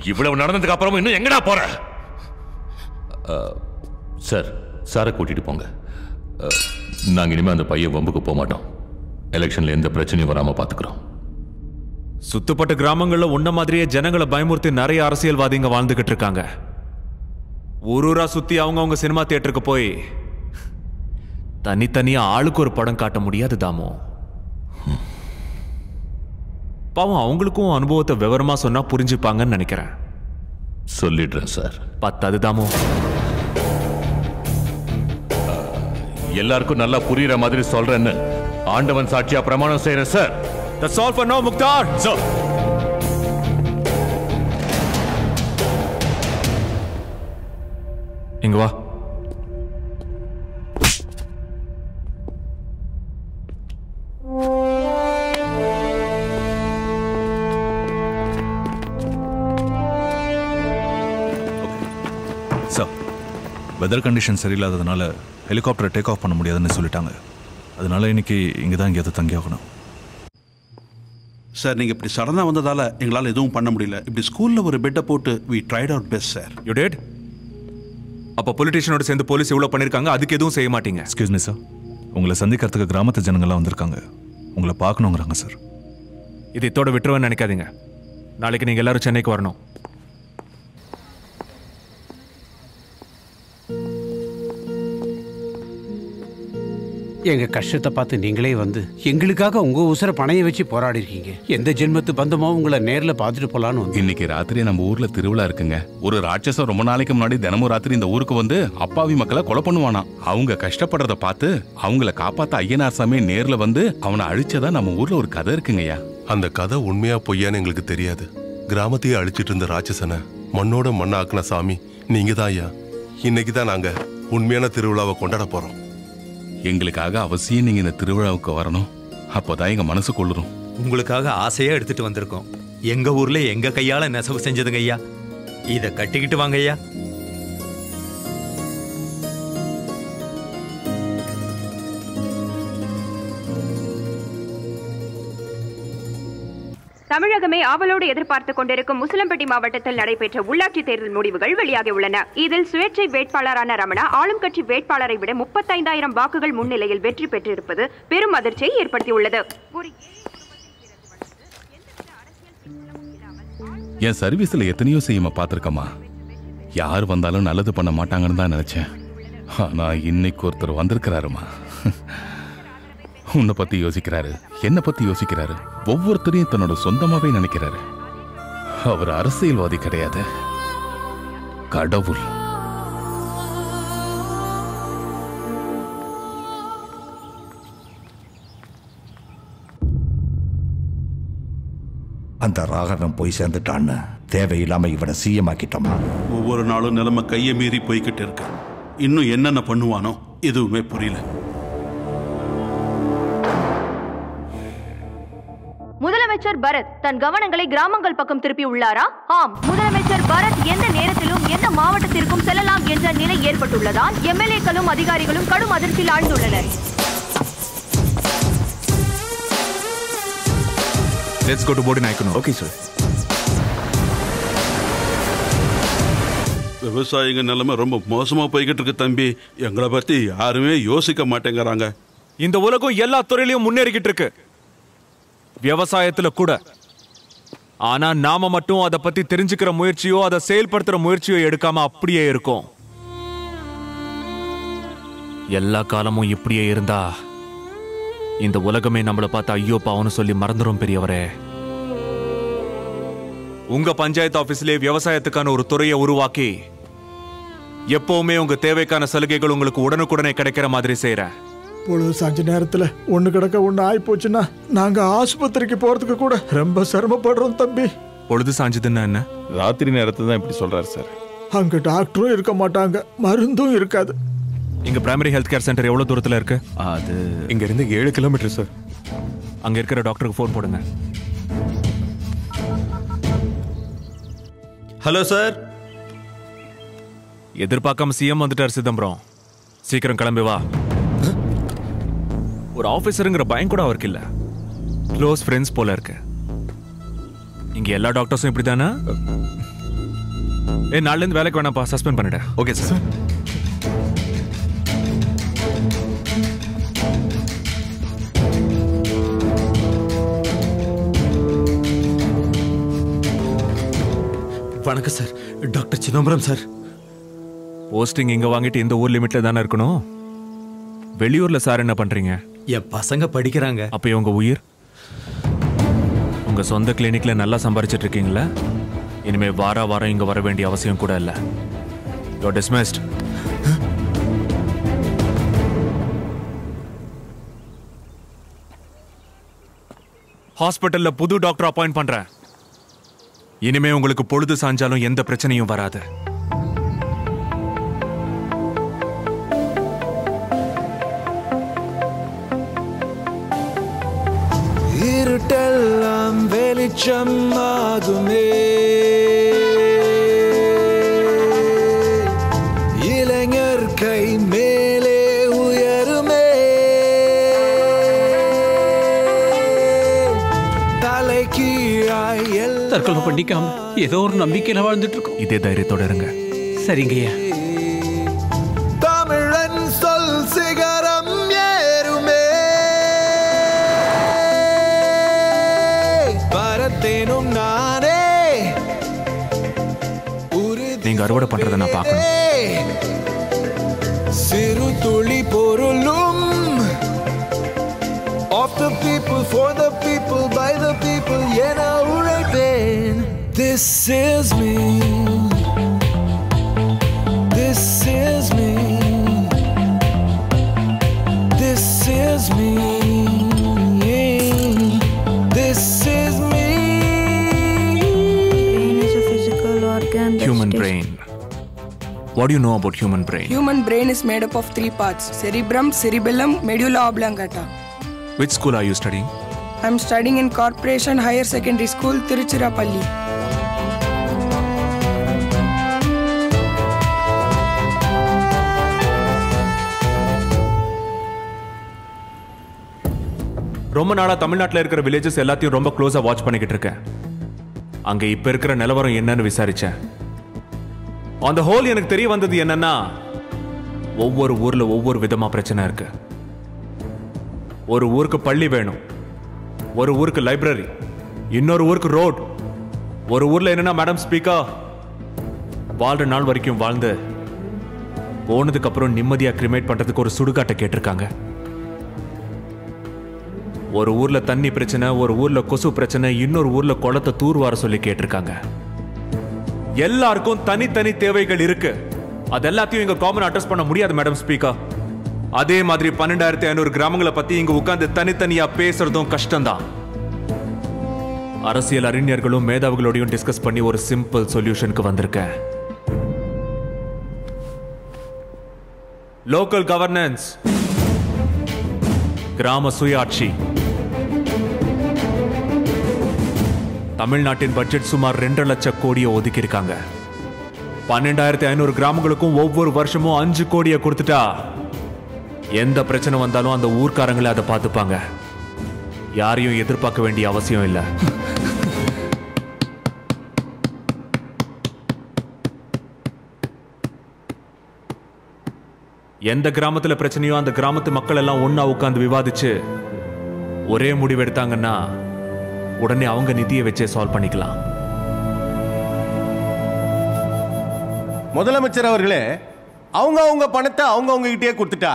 இவ்வளவு நடந்ததுக்கு அப்புறமும் இன்னும் எங்கடா போற? சார், சாரை கூட்டிட்டு போங்க. நாங்க இனிமே அந்த பையன் வம்புக்கு போக மாட்டோம். எலெக்ஷன்ல எந்த பிரச்சனையும் வராம பாத்துக்கிறோம். சுத்தப்பட்ட கிராமங்களில் ஒன்ன மாதிரியே ஜனங்களை பயமுறுத்தி நிறைய அரசியல்வாதிங்க வாழ்ந்துகிட்டு இருக்காங்க. ஒரு ஊரா சுற்றி அவங்க அவங்க சினிமா தியேட்டருக்கு போய் தனித்தனியாக ஆளுக்கு ஒரு படம் காட்ட முடியாது தாமோ. பாவம், அவங்களுக்கும் அனுபவத்தை விவரமாக சொன்னால் புரிஞ்சுப்பாங்கன்னு நினைக்கிறேன். சொல்லிடுறேன் சார். பத்தாது தாமோ, எல்லாருக்கும் நல்லா புரியுற மாதிரி சொல்றேன்னு ஆண்டவன் சாட்சியா பிரமாணம் செய்யறேன் sir. That's all for now, Mukhtar. Sir. இங்க வா. பெருசா வெதர் கண்டிஷன் சரியில்லாததுனால ஹெலிகாப்டரை டேக் ஆஃப் பண்ண முடியாதுன்னு சொல்லிட்டாங்க. அதனால இன்னைக்கு இங்கே தான் எங்கேயாவது தங்கி ஆகணும். சார், நீங்கள் இப்படி சடனாக வந்ததால் எங்களால் எதுவும் பண்ண முடியல. இப்படி ஸ்கூலில் ஒரு பெட்டை போட்டு we tried our best sir. You date. அப்போ பொலிட்டிஷியனோட சேர்ந்து போலீஸ் எவ்வளோ பண்ணியிருக்காங்க, அதுக்கு எதுவும் செய்ய மாட்டீங்க? எக்ஸ்கியூஸ் மீ சார், உங்களை சந்திக்கிறதுக்கு கிராமத்து ஜனங்கள்லாம் வந்திருக்காங்க, உங்களை பார்க்கணுங்கிறாங்க சார். இது இதோட விட்டுருவேன்னு நினைக்காதீங்க. நாளைக்கு நீங்கள் எல்லாரும் சென்னைக்கு வரணும். எங்கள் கஷ்டத்தை பார்த்து நீங்களே வந்து எங்களுக்காக உங்கள் உசுர பணையை வச்சு போராடி இருக்கீங்க. எந்த ஜென்மத்து பந்தமோ உங்களை நேரில் பார்த்துட்டு போகலான்னு வந்து. இன்னைக்கு ராத்திரி நம்ம ஊரில் திருவிழா இருக்குங்க. ஒரு ராட்சசம் ரொம்ப நாளைக்கு முன்னாடி தினமும் ராத்திரி இந்த ஊருக்கு வந்து அப்பாவி மக்களை கொலை பண்ணுவானா. அவங்க கஷ்டப்படுறத பார்த்து அவங்கள காப்பாற்ற ஐயனார் சாமி நேரில் வந்து அவனை அழிச்சதா நம்ம ஊரில் ஒரு கதை இருக்குங்கய்யா. அந்த கதை உண்மையா பொய்யான்னு எங்களுக்கு தெரியாது. கிராமத்தையே அழிச்சிட்டு இருந்த ராட்சசனை மண்ணோட மண்ணாக்குன சாமி நீங்க தான் ஐயா. இன்னைக்கு தான் நாங்கள் உண்மையான திருவிழாவை கொண்டாட போகிறோம். எங்களுக்காக அவசியம் நீங்கள் இந்த திருவிழாவுக்கு வரணும். அப்போதான் எங்கள் மனசு கொள்ளுறோம். உங்களுக்காக ஆசையாக எடுத்துகிட்டு வந்திருக்கோம். எங்கள் ஊரில் எங்கள் கையால் நெசவு செஞ்சதுங்க ஐயா. இதை கட்டிக்கிட்டு வாங்க ஐயா. தமிழகமே ஆவலோடு எதிர்பார்த்துக் கொண்டிருக்கும் முசிலம்பட்டி மாவட்டத்தில் நடைபெற்ற உள்ளாட்சித் தேர்தல் முடிவுகள் வெளியாகி உள்ளன. இதில் சுயேட்சை வேட்பாளரான ரமணா ஆளும் கட்சி வேட்பாளரை விட முப்பத்தைந்தாயிரம் வாக்குகள் முன்னிலையில் வெற்றி பெற்றிருப்பது பெரும் அதிர்ச்சியை ஏற்படுத்தியுள்ளது. என் சர்வீஸ்ல எத்தனையோ செய்யுமா பார்த்திருக்கமா. யார் வந்தாலும் நல்லது பண்ண மாட்டாங்கன்னு தான் நினைச்சேன். ஆனா இன்னைக்கு ஒருத்தர் வந்திருக்கிறாருமா. உன்னை பத்தி யோசிக்கிறாரு, என்னை பத்தி யோசிக்கிறாரு, ஒவ்வொருத்தரையும் தன்னோட சொந்தமாவே நினைக்கிறாரு. அவர் அரசியல்வாதி கிடையாது, கடவுள். அந்த ராகவன் போய் சேர்ந்துட்டான்னு தேவையில்லாம இவனை சிஎம் ஆக்கிட்டோமா. ஒவ்வொரு நாளும் நிலைமை கையை மீறி போய்கிட்டு இருக்கு. இன்னும் என்னென்ன பண்ணுவானோ எதுவுமே புரியல. முதலமைச்சர் பரத் தன் கவனங்களை கிராமங்கள் பக்கம் திருப்பி உள்ளாரா? ஆம், முதலமைச்சர் பரத் எந்த நேரத்திலும் எந்த மாவட்டத்திற்கும் செல்லலாம் என்ற நிலை ஏற்பட்டுள்ளதால் எம்எல்ஏக்களும் அதிகாரிகளும் கடும் அதிர்ச்சியில் ஆழ்ந்துள்ளனர். Let's go to board நாயக்கனோ. Okay sir. விவசாயிங்க நிலைமை ரொம்ப மோசமா போய்கிட்டு இருக்கு தம்பி. எங்களை பத்தி யாருமே யோசிக்க மாட்டேங்கிறாங்க. இந்த உலகம் எல்லா துறையிலையும் முன்னேறிக்கிட்டு இருக்கு, விவசாயத்துல கூட. ஆனா நாம மட்டும் அதை பத்தி தெரிஞ்சுக்கிற முயற்சியோ அதை செயல்படுத்துற முயற்சியோ எடுக்காம அப்படியே இருக்கும். எல்லா காலமும் இப்படியே இருந்தா இந்த உலகமே நம்மளை பார்த்து ஐயோ பாவன்னு சொல்லி மறந்துடும் பெரியவரே. உங்க பஞ்சாயத்து ஆபீஸ்லயே விவசாயத்துக்கான ஒரு துறையை உருவாக்கி எப்பவுமே உங்க தேவைக்கான சலுகைகள் உங்களுக்கு உடனுக்குடனே கிடைக்கிற மாதிரி செய்யறேன். பொழுது சாஞ்ச நேரத்தில் ஒன்று கிடக்க ஒன்று ஆகி போச்சுன்னா நாங்கள் ஆஸ்பத்திரிக்கு போகிறதுக்கு கூட ரொம்ப சிரமப்படுறோம் தம்பி. பொழுது சாஞ்சதுன்னா என்ன? ராத்திரி நேரத்தை தான் இப்படி சொல்கிறாரு சார். அங்கே டாக்டரும் இருக்க மாட்டாங்க, மருந்தும் இருக்காது. இங்கே பிரைமரி ஹெல்த் கேர் சென்டர் எவ்வளோ தூரத்தில் இருக்குது? அது இங்கேருந்து ஏழு கிலோமீட்டர் சார். அங்கே இருக்கிற டாக்டருக்கு ஃபோன் போடுங்க. Hello sir. எதிர்பார்க்காம சிஎம் வந்துட்டார் சிதம்பரம். சீக்கிரம் கிளம்பி வா. ஒரு ஆஃபீஸருங்கிற பயம் கூட அவருக்கு இல்லை. க்ளோஸ் ஃப்ரெண்ட்ஸ் போல இருக்கு. இங்கே எல்லா டாக்டர்ஸும் இப்படி தானே? ஏ, நாளிலேருந்து வேலைக்கு வேணாம்ப்பா, சஸ்பெண்ட் பண்ணிட்டேன். Okay sir. வணக்கம் sir, doctor Chidambaram sir. Posting இங்கே வாங்கிட்டு இந்த ஊர் லிமிட்டில் தானே இருக்கணும். வெளியூர்ல சார் என்ன பண்றீங்க? என் பசங்க படிக்கிறாங்க. அப்போ இவங்க உயிர். உங்க சொந்த கிளினிக்ல நல்லா சம்பாரிச்சிட்டு இருக்கீங்களா? இனிமே வார வாரம் இங்க வர வேண்டிய அவசியம் கூட இல்லை. You are dismissed. ஹாஸ்பிட்டல்ல புது டாக்டர் அப்பாயிண்ட் பண்றேன். இனிமே உங்களுக்கு பொழுது சாஞ்சாலும் எந்த பிரச்சனையும் வராது. இருட்டெல்லாம் வெளிச்சமாகுமே, மேலே உயருமே, தலை கீழாய் தற்கொலை பண்ணிக்காம ஏதோ ஒரு நம்பிக்கையில வாழ்ந்துட்டு இருக்கோம். இதே தைரியத்தோட இருங்க. சரிங்கய்யா. நீங்க அறுவடை பண்றத நான் பார்க்கணும். சிறு துளி பொருளும் of the people for the people by the people என உழைப்பேன். This is me, this is me, this is me, this is me. Human brain. What do you know about human brain? Human brain is made up of three parts: cerebrum, cerebellum, medulla oblongata. Which school are you studying? I am studying in Corporation Higher Secondary School, Tiruchirappalli. ரொம்ப நாளா தமிழ்நாட்டுல இருக்கிற villages எல்லாத்தையும் ரொம்ப க்ளோஸா watch பண்ணிக்கிட்டு இருக்கேன். அங்க இப்ப இருக்கிற நிலவரம் என்னன்னு விசாரிச்சேன். ஆன் த ஹோல் எனக்கு தெரிய வந்தது என்னன்னா, ஒவ்வொரு ஊர்ல ஒவ்வொரு விதமா பிரச்சனை இருக்கு. ஒரு ஊருக்கு பள்ளி வேணும், ஒரு ஊருக்கு லைப்ரரி, இன்னொரு ஊருக்கு ரோட். ஒரு ஊர்ல என்னன்னா மேடம் ஸ்பீக்கர், வாழ்ற நாள் வரைக்கும் வாழ்ந்து போனதுக்கு அப்புறம் நிம்மதியா கிரிமேட் பண்றதுக்கு ஒரு சுடுகாட்டை கேட்டிருக்காங்க. ஒரு ஊர்ல தண்ணி பிரச்சனை, ஒரு ஊர்ல கொசு பிரச்சனை, இன்னொரு ஊர்ல குளத்தை தூர்வார சொல்லி கேட்டிருக்காங்க. எல்லாருக்கும் தனித்தனி தேவைகள் இருக்கு. அது எல்லாத்தையும் இங்க காமன் அட்ரஸ் பண்ண முடியாது மேடம் ஸ்பீக்கர். அதே மாதிரி பன்னெண்டாயிரத்தி ஐநூறு கிராமங்களை பத்தி இங்க உட்கார்ந்து தனித்தனியா பேசுறதும் கஷ்டம்தான். அரசியல் அறிஞர்களும் மேதாவிகளோடையும் டிஸ்கஸ் பண்ணி ஒரு சிம்பிள் சொல்யூஷனுக்கு வந்திருக்கேன். லோக்கல் கவர்னன்ஸ், கிராம சுயாட்சி. தமிழ்நாட்டின் பட்ஜெட் சுமார் ரெண்டு லட்சம் கோடியை ஒதுக்கியிருக்காங்க. பன்னெண்டாயிரத்தி ஐநூறு கிராமங்களுக்கும் ஒவ்வொரு வருஷமும் அஞ்சு கோடியை கொடுத்துட்டா எந்த பிரச்சனை வந்தாலும் அந்த ஊர்க்காரங்களே அதை பார்த்துப்பாங்க. யாரையும் எதிர்பார்க்க வேண்டிய அவசியம் இல்லை. எந்த கிராமத்துல பிரச்சனையோ அந்த கிராமத்து மக்கள் எல்லாம் ஒன்னா உட்கார்ந்து விவாதிச்சு ஒரே முடிவு எடுத்தாங்கன்னா உடனே அவங்க நிதியை வச்சே சால்வ் பண்ணிக்கலாம். முதலமைச்சர் அவர்களே, அவங்க அவங்க பணத்தை அவங்க அவங்க கிட்டே கொடுத்துட்டா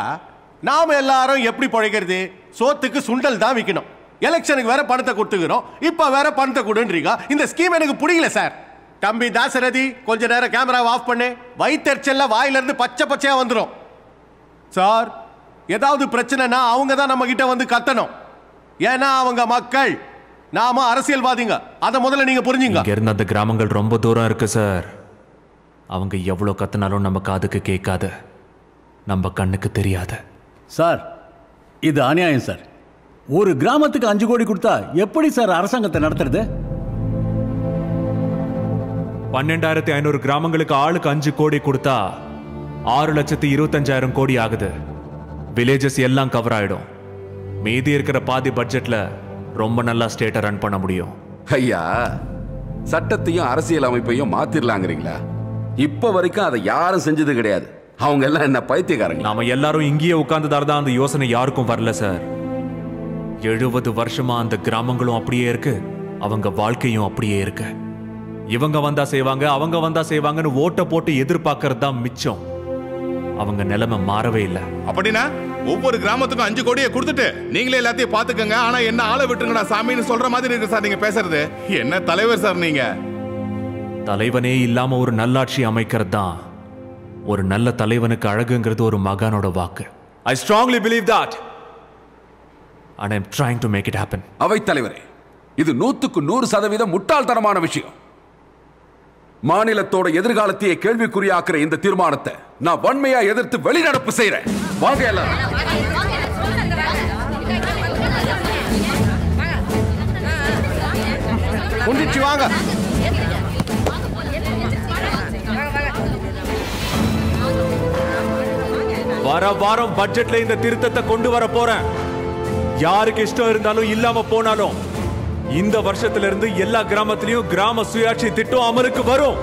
நாம எல்லாரும் எப்படி பிழைக்கிறது? சோத்துக்கு சுண்டல் தான் விற்கணும். எலெக்ஷனுக்கு வேற பணத்தை கொடுத்துக்கிறோம், இப்ப வேற பணத்தை கொடுன்றீங்க. இந்த ஸ்கீம் எனக்கு பிடிக்கல சார். தம்பி தாசரதி, கொஞ்ச நேரம் கேமராவை ஆஃப் பண்ணு. வயிற்றுச்சல்ல வாயிலிருந்து பச்சை பச்சையா வந்துடும் சார். ஏதாவது பிரச்சனைனா அவங்க தான் நம்ம கிட்ட வந்து கத்தணும். ஏன்னா அவங்க மக்கள், நாம அரசியல்வாதிங்க. அத முதல்ல நீங்க புரிஞ்சுங்க. இங்க இருந்த அந்த கிராமங்கள் ரொம்ப தூரம் இருக்கு சார். அவங்க எவ்வளவு கத்தினாலும் நம்ம காதுக்கு கேட்காது, நம்ம கண்ணுக்கு தெரியாது சார். இது அநியாயம் சார். ஒரு கிராமத்துக்கு அஞ்சு கோடி கொடுத்தா எப்படி சார் அரசாங்கத்தை நடத்துறது? பன்னெண்டாயிரத்தி ஐநூறு கிராமங்களுக்கு ஆளுக்கு அஞ்சு கோடி கொடுத்தா ஆறு லட்சத்தி இருபத்தஞ்சாயிரம் கோடி ஆகுது. வில்லேஜஸ் எல்லாம் கவர் ஆயிடும். மீதி இருக்கிற பாதி பட்ஜெட்ல ரொம்ப நல்லா ஸ்டேட்டை ரன் பண்ண முடியும். ஐயா, சட்டத்தையும் அரசியல் அமைப்பையும் மாத்திரலாங்கிறீங்களா? இப்ப வரைக்கும் அதை யாரும் செஞ்சது கிடையாது. அவங்க எல்லாம் என்ன பைத்தியக்காரங்க? நாம எல்லாரும் இங்கேயே உட்கார்ந்ததால தான் அந்த யோசனை யாருக்கும் வரல சார். எழுபது வருஷமா அந்த கிராமங்களும் அப்படியே இருக்கு, அவங்க வாழ்க்கையும் அப்படியே இருக்கு. இவங்க வந்தா செய்வாங்க, அவங்க வந்தா செய்வாங்கன்னு ஓட்டை போட்டு எதிர்பார்க்கறது தான் மிச்சம். அவங்க நிலைமை மாறவே இல்லை. அப்படின்னா ஒவ்வொரு கிராமத்துக்கும் அஞ்சு கோடியை கொடுத்துட்டு நீங்களே எல்லாத்தையும் பாத்துக்கங்க, ஆனா என்ன ஆளை விட்டுருங்கடா சாமின்னு சொல்ற மாதிரி இருக்கு சார் நீங்க பேசுறது. என்ன தலைவர் சார் நீங்க? தலைவனே இல்லாம ஒரு நல்லாட்சி அமைக்கிறது தான் ஒரு நல்ல தலைவனுக்கு அழகுங்கிறது ஒரு மகானோட வாக்கு. I strongly believe that and I am trying to make it happen. அவை தலைவரே, இது நூற்றுக்கு நூறு சதவீதம் முட்டாள்தனமான விஷயம். மாநிலத்தோட எதிர்காலத்தையே கேள்விக்குறியாக்குற இந்த தீர்மானத்தை நான் வன்மையா எதிர்த்து வெளிநடப்பு செய்யறேன். வாங்க எல்லாரும். புண்டிச்சு வாங்க. வர வாரம் பட்ஜெட்ல இந்த திருத்தத்தை கொண்டு வர போறேன். யாருக்கு இஷ்டம் இருந்தாலும் இல்லாம போனாலும் இந்த வருஷத்துல இருந்து எல்லா கிராமத்திலயும் கிராம சுயாட்சி திட்டம் அமலுக்கு வரும்.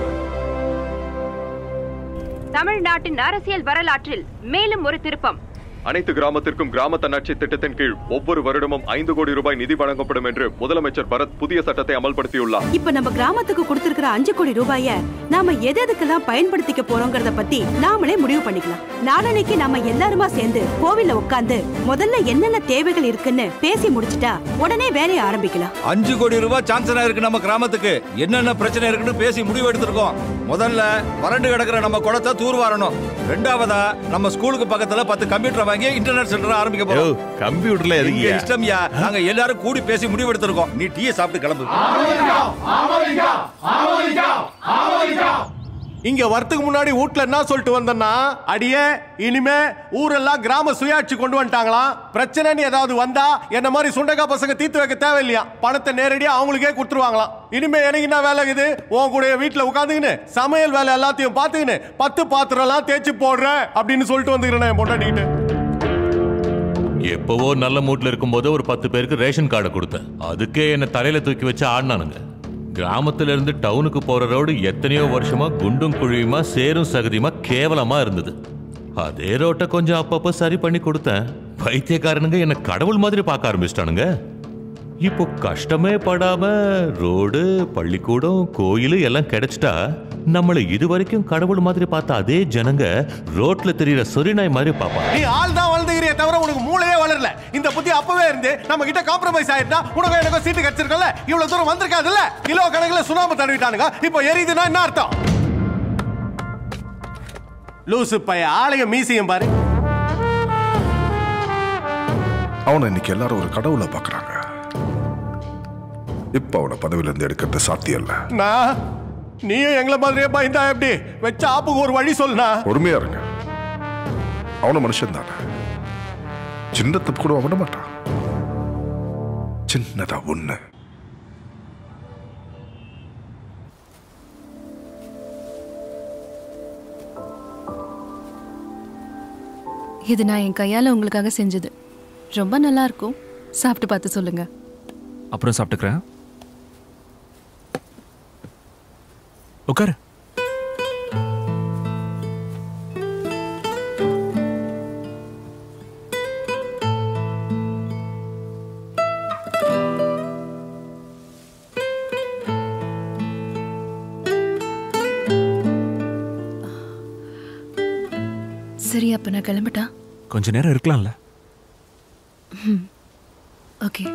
தமிழ்நாட்டின் அரசியல் வரலாற்றில் மேலும் ஒரு திருப்பம். அனைத்து கிராமத்திற்கும் கிராம தன்னாட்சி திட்டத்தின் கீழ் ஒவ்வொரு வருடமும் ஐந்து கோடி ரூபாய் நிதி வழங்கப்படும் என்று முதலமைச்சர் பரத் புதிய சட்டத்தை அமல்படுத்தியுள்ளார். இப்ப நம்ம கிராமத்துக்கு கொடுத்திருக்கிற அஞ்சு கோடி ரூபாயை நாம எதுக்கெல்லாம் பயன்படுத்திக்க போறோம்ங்கறத பத்தி நாமளே முடிவு பண்ணிக்கலாம். நாளைக்கு நாம எல்லாருமா சேர்ந்து கோவில்ல உட்கார்ந்து முதல்ல என்னென்ன தேவைகள் இருக்குன்னு பேசி முடிச்சிட்டா உடனே வேலையை ஆரம்பிக்கலாம். அஞ்சு கோடி ரூபாய் சான்சனா இருக்கு நம்ம கிராமத்துக்கு. என்னென்ன பிரச்சனை இருக்குன்னு பேசி முடிவு எடுத்திருக்கோம். முதல்ல வறண்டு கிடக்குற நம்ம குளத்தை தூர்வாரணும். ரெண்டாவதா நம்ம ஸ்கூலுக்கு பக்கத்துல பத்து கம்ப்யூட்டர் வாங்கி இன்டர்நெட் சென்டர் ஆரம்பிக்க போறோம். கம்ப்யூட்டர்ல எதுக்கு இஷ்டம்யா? நாங்க எல்லாரும் கூடி பேசி முடிவெடுத்திருக்கோம். நீ டீ சாப்பிட்டு கிளம்பு. இங்க வரதுக்கு முன்னாடி வீட்டுல என்ன சொல்லிட்டு வந்தேன்னா, அடியே இனிமே ஊரெல்லாம் கிராம சுயாட்சி கொண்டு வந்துட்டாங்களாம். பிரச்சனைன்னு ஏதாவது வந்தா என்ன மாதிரி சுண்டக்கா பசங்க தீர்த்து வைக்க தேவையில்லையா, பணத்தை நேரடியா அவங்களுக்கே கொடுத்துருவாங்களாம். இனிமே எனக்கு என்ன வேலை இது, உன் கூட வீட்டுல உட்காந்துக்கின்னு சமையல் வேலை எல்லாத்தையும் பாத்துக்கின்னு பத்து பாத்திரம் எல்லாம் தேய்ச்சி போடுறேன் அப்படின்னு சொல்லிட்டு வந்துக்கிறேன் என் பொண்டாட்டிக்கிட்டு. எப்பவோ நல்ல மூட்ல இருக்கும்போது ஒரு பத்து பேருக்கு ரேஷன் கார்டை கொடுத்தேன். அதுக்கே என்ன தலையில தூக்கி வச்சு ஆடினானுங்க. கிராமத்துல இருந்து டவுனுக்கு போற ரோடு எத்தனையோ வருஷமா குண்டும் குழியுமா சேரும் சகதியுமா கேவலமா இருந்தது. அதே ரோட்டை கொஞ்சம் அப்பப்போ சரி பண்ணி கொடுத்தேன். பைத்தியக்காரனுங்க என்ன கடவுள் மாதிரி பார்க்க ஆரம்பிச்சிட்டானுங்க. இப்போ கஷ்டமே படாம ரோடு, பள்ளிக்கூடம், கோயில் எல்லாம் கிடைச்சிட்டா நம்மளை இது வரைக்கும் கடவுள் மாதிரி பார்த்த அதே ஜனங்க ரோட்ல தெரியுற சொரிநாய் மாதிரி பார்ப்பாங்க. நீ ஆள் தான் வளர்ந்துக்கிறிய தவிர உனக்கு மூளையே வளரல. இந்த புத்தி அப்பவே இருந்து நம்ம கிட்ட காம்ப்ரமைஸ் ஆயிட்டா உனக்கு எனக்கோ சீட்டு கிடைச்சிருக்கல. இவ்வளவு தூரம் வந்திருக்காதுல்ல. கிலோ கணக்குல சுண்ணாம்பு தடவிட்டானுங்க. இப்போ எரியுதுன்னா என்ன அர்த்தம்? லூசு பைய ஆளைய மீசியம் பாரு. அவனை இன்னைக்கு எல்லாரும் ஒரு கடவுளை பாக்குறாங்க. இப்ப அவனை பதவியில இருந்து எடுக்கிறது சாத்தியம் இல்ல. நீயும் எங்களை மாதிரியே பயந்தா எப்படி? வச்ச ஆப்புக்கு ஒரு வழி சொல்லுனா. பொறுமையா இருங்க. அவன மனுஷன் தானே, சின்ன தப்பு கூட விட மாட்டான். சின்னதா ஒண்ணு. இது நான் என் கையால உங்களுக்காக செஞ்சது. ரொம்ப நல்லா இருக்கும். சாப்பிட்டு பார்த்து சொல்லுங்க. அப்புறம் சாப்பிட்டுக்கிறேன். உட்காரு. சரி, அப்ப நான் கிளம்பிட்டா? கொஞ்ச நேரம் இருக்கலாம்ல. ஓகே.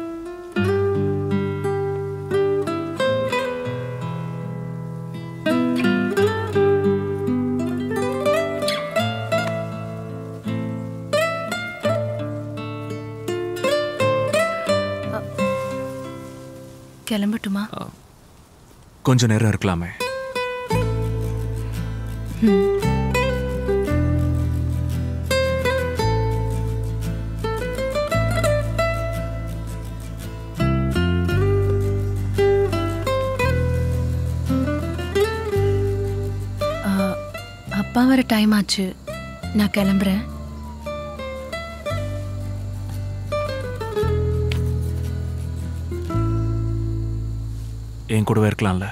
கிளம்பட்டுமா? கொஞ்ச நேரம் இருக்கலாமே. அப்பா வர டைம் ஆச்சு. நான் கிளம்புறேன். என் கூடவே இருக்கலாம்ல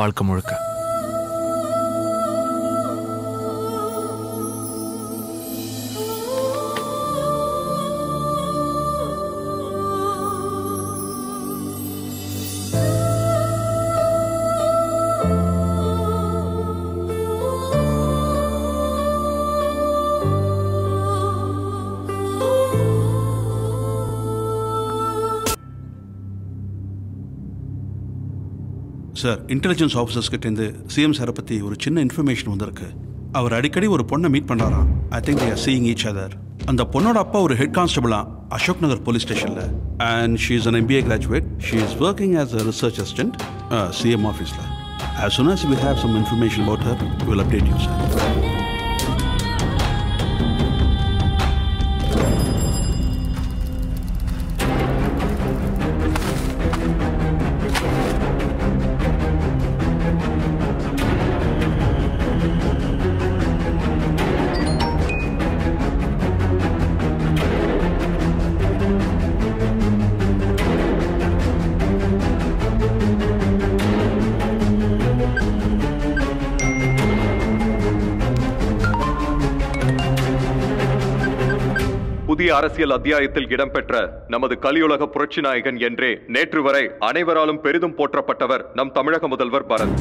வாழ்க்கை முழுக்க. சார், இன்டெலிஜென்ஸ் ஆஃபீஸர்ஸ் கிட்டேருந்து சிஎம் சாரை பற்றி ஒரு சின்ன இன்ஃபர்மேஷன் வந்திருக்கு. அவர் அடிக்கடி ஒரு பொண்ணை மீட் பண்ணுறாராம். I think they are seeing each other. அந்த பொண்ணோட அப்பா ஒரு ஹெட் கான்ஸ்டபிளா அசோக் நகர் போலீஸ் ஸ்டேஷனில். And she is an MBA graduate. She is working as a research assistant CM ஆஃபீஸில். As soon as we have some information about her, we will update you sir. புதிய அரசியல் அத்தியாயத்தில் இடம்பெற்ற நமது கலியுலக புரட்சி நாயகன் என்றே நேற்று வரை அனைவராலும் பெரிதும் போற்றப்பட்டவர் நம் தமிழக முதல்வர் பரத்.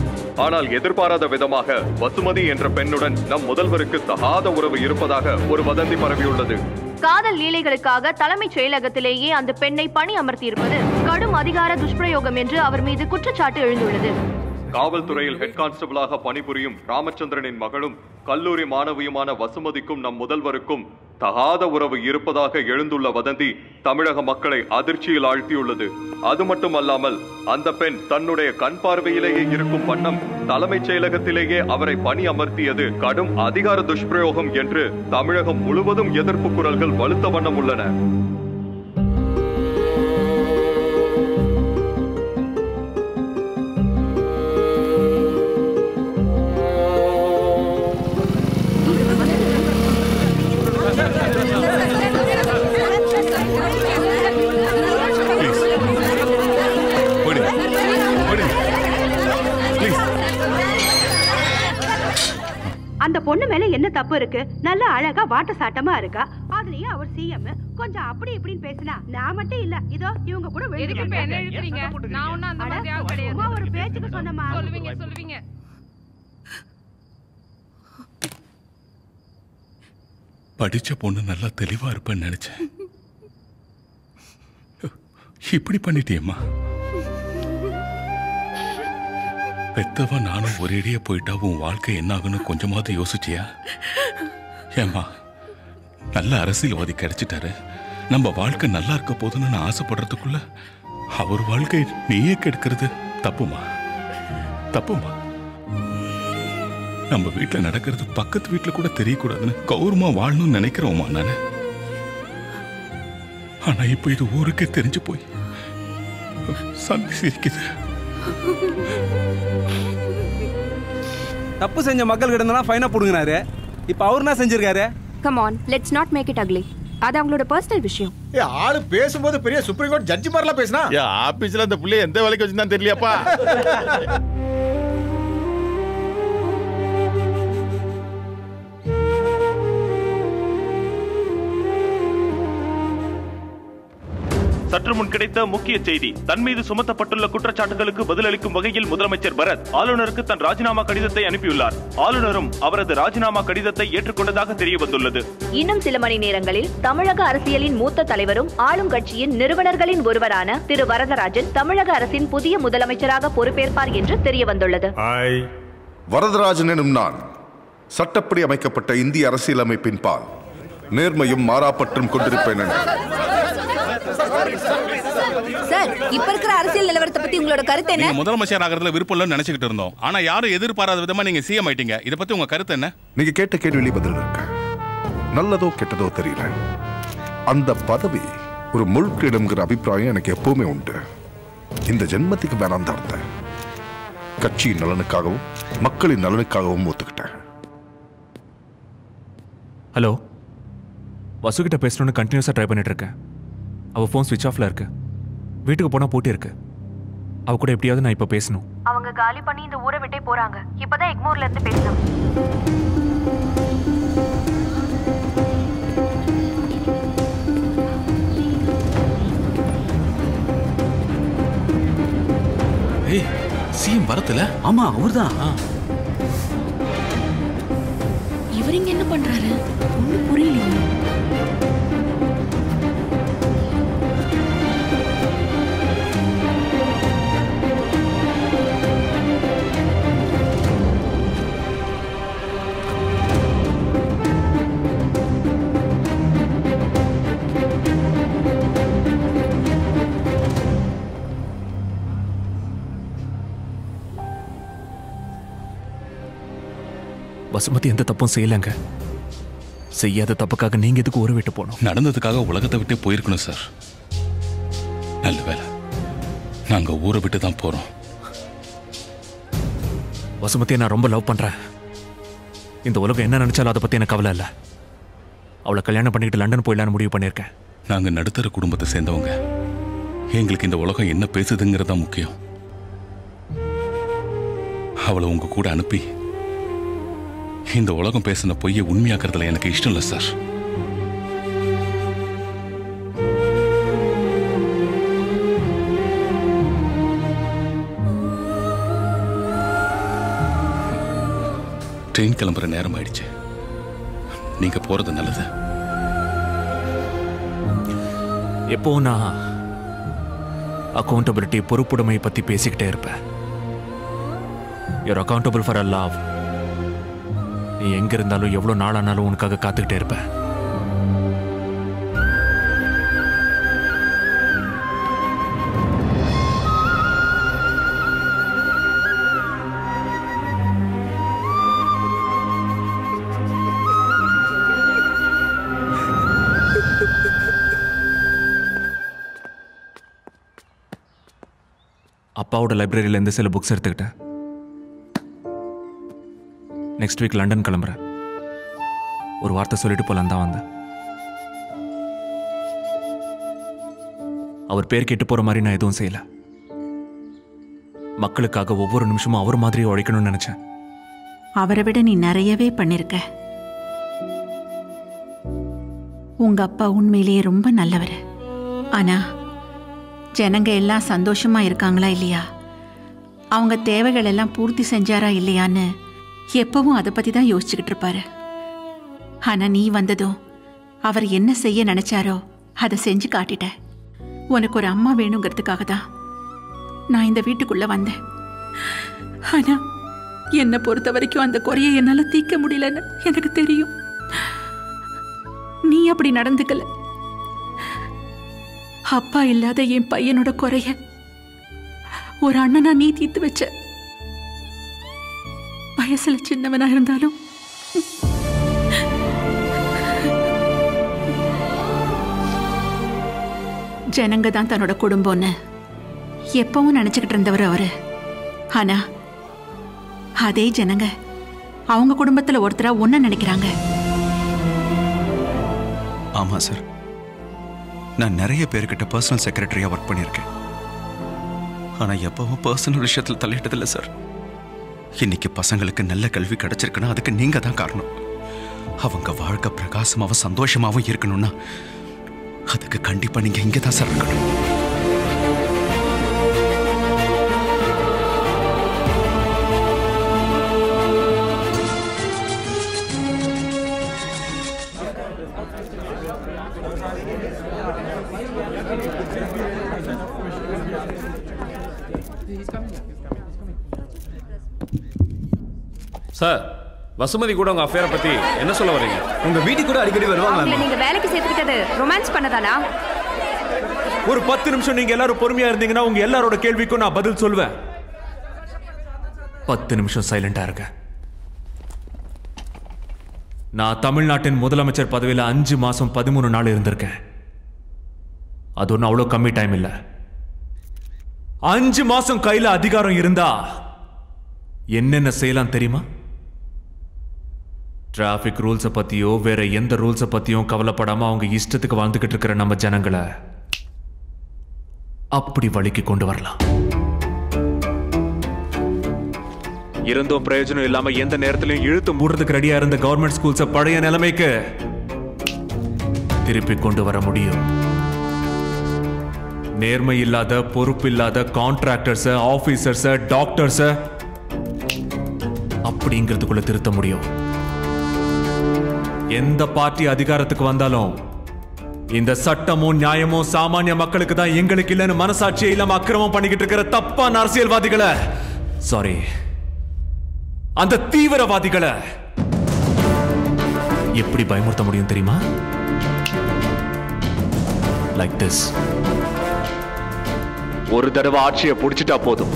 ஆனால் எதிர்பாராத விதமாக வசுமதி என்ற பெண்ணுடன் நம் முதல்வருக்கு தகாத உறவு இருப்பதாக ஒரு வதந்தி பரவியுள்ளது. காதல் லீலைகளுக்காக தலைமைச் செயலகத்திலேயே அந்த பெண்ணை பணி அமர்த்தியிருப்பது கடும் அதிகார துஷ்பிரயோகம் என்று அவர் மீது குற்றச்சாட்டு எழுந்துள்ளது. காவல்துறையில் ஹெட் கான்ஸ்டபிளாக பணிபுரியும் ராமச்சந்திரனின் மகளும் கல்லூரி மாணவியுமான வசுமதிக்கும் நம் முதல்வருக்கும் தகாத உறவு இருப்பதாக எழுந்துள்ள வதந்தி தமிழக மக்களை அதிர்ச்சியில் ஆழ்த்தியுள்ளது. அது மட்டுமல்லாமல் அந்த பெண் தன்னுடைய கண் பார்வையிலேயே இருக்கும் வண்ணம் தலைமைச் செயலகத்திலேயே அவரை பணி அமர்த்தியது கடும் அதிகார துஷ்பிரயோகம் என்று தமிழகம் முழுவதும் எதிர்ப்பு குரல்கள் வலுத்த வண்ணம் உள்ளன. அந்த பொண்ணு மேல என்ன தப்பு இருக்கு? நல்ல அழகா வாட்ட சாட்டமா இருக்கா. அதுலயும் அவர் சிஎம் கொஞ்சம் அப்படி இப்படின்னு பேசினா நான் மட்டும் இல்ல இதோ இவங்க கூட ஒரு பேச்சுக்கு சொன்னமா சொல்லுவீங்க. படிச்ச பொண்ணு நல்லா தெளிவா இருப்பேன்னு நினைச்சேன், இப்படி பண்ணிட்டேம்மா. பெத்தவ நானும் ஒரேடியே போயிட்டா உன் வாழ்க்கை என்ன ஆகுன்னு கொஞ்சமாவது யோசிச்சியா? ஏமா, நல்ல அரசியல்வாதி கிடைச்சிட்டாரு, நம்ம வாழ்க்கை நல்லா இருக்க போதுன்னு நான் ஆசைப்படுறதுக்குள்ள அவர் வாழ்க்கை நீயே கெடுக்கிறது தப்புமா தப்புமா நம்ம வீட்டில் நடக்கிறது பக்கத்து வீட்டில் கூட தெரியக்கூடாதுன்னு கௌரவமா வாழணும்னு நினைக்கிறோமா நானு? ஆனா இப்ப இது ஊருக்கே தெரிஞ்சு போய் சந்தி சிரிக்குது. தப்பு செஞ்ச மக்கள் கிடந்தனா ஃபைனா போடுங்கனாரு, இப்போ அவர் என்ன செஞ்சிருக்காரு? Come on, let's not make it ugly. அது அவங்களோட பர்சனல் விஷயம். ஏ ஆளு பேசும்போது பெரிய சுப்ரீம் கோர்ட் ஜட்ஜ் மாரல பேசினா. ஏ ஆபீஸ்ல அந்த புள்ளை எந்த வேலைக்கு வச்சிருந்தான்னு தெரியலையாப்பா. சற்று முன் கிடைத்த முக்கிய செய்தி. தன் மீது சுமத்தப்பட்டுள்ள குற்றச்சாட்டுகளுக்கு பதிலளிக்கும் வகையில் முதலமைச்சர் பரத் ஆளுநருக்கு தன் ராஜினாமா கடிதத்தை அனுப்பியுள்ளார். ஆளுநரும் அவரது ராஜினாமா கடிதத்தை ஏற்றுக்கொண்டதாக தெரிய வந்துள்ளது. இன்னும் சில மணி நேரங்களில் தமிழக அரசியலின் மூத்த தலைவரும் ஆளும் கட்சியின் நிறுவனர்களின் ஒருவரான திரு வரதராஜன் தமிழக அரசின் புதிய முதலமைச்சராக பொறுப்பேற்பார் என்று தெரிய வந்துள்ளது. வரதராஜன் எனும் நான் சட்டப்படி அமைக்கப்பட்ட இந்திய அரசியலமைப்பின் பால் நேர்மையும் மாறாப்பற்றும் கொண்டிருப்பேன். சார், இப்ப இருக்கிற அரசியல் நிலவரத்தை பத்தி உங்களோட கருத்து என்ன? முதலமைச்சர் ஆகிறதுல விருப்பம் இல்லைன்னு நினைச்சிட்டு இருந்தோம், ஆனா யாரும் எதிர்பாராத விதமா நீங்க சிஎம் ஆயிட்டீங்க. இத பத்தி உங்க கருத்து என்ன? நீங்க கேட்ட கேள்விக்கு பதில் இருக்கு. நல்லதோ கெட்டதோ தெரியல, அந்த பதவி ஒரு முழுக்கிடம்ங்கிற அபிப்பிராயம் எனக்கு எப்பவுமே உண்டு. இந்த ஜென்மத்துக்கு வேணாம் தான், கட்சியின் நலனுக்காகவும் மக்களின் நலனுக்காகவும் ஒத்துக்கிட்டேன். ஹலோ, வசுகிட்ட பேசணும்னு கண்டினியூஸா ட்ரை பண்ணிட்டு இருக்கேன். அவள் ஃபோன் ஸ்விட்ச் ஆஃப்ல இருக்கு, வீட்டுக்கு போனால் போட்டி இருக்கு. அவ கூட எப்படியாவது நான் இப்போ பேசணும். அவங்க காலி பண்ணி இந்த ஊரை விட்டே போறாங்க. இப்போதான் எக்மோர்ல இருந்து பேசணும். ஏய், சிஎம் வரதுல? ஆமா, அவர்தான். இவர் இங்க என்ன பண்றாரு? ஒன்றும் புரியலையே. வசுமதி எந்த தப்பும் செய்யலைங்க. செய்யாத தப்புக்காக நீங்க எதுக்கு ஊரை விட்டு போனோம்? நடந்ததுக்காக உலகத்தை விட்டே போயிருக்கணும் சார். நல்ல வேலை நாங்க ஊரை விட்டு தான் போறோம். வசுமதியை நான் ரொம்ப லவ் பண்றேன். இந்த உலகம் என்ன நினைச்சாலும் அதை பத்தி எனக்கு கவலை இல்லை. அவளை கல்யாணம் பண்ணிக்கிட்டு லண்டன் போயிடலான்னு முடிவு பண்ணியிருக்கேன். நாங்க நடுத்தர குடும்பத்தை சேர்ந்தவங்க, எங்களுக்கு இந்த உலகம் என்ன பேசுதுங்கிறதா முக்கியம். அவளை உங்க கூட அனுப்பி இந்த உலகம் பேசின பொய்யை உண்மையாக்குறதுல எனக்கு இஷ்டம் இல்லை சார். ட்ரெயின் கிளம்புற நேரம் ஆயிடுச்சு. நீங்க போறது நல்லது. எப்போ நான் அக்கௌண்டபிலிட்டி, பொறுப்புடைமை பத்தி பேசிக்கிட்டே இருப்பேன். You're accountable for a love. நீ எங்க இருந்தாலும் எவ்வளோ நாளானாலும் உனக்காக காத்துக்கிட்டே இருப்பேன். அப்பாவோட லைப்ரரியிலேருந்து சில புக்ஸ் எடுத்துக்கிட்டேன். நெக்ஸ்ட் வீக் லண்டன் கிளம்புறேன். ஒரு வார்த்தை சொல்லிட்டு போகலான் தான் வந்தேன். அவர் பேர் கேட்டு போகிற மாதிரி நான் எதுவும் செய்யலை. மக்களுக்காக ஒவ்வொரு நிமிஷமும் அவர் மாதிரி உழைக்கணும்னு நினச்சேன். அவரை விட நீ நிறையவே பண்ணியிருக்க. உங்கள் அப்பா உண்மையிலேயே ரொம்ப நல்லவர். ஆனால் ஜனங்க எல்லாம் சந்தோஷமாக இருக்காங்களா இல்லையா, அவங்க தேவைகள் எல்லாம் பூர்த்தி செஞ்சாரா இல்லையான்னு எப்பவும் அதை பற்றி தான் யோசிச்சுக்கிட்டு இருப்பாரு. ஆனால் நீ வந்ததும் அவர் என்ன செய்ய நினச்சாரோ அதை செஞ்சு காட்டிட்ட. உனக்கு ஒரு அம்மா வேணுங்கிறதுக்காக தான் நான் இந்த வீட்டுக்குள்ளே வந்தேன். ஆனால் என்னை பொறுத்த வரைக்கும் அந்த குறையை என்னால் தீர்க்க முடியலன்னு எனக்கு தெரியும். நீ அப்படி நடந்துக்கல. அப்பா இல்லாத என் பையனோட குறைய ஒரு அண்ணனா நீ தீர்த்து வச்ச. வயசுல சின்னவனா இருந்தாலும் ஜனங்க தான் தன்னோட குடும்பம்னு எப்பவும் நினைச்சுக்கிட்டு இருந்தவர் அவரு. ஆனா அதே ஜனங்க அவங்க குடும்பத்துல ஒருத்தரா ஒன்னு நினைக்கிறாங்க. ஆமா சார், நான் நிறைய பேர்கிட்ட பர்சனல் செக்ரட்டரியாக ஒர்க் பண்ணியிருக்கேன். ஆனால் எப்பவும் பர்சனல் விஷயத்தில் தலையிட்டதில்லை சார். இன்னைக்கு பசங்களுக்கு நல்ல கல்வி கிடைச்சிருக்குன்னா அதுக்கு நீங்கள் தான் காரணம். அவங்க வாழ்க்கை பிரகாசமாகவும் சந்தோஷமாகவும் இருக்கணும்னா அதுக்கு கண்டிப்பாக நீங்கள் இங்கே தான் சார் இருக்கணும். சார், வசுமதி கூட உங்க அஃபேரை பத்தி என்ன சொல்ல வரீங்க? உங்க வீட்டுக்கு கூட அடிக்கடி வருவாங்க. நீங்க வேலைக்கு சேர்த்துக்கிட்டது ரொமான்ஸ் பண்ணதானா? ஒரு பத்து நிமிஷம் நீங்க எல்லாரும் பொறுமையா இருந்தீங்கன்னா உங்க எல்லாரோட கேள்விக்கும் நான் பதில் சொல்வேன். பத்து நிமிஷம் சைலண்டா இருங்க. நான் தமிழ்நாட்டின் முதலமைச்சர் பதவியில் அஞ்சு மாசம் பதிமூணு நாள் இருந்திருக்கேன். அது ஒன்றும் அவ்வளோ கம்மி டைம் இல்லை. அஞ்சு மாசம் கையில அதிகாரம் இருந்தா என்னென்ன செய்யலாம் தெரியுமா? டிராஃபிக் ரூல்ஸை பற்றியோ வேற எந்த ரூல்ஸை பற்றியும் கவலைப்படாமல் அவங்க இஷ்டத்துக்கு வாழ்ந்துக்கிட்டு இருக்கிற நம்ம ஜனங்களை அப்படி வழிக்கு கொண்டு வரலாம். இருந்தும் பிரயோஜனம் இல்லாமல் எந்த நேரத்திலையும் இழுத்து மூடுறதுக்கு ரெடியாக இருந்த கவர்மெண்ட் ஸ்கூல்ஸை பழைய நிலைமைக்கு திருப்பி கொண்டு வர முடியும். நேர்மை இல்லாத, பொறுப்பு இல்லாத கான்ட்ராக்டர்ஸை, ஆஃபீஸர்ஸை, டாக்டர்ஸை அப்படிங்கிறதுக்குள்ள திருத்த முடியும். எந்த பார்ட்டி அதிகாரத்துக்கு வந்தாலும் இந்த சட்டமும் நியாயமும் சாமானிய மக்களுக்கு தான், எங்களுக்கு இல்லைன்னு மனசாட்சியே இல்லாம அக்கிரமம் பண்ணிக்கிட்டு இருக்கிற தப்பான அரசியல்வாதிகளை, சாரி அந்த தீவிரவாதிகளை எப்படி பயமுறுத்த முடியும் தெரியுமா? Like this. ஒரு தடவை ஆட்சியை பிடிச்சிட்டா போதும்,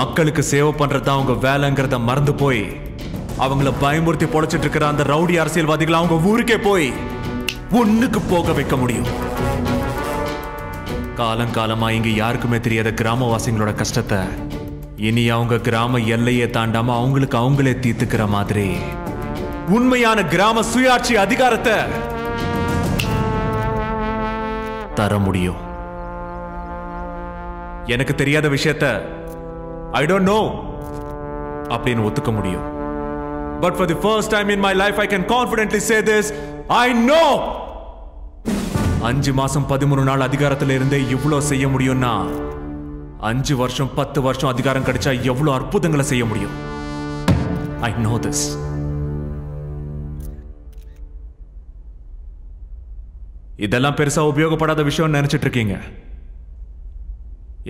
மக்களுக்கு சேவை பண்றதா அவங்க வேலைங்கிறத மறந்து போய் அவங்கள பயமுறுத்தி பொழைச்சிட்டு இருக்கிற அந்த ரவுடி அரசியல்வாதிகளை அவங்க ஊருக்கே போய் ஒண்ணுக்கு போக வைக்க முடியும். காலங்காலமா இங்க யாருக்குமே தெரியாத கிராமவாசிகளோட கஷ்டத்தை இனி அவங்க கிராம எல்லையை தாண்டாம அவங்களுக்கு அவங்களே தீர்த்துக்கிற மாதிரி உண்மையான கிராம சுயாட்சி அதிகாரத்தை தர முடியும். எனக்கு தெரியாத விஷயத்த I don't know அப்படின்னு ஒத்துக்க முடியும். But for the first time in my life I can confidently say this, I know. அஞ்சு மாசம் பதிமூணு நாள் அதிகாரத்தில் இருந்தே இவ்வளோ செய்ய முடியும்னா அஞ்சு வருஷம் பத்து வருஷம் அதிகாரம் கிடைச்சா எவ்வளோ அற்புதங்களை செய்ய முடியும். I know this. இதெல்லாம் பெருசா உபயோகப்படாத விஷயம் நினைச்சிட்டு இருக்கீங்க.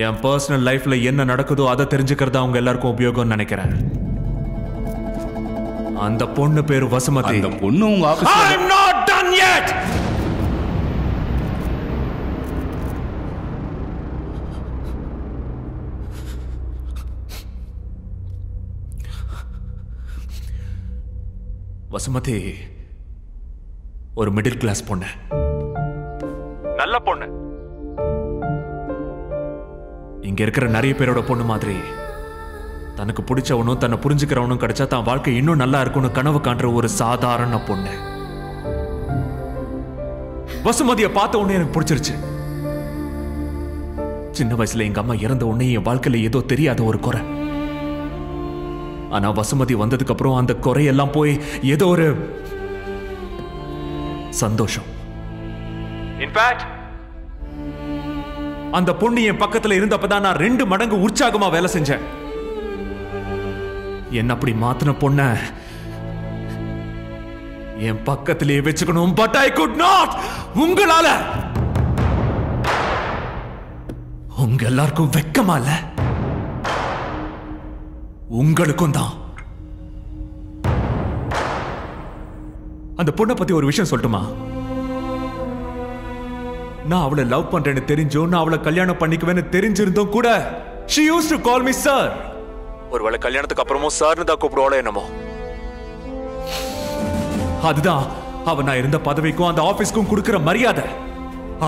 என் பர்சனல் லைஃப்ல என்ன நடக்குதோ அதை தெரிஞ்சுக்கிறதா அவங்க எல்லாருக்கும் உபயோகம் நினைக்கிறேன். அந்த பொண்ணு பேரு வசுமதி. அந்த பொண்ணு உங்க ஆபீஸ்ல. I'm not done yet. Vasumathi ஒரு மிடில் கிளாஸ் பொண்ணு, நல்ல பொண்ணு, இங்க இருக்கிற நிறைய பேரோட பொண்ணு மாதிரி. தனக்கு பிடிச்சவனும் தன்னை புரிஞ்சுக்கிறவனும் கிடைச்சா தான் வாழ்க்கை இன்னும் நல்லா இருக்கும்னு கனவு காண்ற ஒரு சாதாரண பொண்ணு. வசுமதியை பார்த்த உடனே எனக்கு பிடிச்சிருச்சு. சின்ன வயசுல எங்க அம்மா இறந்த உடனே என் வாழ்க்கையில ஏதோ தெரியாத ஒரு குறை. ஆனா வசுமதி வந்ததுக்கு அப்புறம் அந்த குறையெல்லாம் போய் ஏதோ ஒரு சந்தோஷம். இன்ஃபேக்ட் அந்த பொண்ணு என் பக்கத்துல இருந்தப்பதான் நான் ரெண்டு மடங்கு உற்சாகமா வேலை செஞ்சேன். என்ன அப்படி மாத்தின பொண்ண என் பக்கத்திலே வச்சுக்கணும். But I could not. உங்களால உங்க எல்லாருக்கும் வெக்கமா இல்ல? உங்களுக்கும் தான். அந்த பொண்ணை பத்தி ஒரு விஷயம் சொல்லட்டுமா? நான் அவளை லவ் பண்றேன்னு தெரிஞ்சோ, நான் அவளை கல்யாணம் பண்ணிக்குவேன்னு தெரிஞ்சிருந்தோம் கூட, she used to call me sir. ஒருவேளை கல்யாணத்துக்கு அப்புறமும் சார்னு தான் கூப்பிடுவாளோ என்னமோ. அதுதான் அவ நான் இருந்த பதவிக்கும் அந்த ஆபீஸ்க்கும் கொடுக்கிற மரியாதை.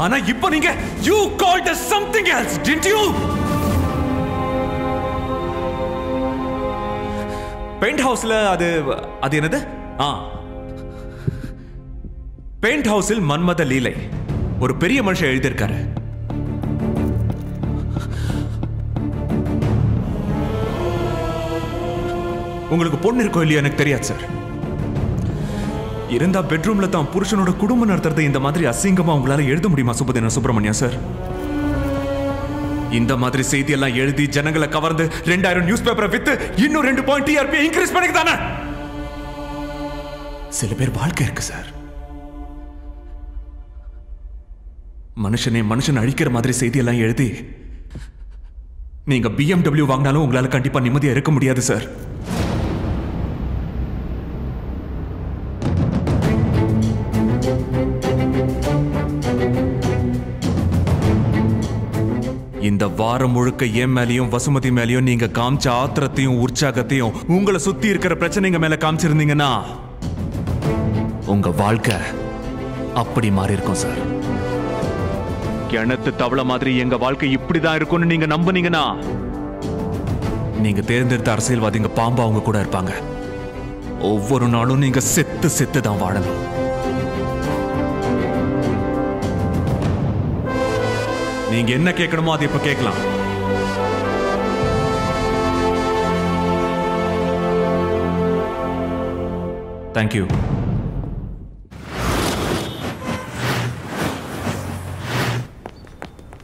ஆனா இப்போ நீங்க you called her something else, didn't you? Paint ஹவுஸ்ல அது அது என்னது? ஆ, பெயிண்ட் ஹவுஸில் மன்மத லீலை ஒரு பெரிய மனுஷன் எழுதியிருக்காரு. உங்களுக்கு பொண்ணு இருக்கோ இல்லையா எனக்கு தெரியாது சார். இருந்தா பெட்ரூம்ல தான் புருஷனோட குடும்பம் நடத்துறது இந்த மாதிரி அசிங்கமா உங்களால எழுத முடியுமா சுபதின சுப்பிரமணியா சார்? இந்த மாதிரி செய்தியெல்லாம் எழுதி ஜனங்களை கவர்ந்து ரெண்டாயிரம் நியூஸ் பேப்பரை வித்து இன்னும் ரெண்டு பாயிண்ட் டிஆர்பி இன்க்ரீஸ் பண்ணிக்கிட்டானே. சில பேர் வாழ்க்கை இருக்கு சார். மனுஷனே மனுஷன் அழிக்கிற மாதிரி செய்தியெல்லாம் எழுதி நீங்க பிஎம்டபிள்யூ வாங்கினாலும் உங்களால கண்டிப்பா நிம்மதியா இருக்க முடியாது சார். இந்த வாரம் முழுக்க என் மேலையும் வசுமதி மேலையும் நீங்க காமிச்ச ஆத்திரத்தையும் உற்சாகத்தையும் உங்களை சுத்தி இருக்கிற பிரச்சனைங்க மேல காமிச்சிருந்தீங்கன்னா உங்க வாழ்க்கை அப்படி மாறி இருக்கும் சார். கிணத்து தவளை மாதிரி எங்க வாழ்க்கை இப்படிதான் இருக்கும்னு நீங்க நம்பினீங்கன்னா நீங்க தேர்ந்தெடுத்த அரசியல்வாதிங்க பாம்பா அவங்க கூட இருப்பாங்க. ஒவ்வொரு நாளும் நீங்க செத்து செத்து தான் வாழணும். நீங்க என்ன கேட்கணுமோ அது இப்ப கேட்கலாம். தேங்க்யூ.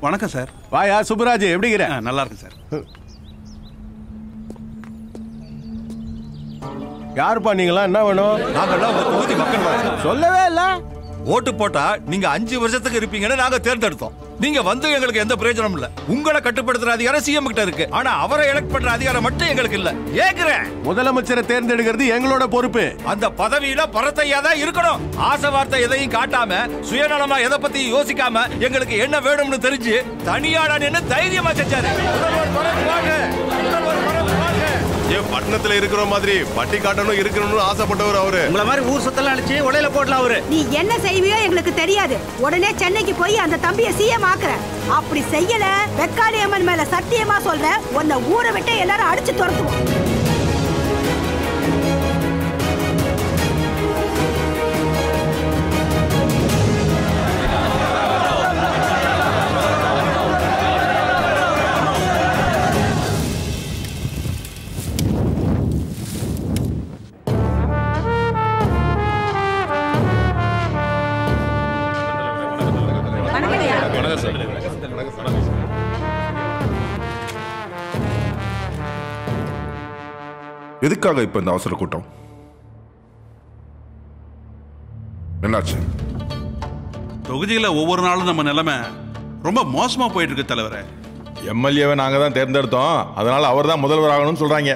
வணக்கம் சார். வாயா சுப்ராஜ், எப்படி இருக்கிற? நல்லா இருக்கு சார். யாருப்பா நீங்களா? என்ன வேணும்? நாங்கள் சொல்லவே இல்லை. ஓட்டு போட்டா நீங்க அஞ்சு வருஷத்துக்கு இருப்பீங்கன்னு நாங்க தேர்ந்தெடுத்தோம். நீங்க வந்து எங்களுக்கு எந்த பிரயோஜனம் இல்ல. உங்களை கட்டுப்படுத்துற அதிகாரம் சிஎம் கிட்ட இருக்கு. ஆனா அவரை எலெக்ட் பண்ற அதிகாரம் மட்டும் எங்களுக்கு இல்ல. ஏக்குறேன், முதலமைச்சரை தேர்ந்தெடுக்கிறது எங்களோட பொறுப்பு. அந்த பதவியில பரத்தையா தான் இருக்கணும். ஆசை வார்த்தை எதையும் காட்டாம சுயநலமா எதை பத்தி யோசிக்காம எங்களுக்கு என்ன வேணும்னு தெரிஞ்சு தனியாளன் என்ன தைரியமா செஞ்சாரு. பட்டணத்துல இருக்கிற மாதிரி பட்டி காட்டணும் இருக்கணும்னு ஆசைப்பட்டவர் அவரு. உங்களை மாதிரி ஊர் சுத்தலாம் அழிச்சு உடையில போடலாம் அவரு. நீ என்ன செய்வியோ எங்களுக்கு தெரியாது. உடனே சென்னைக்கு போய் அந்த தம்பியை சிஎம் ஆக்குற. அப்படி செய்யல வெக்காளி அம்மன் மேல சத்தியமா சொல்ற உன்னை ஊரை விட்டு எல்லாரும் அடிச்சு துரத்துவோம். எதுக்காக இப்ப இந்த அவசர கூட்டம்? என்னாச்சு? தொகுதியில ஒவ்வொரு நாளும் நம்ம நிலைமை ரொம்ப மோசமா போயிட்டு இருக்கு தலைவரே. எம்எல்ஏவை நாங்க தான் தேர்ந்தெடுத்தோம், அதனால அவர் தான் முதல்வர் ஆகணும்னு சொல்றாங்க.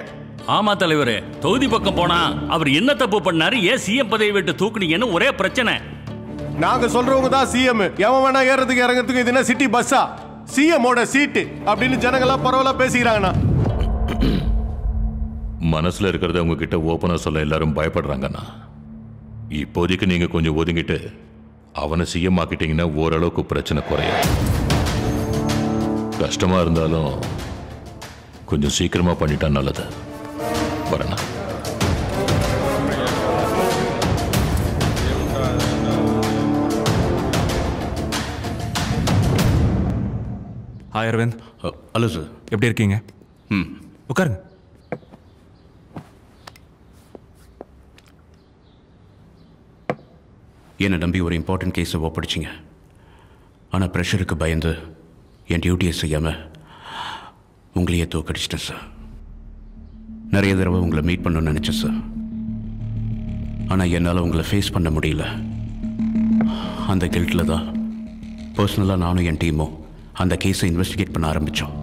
ஆமா தலைவரே, தொகுதி பக்கம் போனா அவர் என்ன தப்பு பண்ணாரு, ஏன் சிஎம் பதவி விட்டு தூக்குனீங்கன்னு ஒரே பிரச்சனை. நாங்க சொல்றவங்க தான் சிஎம், எவன் வேணா ஏறதுக்கு இறங்கிறதுக்கு இதுனா சிட்டி பஸ்ஸா, சிஎம்மோட சீட்டு அப்படின்னு ஜனங்கள்லாம் பரவலா பேசிக்கிறாங்கண்ணா. மனசுல இருக்கிறத உங்ககிட்ட ஓப்பனா சொல்ல எல்லாரும் பயப்படுறாங்கண்ணா. இப்போதைக்கு நீங்க கொஞ்சம் ஒதுங்கிட்டு அவனை சிஎம் ஆக்கிட்டீங்கன்னா ஓரளவுக்கு பிரச்சனை குறையும். கஷ்டமா இருந்தாலும் கொஞ்சம் சீக்கிரமா பண்ணிட்டா நல்லது. வரேண்ணா. ஹாய் அரவிந்த். ஹலோ சார், எப்படி இருக்கீங்க? ம், உட்காருங்க. என்னை நம்பி ஒரு இம்பார்ட்டன்ட் கேஸை ஒப்படைச்சிங்க. ஆனால் ப்ரெஷருக்கு பயந்து என் டியூட்டியை செய்யாமல் உங்களையே தோக்கடிச்சிட்டேன் சார். நிறைய தடவை உங்களை மீட் பண்ணணும்னு நினச்சேன் சார், ஆனால் என்னால் உங்களை ஃபேஸ் பண்ண முடியல. அந்த கில்ட்டில் தான் பர்சனலாக நானும் என் டீமும் அந்த கேஸை இன்வெஸ்டிகேட் பண்ண ஆரம்பித்தோம்.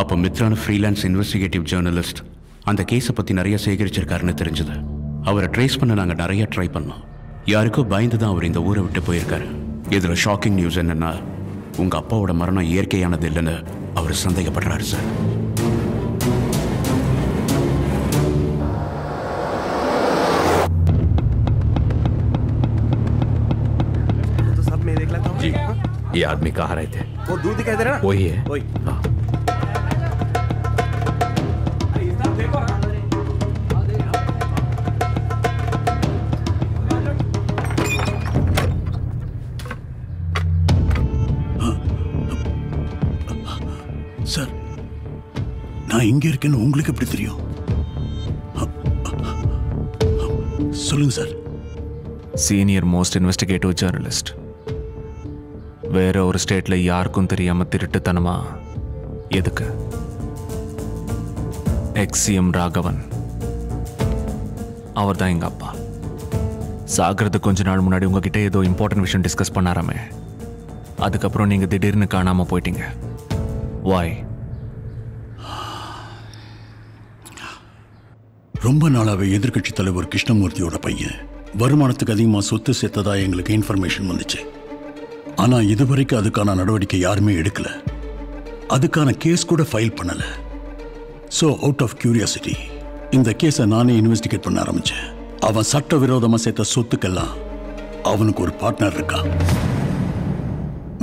அப்போ மித்ரான ஃப்ரீலான்ஸ் இன்வெஸ்டிகேட்டிவ் ஜேர்னலிஸ்ட் அந்த கேஸை பற்றி நிறைய சேகரிச்சிருக்காருன்னு தெரிஞ்சது. அவரை ட்ரேஸ் பண்ண நாங்கள் நிறையா ட்ரை பண்ணோம். யாருக்கோ பயந்து தான் அவர் இந்த ஊரை விட்டு போயிருக்காரு. இதில் ஷாக்கிங் நியூஸ் என்னென்னா, உங்கள் அப்பாவோட மரணம் இயற்கையானது இல்லைன்னு அவர் சந்தேகப்படுறாரு சார். ये आदमी कहाँ रहे थे? वो दूर दिखाई दे रहा है ना, वही है वही। हाँ सर, நான் இங்க இருக்கேன்னு உங்களுக்கு எப்படி தெரியும்? சொல்லுங்க sir. Senior most investigative journalist வேற ஒரு ஸ்டேட்ல யாருக்கும் தெரியாம திருட்டுத்தனமா எதுக்கு? எக்ஸ்எம் ராகவன் அவர் தான் எங்க அப்பா. சாகிறது கொஞ்ச நாள் முன்னாடி உங்ககிட்ட ஏதோ இம்பார்ட்டன்ட் விஷயம் டிஸ்கஸ் பண்ணாராமே, அதுக்கப்புறம் நீங்க திடீர்னு காணாம போயிட்டீங்க. வாய் ரொம்ப நாளாவே எதிர்கட்சி தலைவர் கிருஷ்ணமூர்த்தியோட பையன் வருமானத்துக்கு அதிகமா சொத்து சேர்த்ததா எங்களுக்கு இன்ஃபர்மேஷன் வந்துச்சு. ஆனால் இதுவரைக்கும் அதுக்கான நடவடிக்கை யாருமே எடுக்கலை, அதுக்கான கேஸ் கூட ஃபைல் பண்ணலை. ஸோ அவுட் ஆஃப் கியூரியாசிட்டி இந்த கேஸை நானே இன்வெஸ்டிகேட் பண்ண ஆரம்பித்தேன். அவன் சட்டவிரோதமாக சேர்த்த சொத்துக்கெல்லாம் அவனுக்கு ஒரு பார்ட்னர் இருக்கா.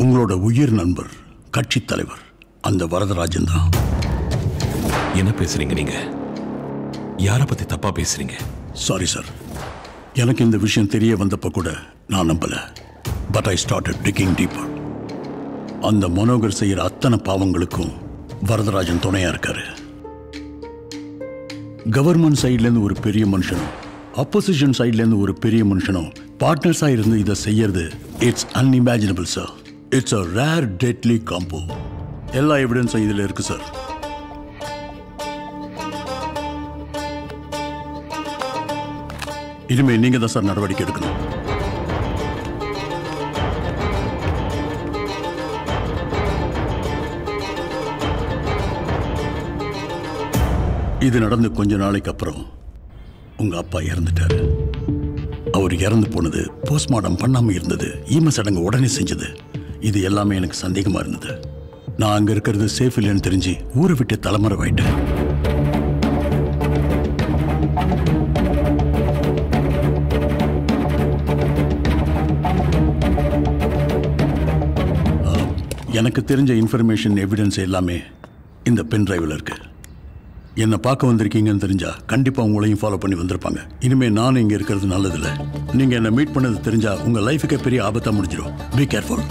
உங்களோட உயிர் நண்பர் கட்சி தலைவர் அந்த வரதராஜன் தான். என்ன பேசுகிறீங்க நீங்கள்? யாரை பற்றி தப்பாக பேசுகிறீங்க? சாரி சார், எனக்கு இந்த விஷயம் தெரிய வந்தப்போ கூட நான் நம்பலை. But I started digging deeper. அந்த மனோகர் செய்கிற அத்தனை பாவங்களுக்கும் வரதராஜன் துணையாக இருக்காரு. கவர்மெண்ட் சைட்லேருந்து ஒரு பெரிய மனுஷனும் ஆப்போசிஷன் சைட்லேருந்து ஒரு பெரிய மனுஷனும் பார்ட்னர்ஸாக இருந்து இதை செய்யறது it's unimaginable sir. It's a rare deadly combo. எல்லா எவிடன்ஸும் இதில் இருக்குது சார். இனிமேல் நீங்கள் தான் சார் நடவடிக்கை எடுக்கணும். இது நடந்து கொஞ்ச நாளைக்கு அப்புறம் உங்கள் அப்பா இறந்துட்டார். அவர் இறந்து போனது போஸ்ட்மார்ட்டம் பண்ணாமல் இருந்தது, ஈம சடங்கு உடனே செஞ்சது, இது எல்லாமே எனக்கு சந்தேகமாக இருந்தது. நான் அங்கே இருக்கிறது சேஃப் இல்லைன்னு தெரிஞ்சு ஊரை விட்டு தலைமறைவாயிட்டேன். எனக்கு தெரிஞ்ச இன்ஃபர்மேஷன் எவிடன்ஸ் எல்லாமே இந்த பென் டிரைவில் இருக்குது. என்னை பார்க்க வந்திருக்கீங்கன்னு தெரிஞ்சால் கண்டிப்பாக உங்களையும் ஃபாலோ பண்ணி வந்திருப்பாங்க. இனிமேல் நான் இங்கே இருக்கிறது நல்லதில்லை. நீங்கள் என்னை மீட் பண்ணது தெரிஞ்சால் உங்கள் லைஃபுக்கே பெரிய ஆபத்தாக முடிஞ்சிடும். Be careful.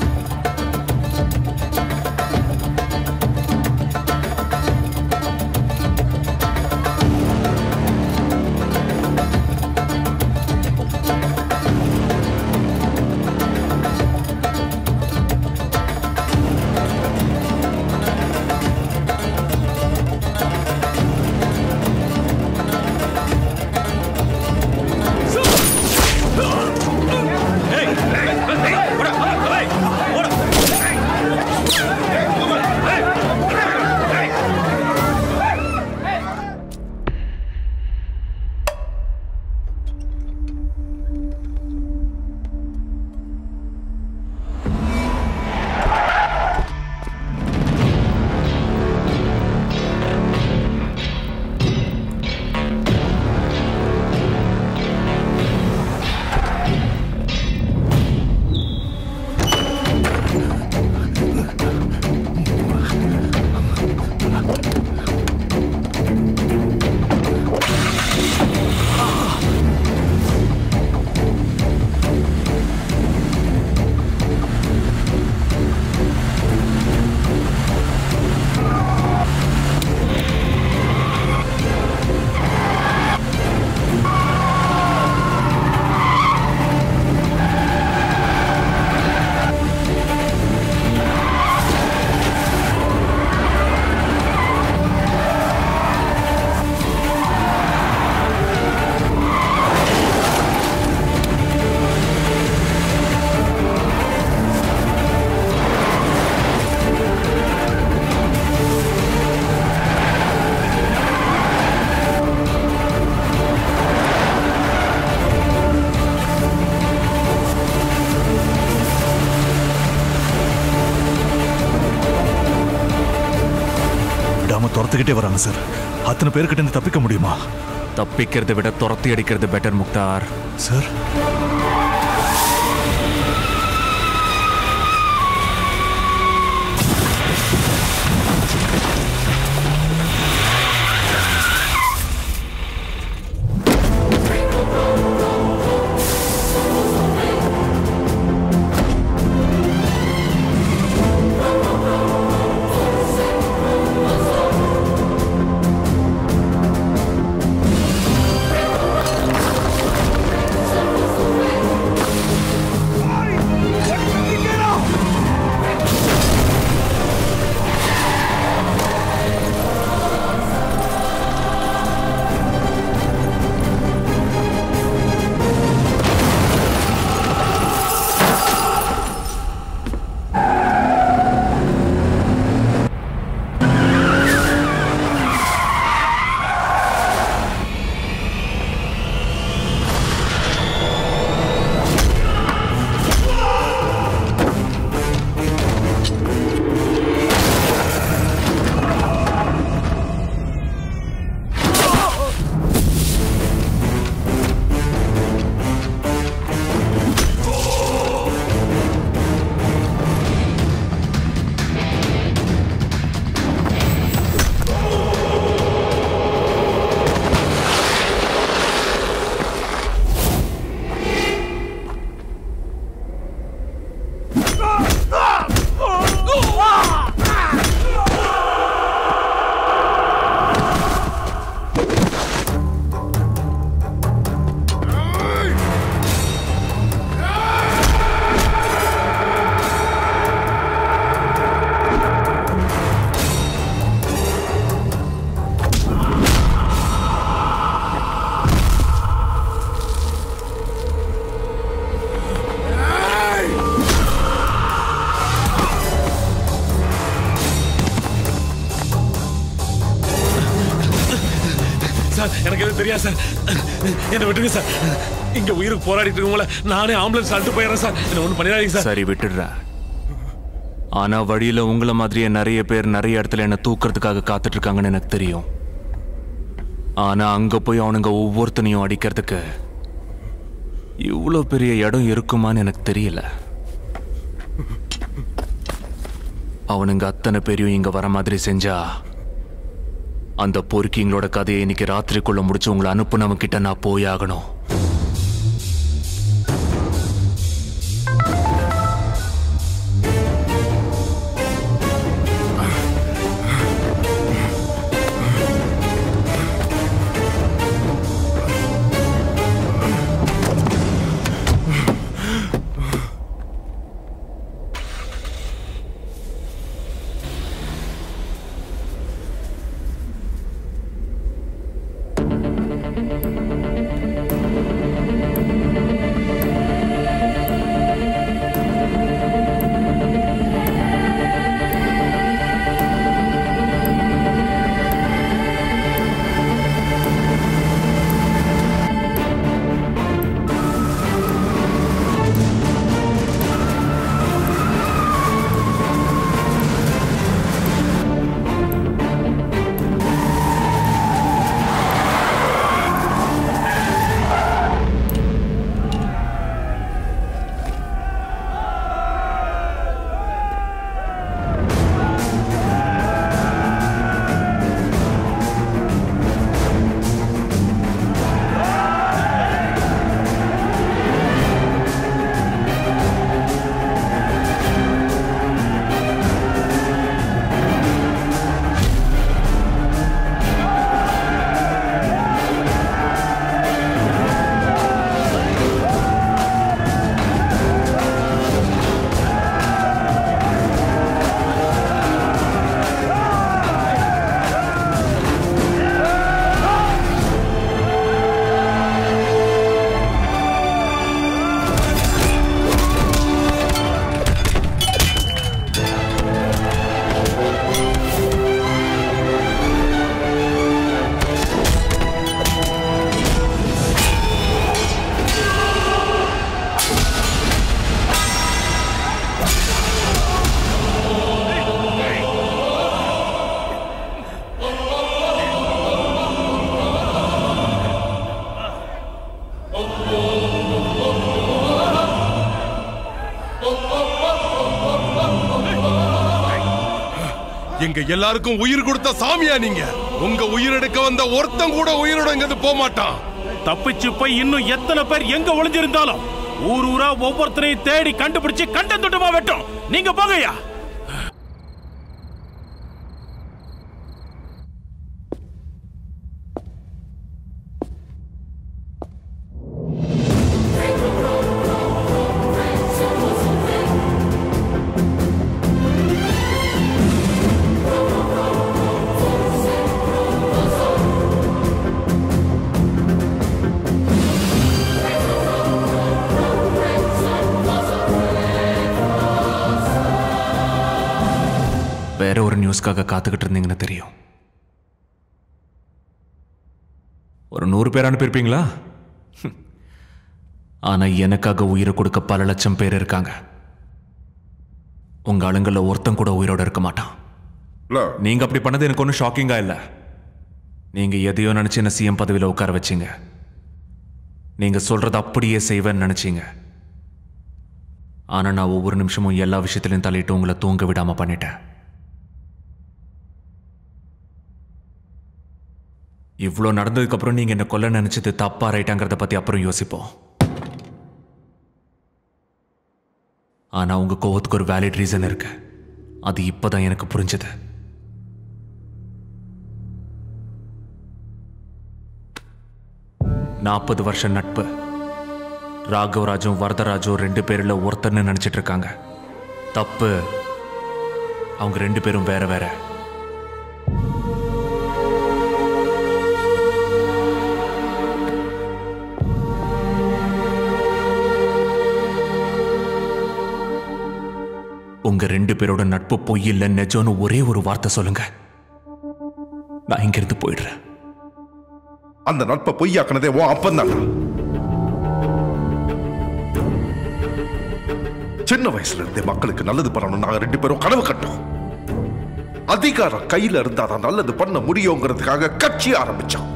துரத்துக்கிட்டே வராங்க சார். அத்தனை பேர்கிட்ட இருந்து தப்பிக்க முடியுமா? தப்பிக்கிறதை விட துரத்தி அடிக்கிறது பெட்டர் முக்தார். சார் தெரியாது சார், என்ன விட்டுருங்க சார். இங்க உயிருக்கு போராடிட்டு இருக்கவங்கள நானே ஆம்புலன்ஸ் அழுத்து போயிடுறேன் சார். என்ன ஒன்றும் பண்ணிடாதீங்க சார். சரி விட்டுடுறேன். ஆனா வழியில உங்களை மாதிரியே நிறைய பேர் நிறைய இடத்துல என்ன தூக்குறதுக்காக காத்துட்டு இருக்காங்கன்னு எனக்கு தெரியும். ஆனா அங்க போய் அவனுங்க ஒவ்வொருத்தனையும் அடிக்கிறதுக்கு இவ்வளோ பெரிய இடம் இருக்குமான்னு எனக்கு தெரியல. அவனுங்க அத்தனை பேரையும் இங்க வர மாதிரி செஞ்சா அந்த பொறுக்கிங்களோட கதையை இன்னைக்கு ராத்திரிக்குள்ள முடிச்சு உங்களை அனுப்புனவங்க கிட்ட நான் போய் ஆகணும். எங்க எல்லாருக்கும் உயிர் கொடுத்த சாமியா நீங்க? உங்க உயிர் எடுக்க வந்த ஒருத்தம் கூட உயிரோட போக மாட்டான். தப்பிச்சு போய் இன்னும் எத்தனை பேர் எங்க ஒளிஞ்சிருந்தாலும் ஊர் ஊரா ஒவ்வொருத்தரையும் தேடி கண்டுபிடிச்சு கண்ட துண்டமா வெட்டும். நீங்க போகையா. காத்துக்கிட்டு இருந்தீங்கன்னு தெரியும். ஒரு நூறு பேர் அனுப்பியிருப்பீங்களா? ஆனா எனக்காக உயிரை கொடுக்க பல லட்சம் பேர் இருக்காங்க. உங்க ஆளுங்கள்ல ஒருத்தன் கூட உயிரோட இருக்க மாட்டான். நீங்க அப்படி பண்ணது எனக்கு ஒன்னும் ஷாக்கிங்கா இல்ல. நீங்க எதையோ நினைச்சு என்ன சிஎம் பதவியில உட்கார வச்சீங்க. நீங்க சொல்றது அப்படியே செய்வேன்னு நினைச்சீங்க. ஆனா நான் ஒவ்வொரு நிமிஷமும் எல்லா விஷயத்திலையும் தலையிட்டு உங்களை தூங்க விடாம பண்ணிட்டேன். இவ்வளோ நடந்ததுக்கப்புறம் நீங்கள் என்னை கொல்ல நினச்சது தப்பாக ரைட்டாங்கிறத பற்றி அப்புறம் யோசிப்போம். ஆனால் உங்கள் கோவத்துக்கு ஒரு வேலிட் ரீசன் இருக்கு. அது இப்போ தான் எனக்கு புரிஞ்சது. நாற்பது வருஷம் நட்பு. ராகவராஜும் வரதராஜும் ரெண்டு பேரில் ஒருத்தர்னு நினச்சிட்டு இருக்காங்க. தப்பு. அவங்க ரெண்டு பேரும் வேற வேற. உங்க ரெண்டு பேரோட நட்பு பொய் இல்லை நெஜம்னு ஒரே ஒரு வார்த்தை சொல்லுங்க, நான் இங்கிருந்து போயிடுறேன். அந்த நட்பை பொய்யாக்குனதே உன் அப்பந்தான். சின்ன வயசுல இருந்தே மக்களுக்கு நல்லது பண்ணணும் நாங்க ரெண்டு பேரும் கனவு கட்டோம். அதிகாரம் கையில இருந்தாதான் நல்லது பண்ண முடியுங்கிறதுக்காக கட்சி ஆரம்பிச்சான்.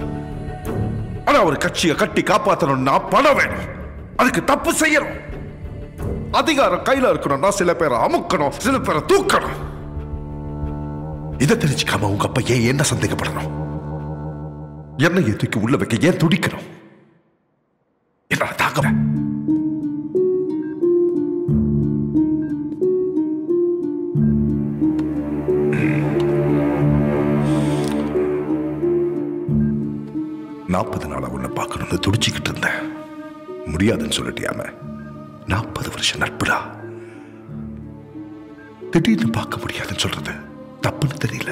ஆனா ஒரு கட்சியை கட்டி காப்பாற்றணும்னா பணம் வேணும். அதுக்கு தப்பு செய்யறோம். அதிகாரம் கையில இருக்கணும்னா சில பேரை அமுக்கணும், சில பேரை தூக்கணும். இதை தெரிஞ்சுக்காம உங்க அப்பா ஏன் என்ன சந்தேகப்படணும்? என்ன எதுக்கு உள்ள வைக்க ஏன் துடிக்கணும்? என்ன தாக்கம்? நாற்பது நாளா உன்னை பார்க்கணும்னு துடிச்சுக்கிட்டு இருந்தேன். முடியாதுன்னு சொல்லிட்டியாம. நாற்பது வருஷம் நட்புடா, திடீர்னு பார்க்க முடியாதுன்னு சொல்றது தப்புன்னு தெரியல.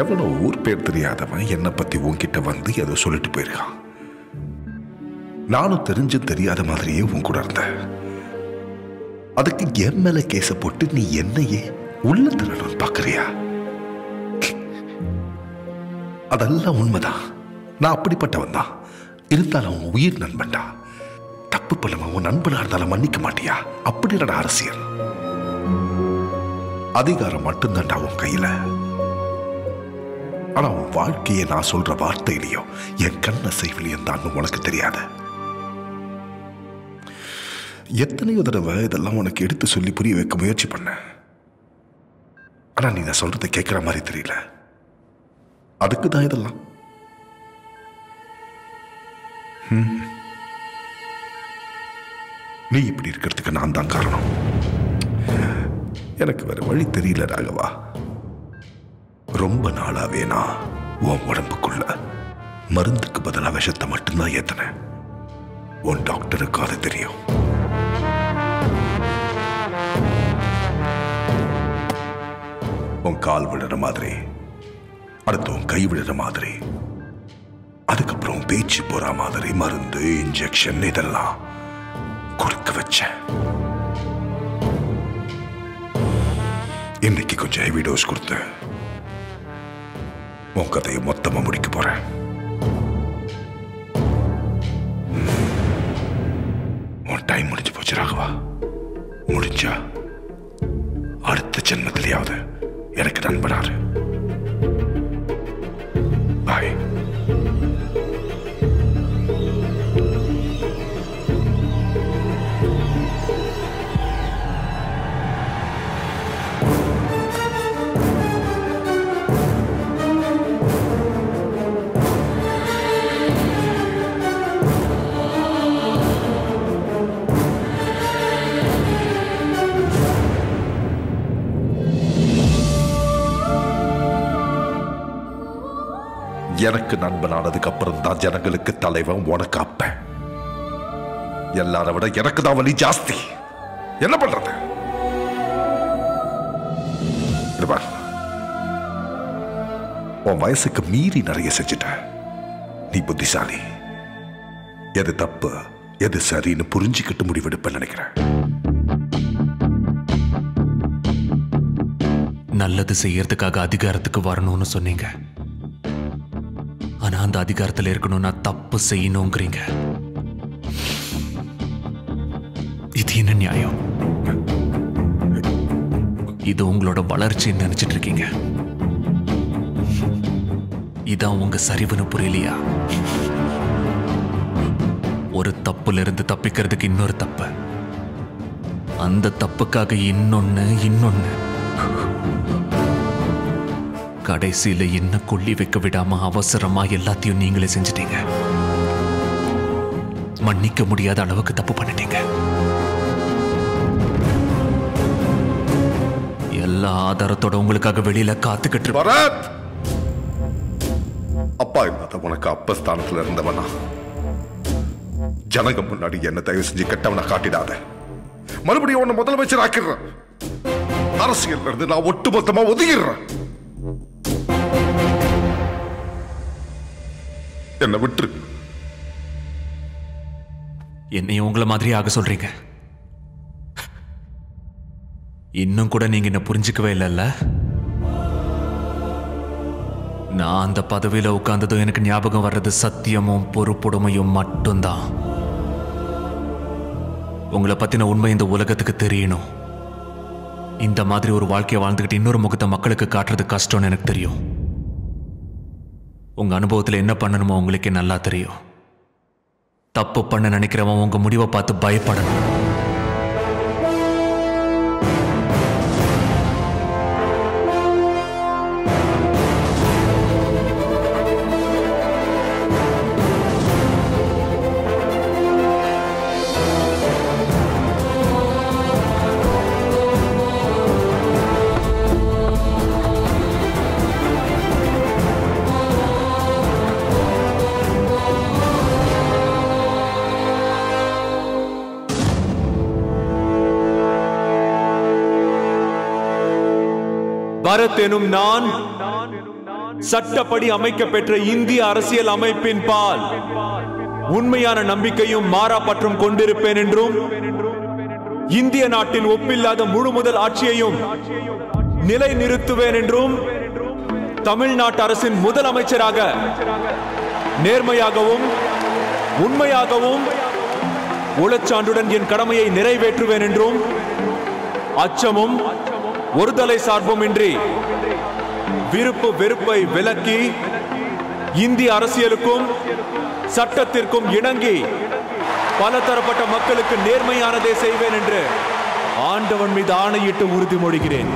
எவ்வளவு ஊர் பேர் தெரியாதவன் என்னை பத்தி உன்கிட்ட வந்து ஏதோ சொல்லிட்டு போயிருக்கான். நானும் தெரிஞ்சு தெரியாத மாதிரியே உன் கூட இருந்தேன். அதுக்கு என் மேல கேச போட்டு நீ என்னையே உள்ள தரணும்னு பாக்குறியா? அதெல்லாம் உண்மைதான். நான் அப்படிப்பட்டவன் தான். இருந்தாலும் அவன் உயிர் நண்பன்டா. தப்பு பண்ணவன் உன் நண்பனா இருந்தாலும் மன்னிக்க மாட்டியா? அப்படி என்னோட அரசியல். அதிகாரம் மட்டும்தான்டா உன் கையில. ஆனா உன் வாழ்க்கையை நான் சொல்ற வார்த்தையிலையோ என் கண்ண செய்விலையும் தான் உனக்கு தெரியாது. எத்தனையோ தடவை இதெல்லாம் உனக்கு எடுத்து சொல்லி புரிய வைக்க முயற்சி பண்ண. ஆனா நீ நான் சொல்றதை கேட்கிற மாதிரி தெரியல. அதுக்குதான் இதெல்லாம். நீ இப்படி இருக்கிறதுக்கு நான் தான் காரணம். எனக்கு வேற வழி தெரியல ராகவா. ரொம்ப நாளாவே நான் உன் உடம்புக்குள்ள மருந்துக்கு பதிலாக விஷத்தை மட்டும்தான் ஏத்தினேன். உன் டாக்டருக்கு அது தெரியும். உன் கால் விடுற மாதிரி, அடுத்து உன் கை விடுற மாதிரி, அதுக்கப்புறம் பேச்சு போற மாதிரி மருந்து, இன்ஜெக்ஷன் இதெல்லாம் கொடுக்க வச்சேன். இன்னைக்கு கொஞ்சம் ஹெவி டோஸ் கொடுத்து உன் கதையை மொத்தமா முடிக்க போறேன். உன் டைம் முடிஞ்சு போச்சு ராகவா. முடிஞ்சா அடுத்த ஜென்மத்திலேயாவது எனக்கு நண்பனாரு. பாய். எனக்கு நண்பனானதுக்கு அப்புறம் தான் ஜனங்களுக்கு தலைவன், உனக்கு அப்ப. எல்லார விட எனக்கு தான் வலி ஜாஸ்தி. என்ன பண்றது? உன் வயசுக்கு மீறி நிறைய செஞ்சிட்ட. நீ புத்திசாலி. எது தப்பு எது சரின்னு புரிஞ்சுக்கிட்டு முடிவெடுப்ப நினைக்கிறேன். நல்லது செய்யறதுக்காக அதிகாரத்துக்கு வரணும்னு சொன்னீங்க. ஆனா அந்த அதிகாரத்தில் இருக்கணும்னா தப்பு செய்யணுங்கிறீங்க. இது என்ன நியாயம்? இது உங்களோட வளர்ச்சின்னு நினைச்சிட்டு இருக்கீங்க. இதான் உங்க சரிவுன்னு புரியலையா? ஒரு தப்புல இருந்து தப்பிக்கிறதுக்கு இன்னொரு தப்பு, அந்த தப்புக்காக இன்னொன்னு இன்னொன்னு, கடைசியில என்ன கொள்ளி வைக்க விடாம அவசரமா எல்லாத்தையும் நீங்களே செஞ்சிட்டீங்க. மன்னிக்க முடியாத அளவுக்கு தப்பு பண்ணிட்டீங்க. எல்லா ஆதாரத்தோட உங்களுக்காக வெளியில காத்துக்கிட்டு பரத். அப்பா இல்லாத உனக்கு அப்ப ஸ்தானத்துல இருந்தவனா ஜனகம் முன்னாடி என்ன தயவு செஞ்சு கெட்டவனை காட்டிடாத. மறுபடியும் உன்னை முதலமைச்சர் ஆக்கிடுறேன். அரசியல் இருந்து நான் ஒட்டுமொத்தமா ஒதுங்கிடுறேன். என்ன விட்டு என்னையும் உங்களை மாதிரி ஆக சொல்றீங்க. இன்னும் கூட நீங்க என்ன புரிஞ்சுக்கவே இல்லைல்ல. நான் அந்த பதவியில உட்கார்ந்ததும் எனக்கு ஞாபகம் வர்றது சத்தியமும் பொறுப்புடைமையும் மட்டும்தான். உங்களை பத்தின உண்மை இந்த உலகத்துக்கு தெரியணும். இந்த மாதிரி ஒரு வாழ்க்கையை வாழ்ந்துகிட்டு இன்னொரு முகத்தை மக்களுக்கு காட்டுறது கஷ்டம்னு எனக்கு தெரியும். உங்க அனுபவத்தில் என்ன பண்ணணுமோ உங்களுக்கே நல்லா தெரியும். தப்பு பண்ண நினைக்கிறவன் உங்க முடிவை பார்த்து பயப்படணும். பரத் எனும் நான் சட்டப்படி அமைக்க பெற்ற இந்திய அரசியல் அமைப்பின் பால் உண்மையான நம்பிக்கையும் மாறாப்பற்றும் கொண்டிருப்பேன் என்றும், இந்திய நாட்டில் ஒப்பில்லாத முழு முதல் ஆட்சியையும் நிலை நிறுத்துவேன் என்றும், தமிழ்நாட்டு அரசின் முதலமைச்சராக நேர்மையாகவும் உண்மையாகவும் உளச்சான்றுடன் என் கடமையை நிறைவேற்றுவேன் என்றும் அச்சமும் ஒருதலை சார்புமின்றி விருப்பு வெறுப்பை விலக்கி இந்திய அரசியலுக்கும் சட்டத்திற்கும் இணங்கி பல தரப்பட்ட மக்களுக்கு நேர்மையானதை செய்வேன் என்று ஆண்டவன் மீது ஆணையிட்டு உறுதிமொழிகிறேன்.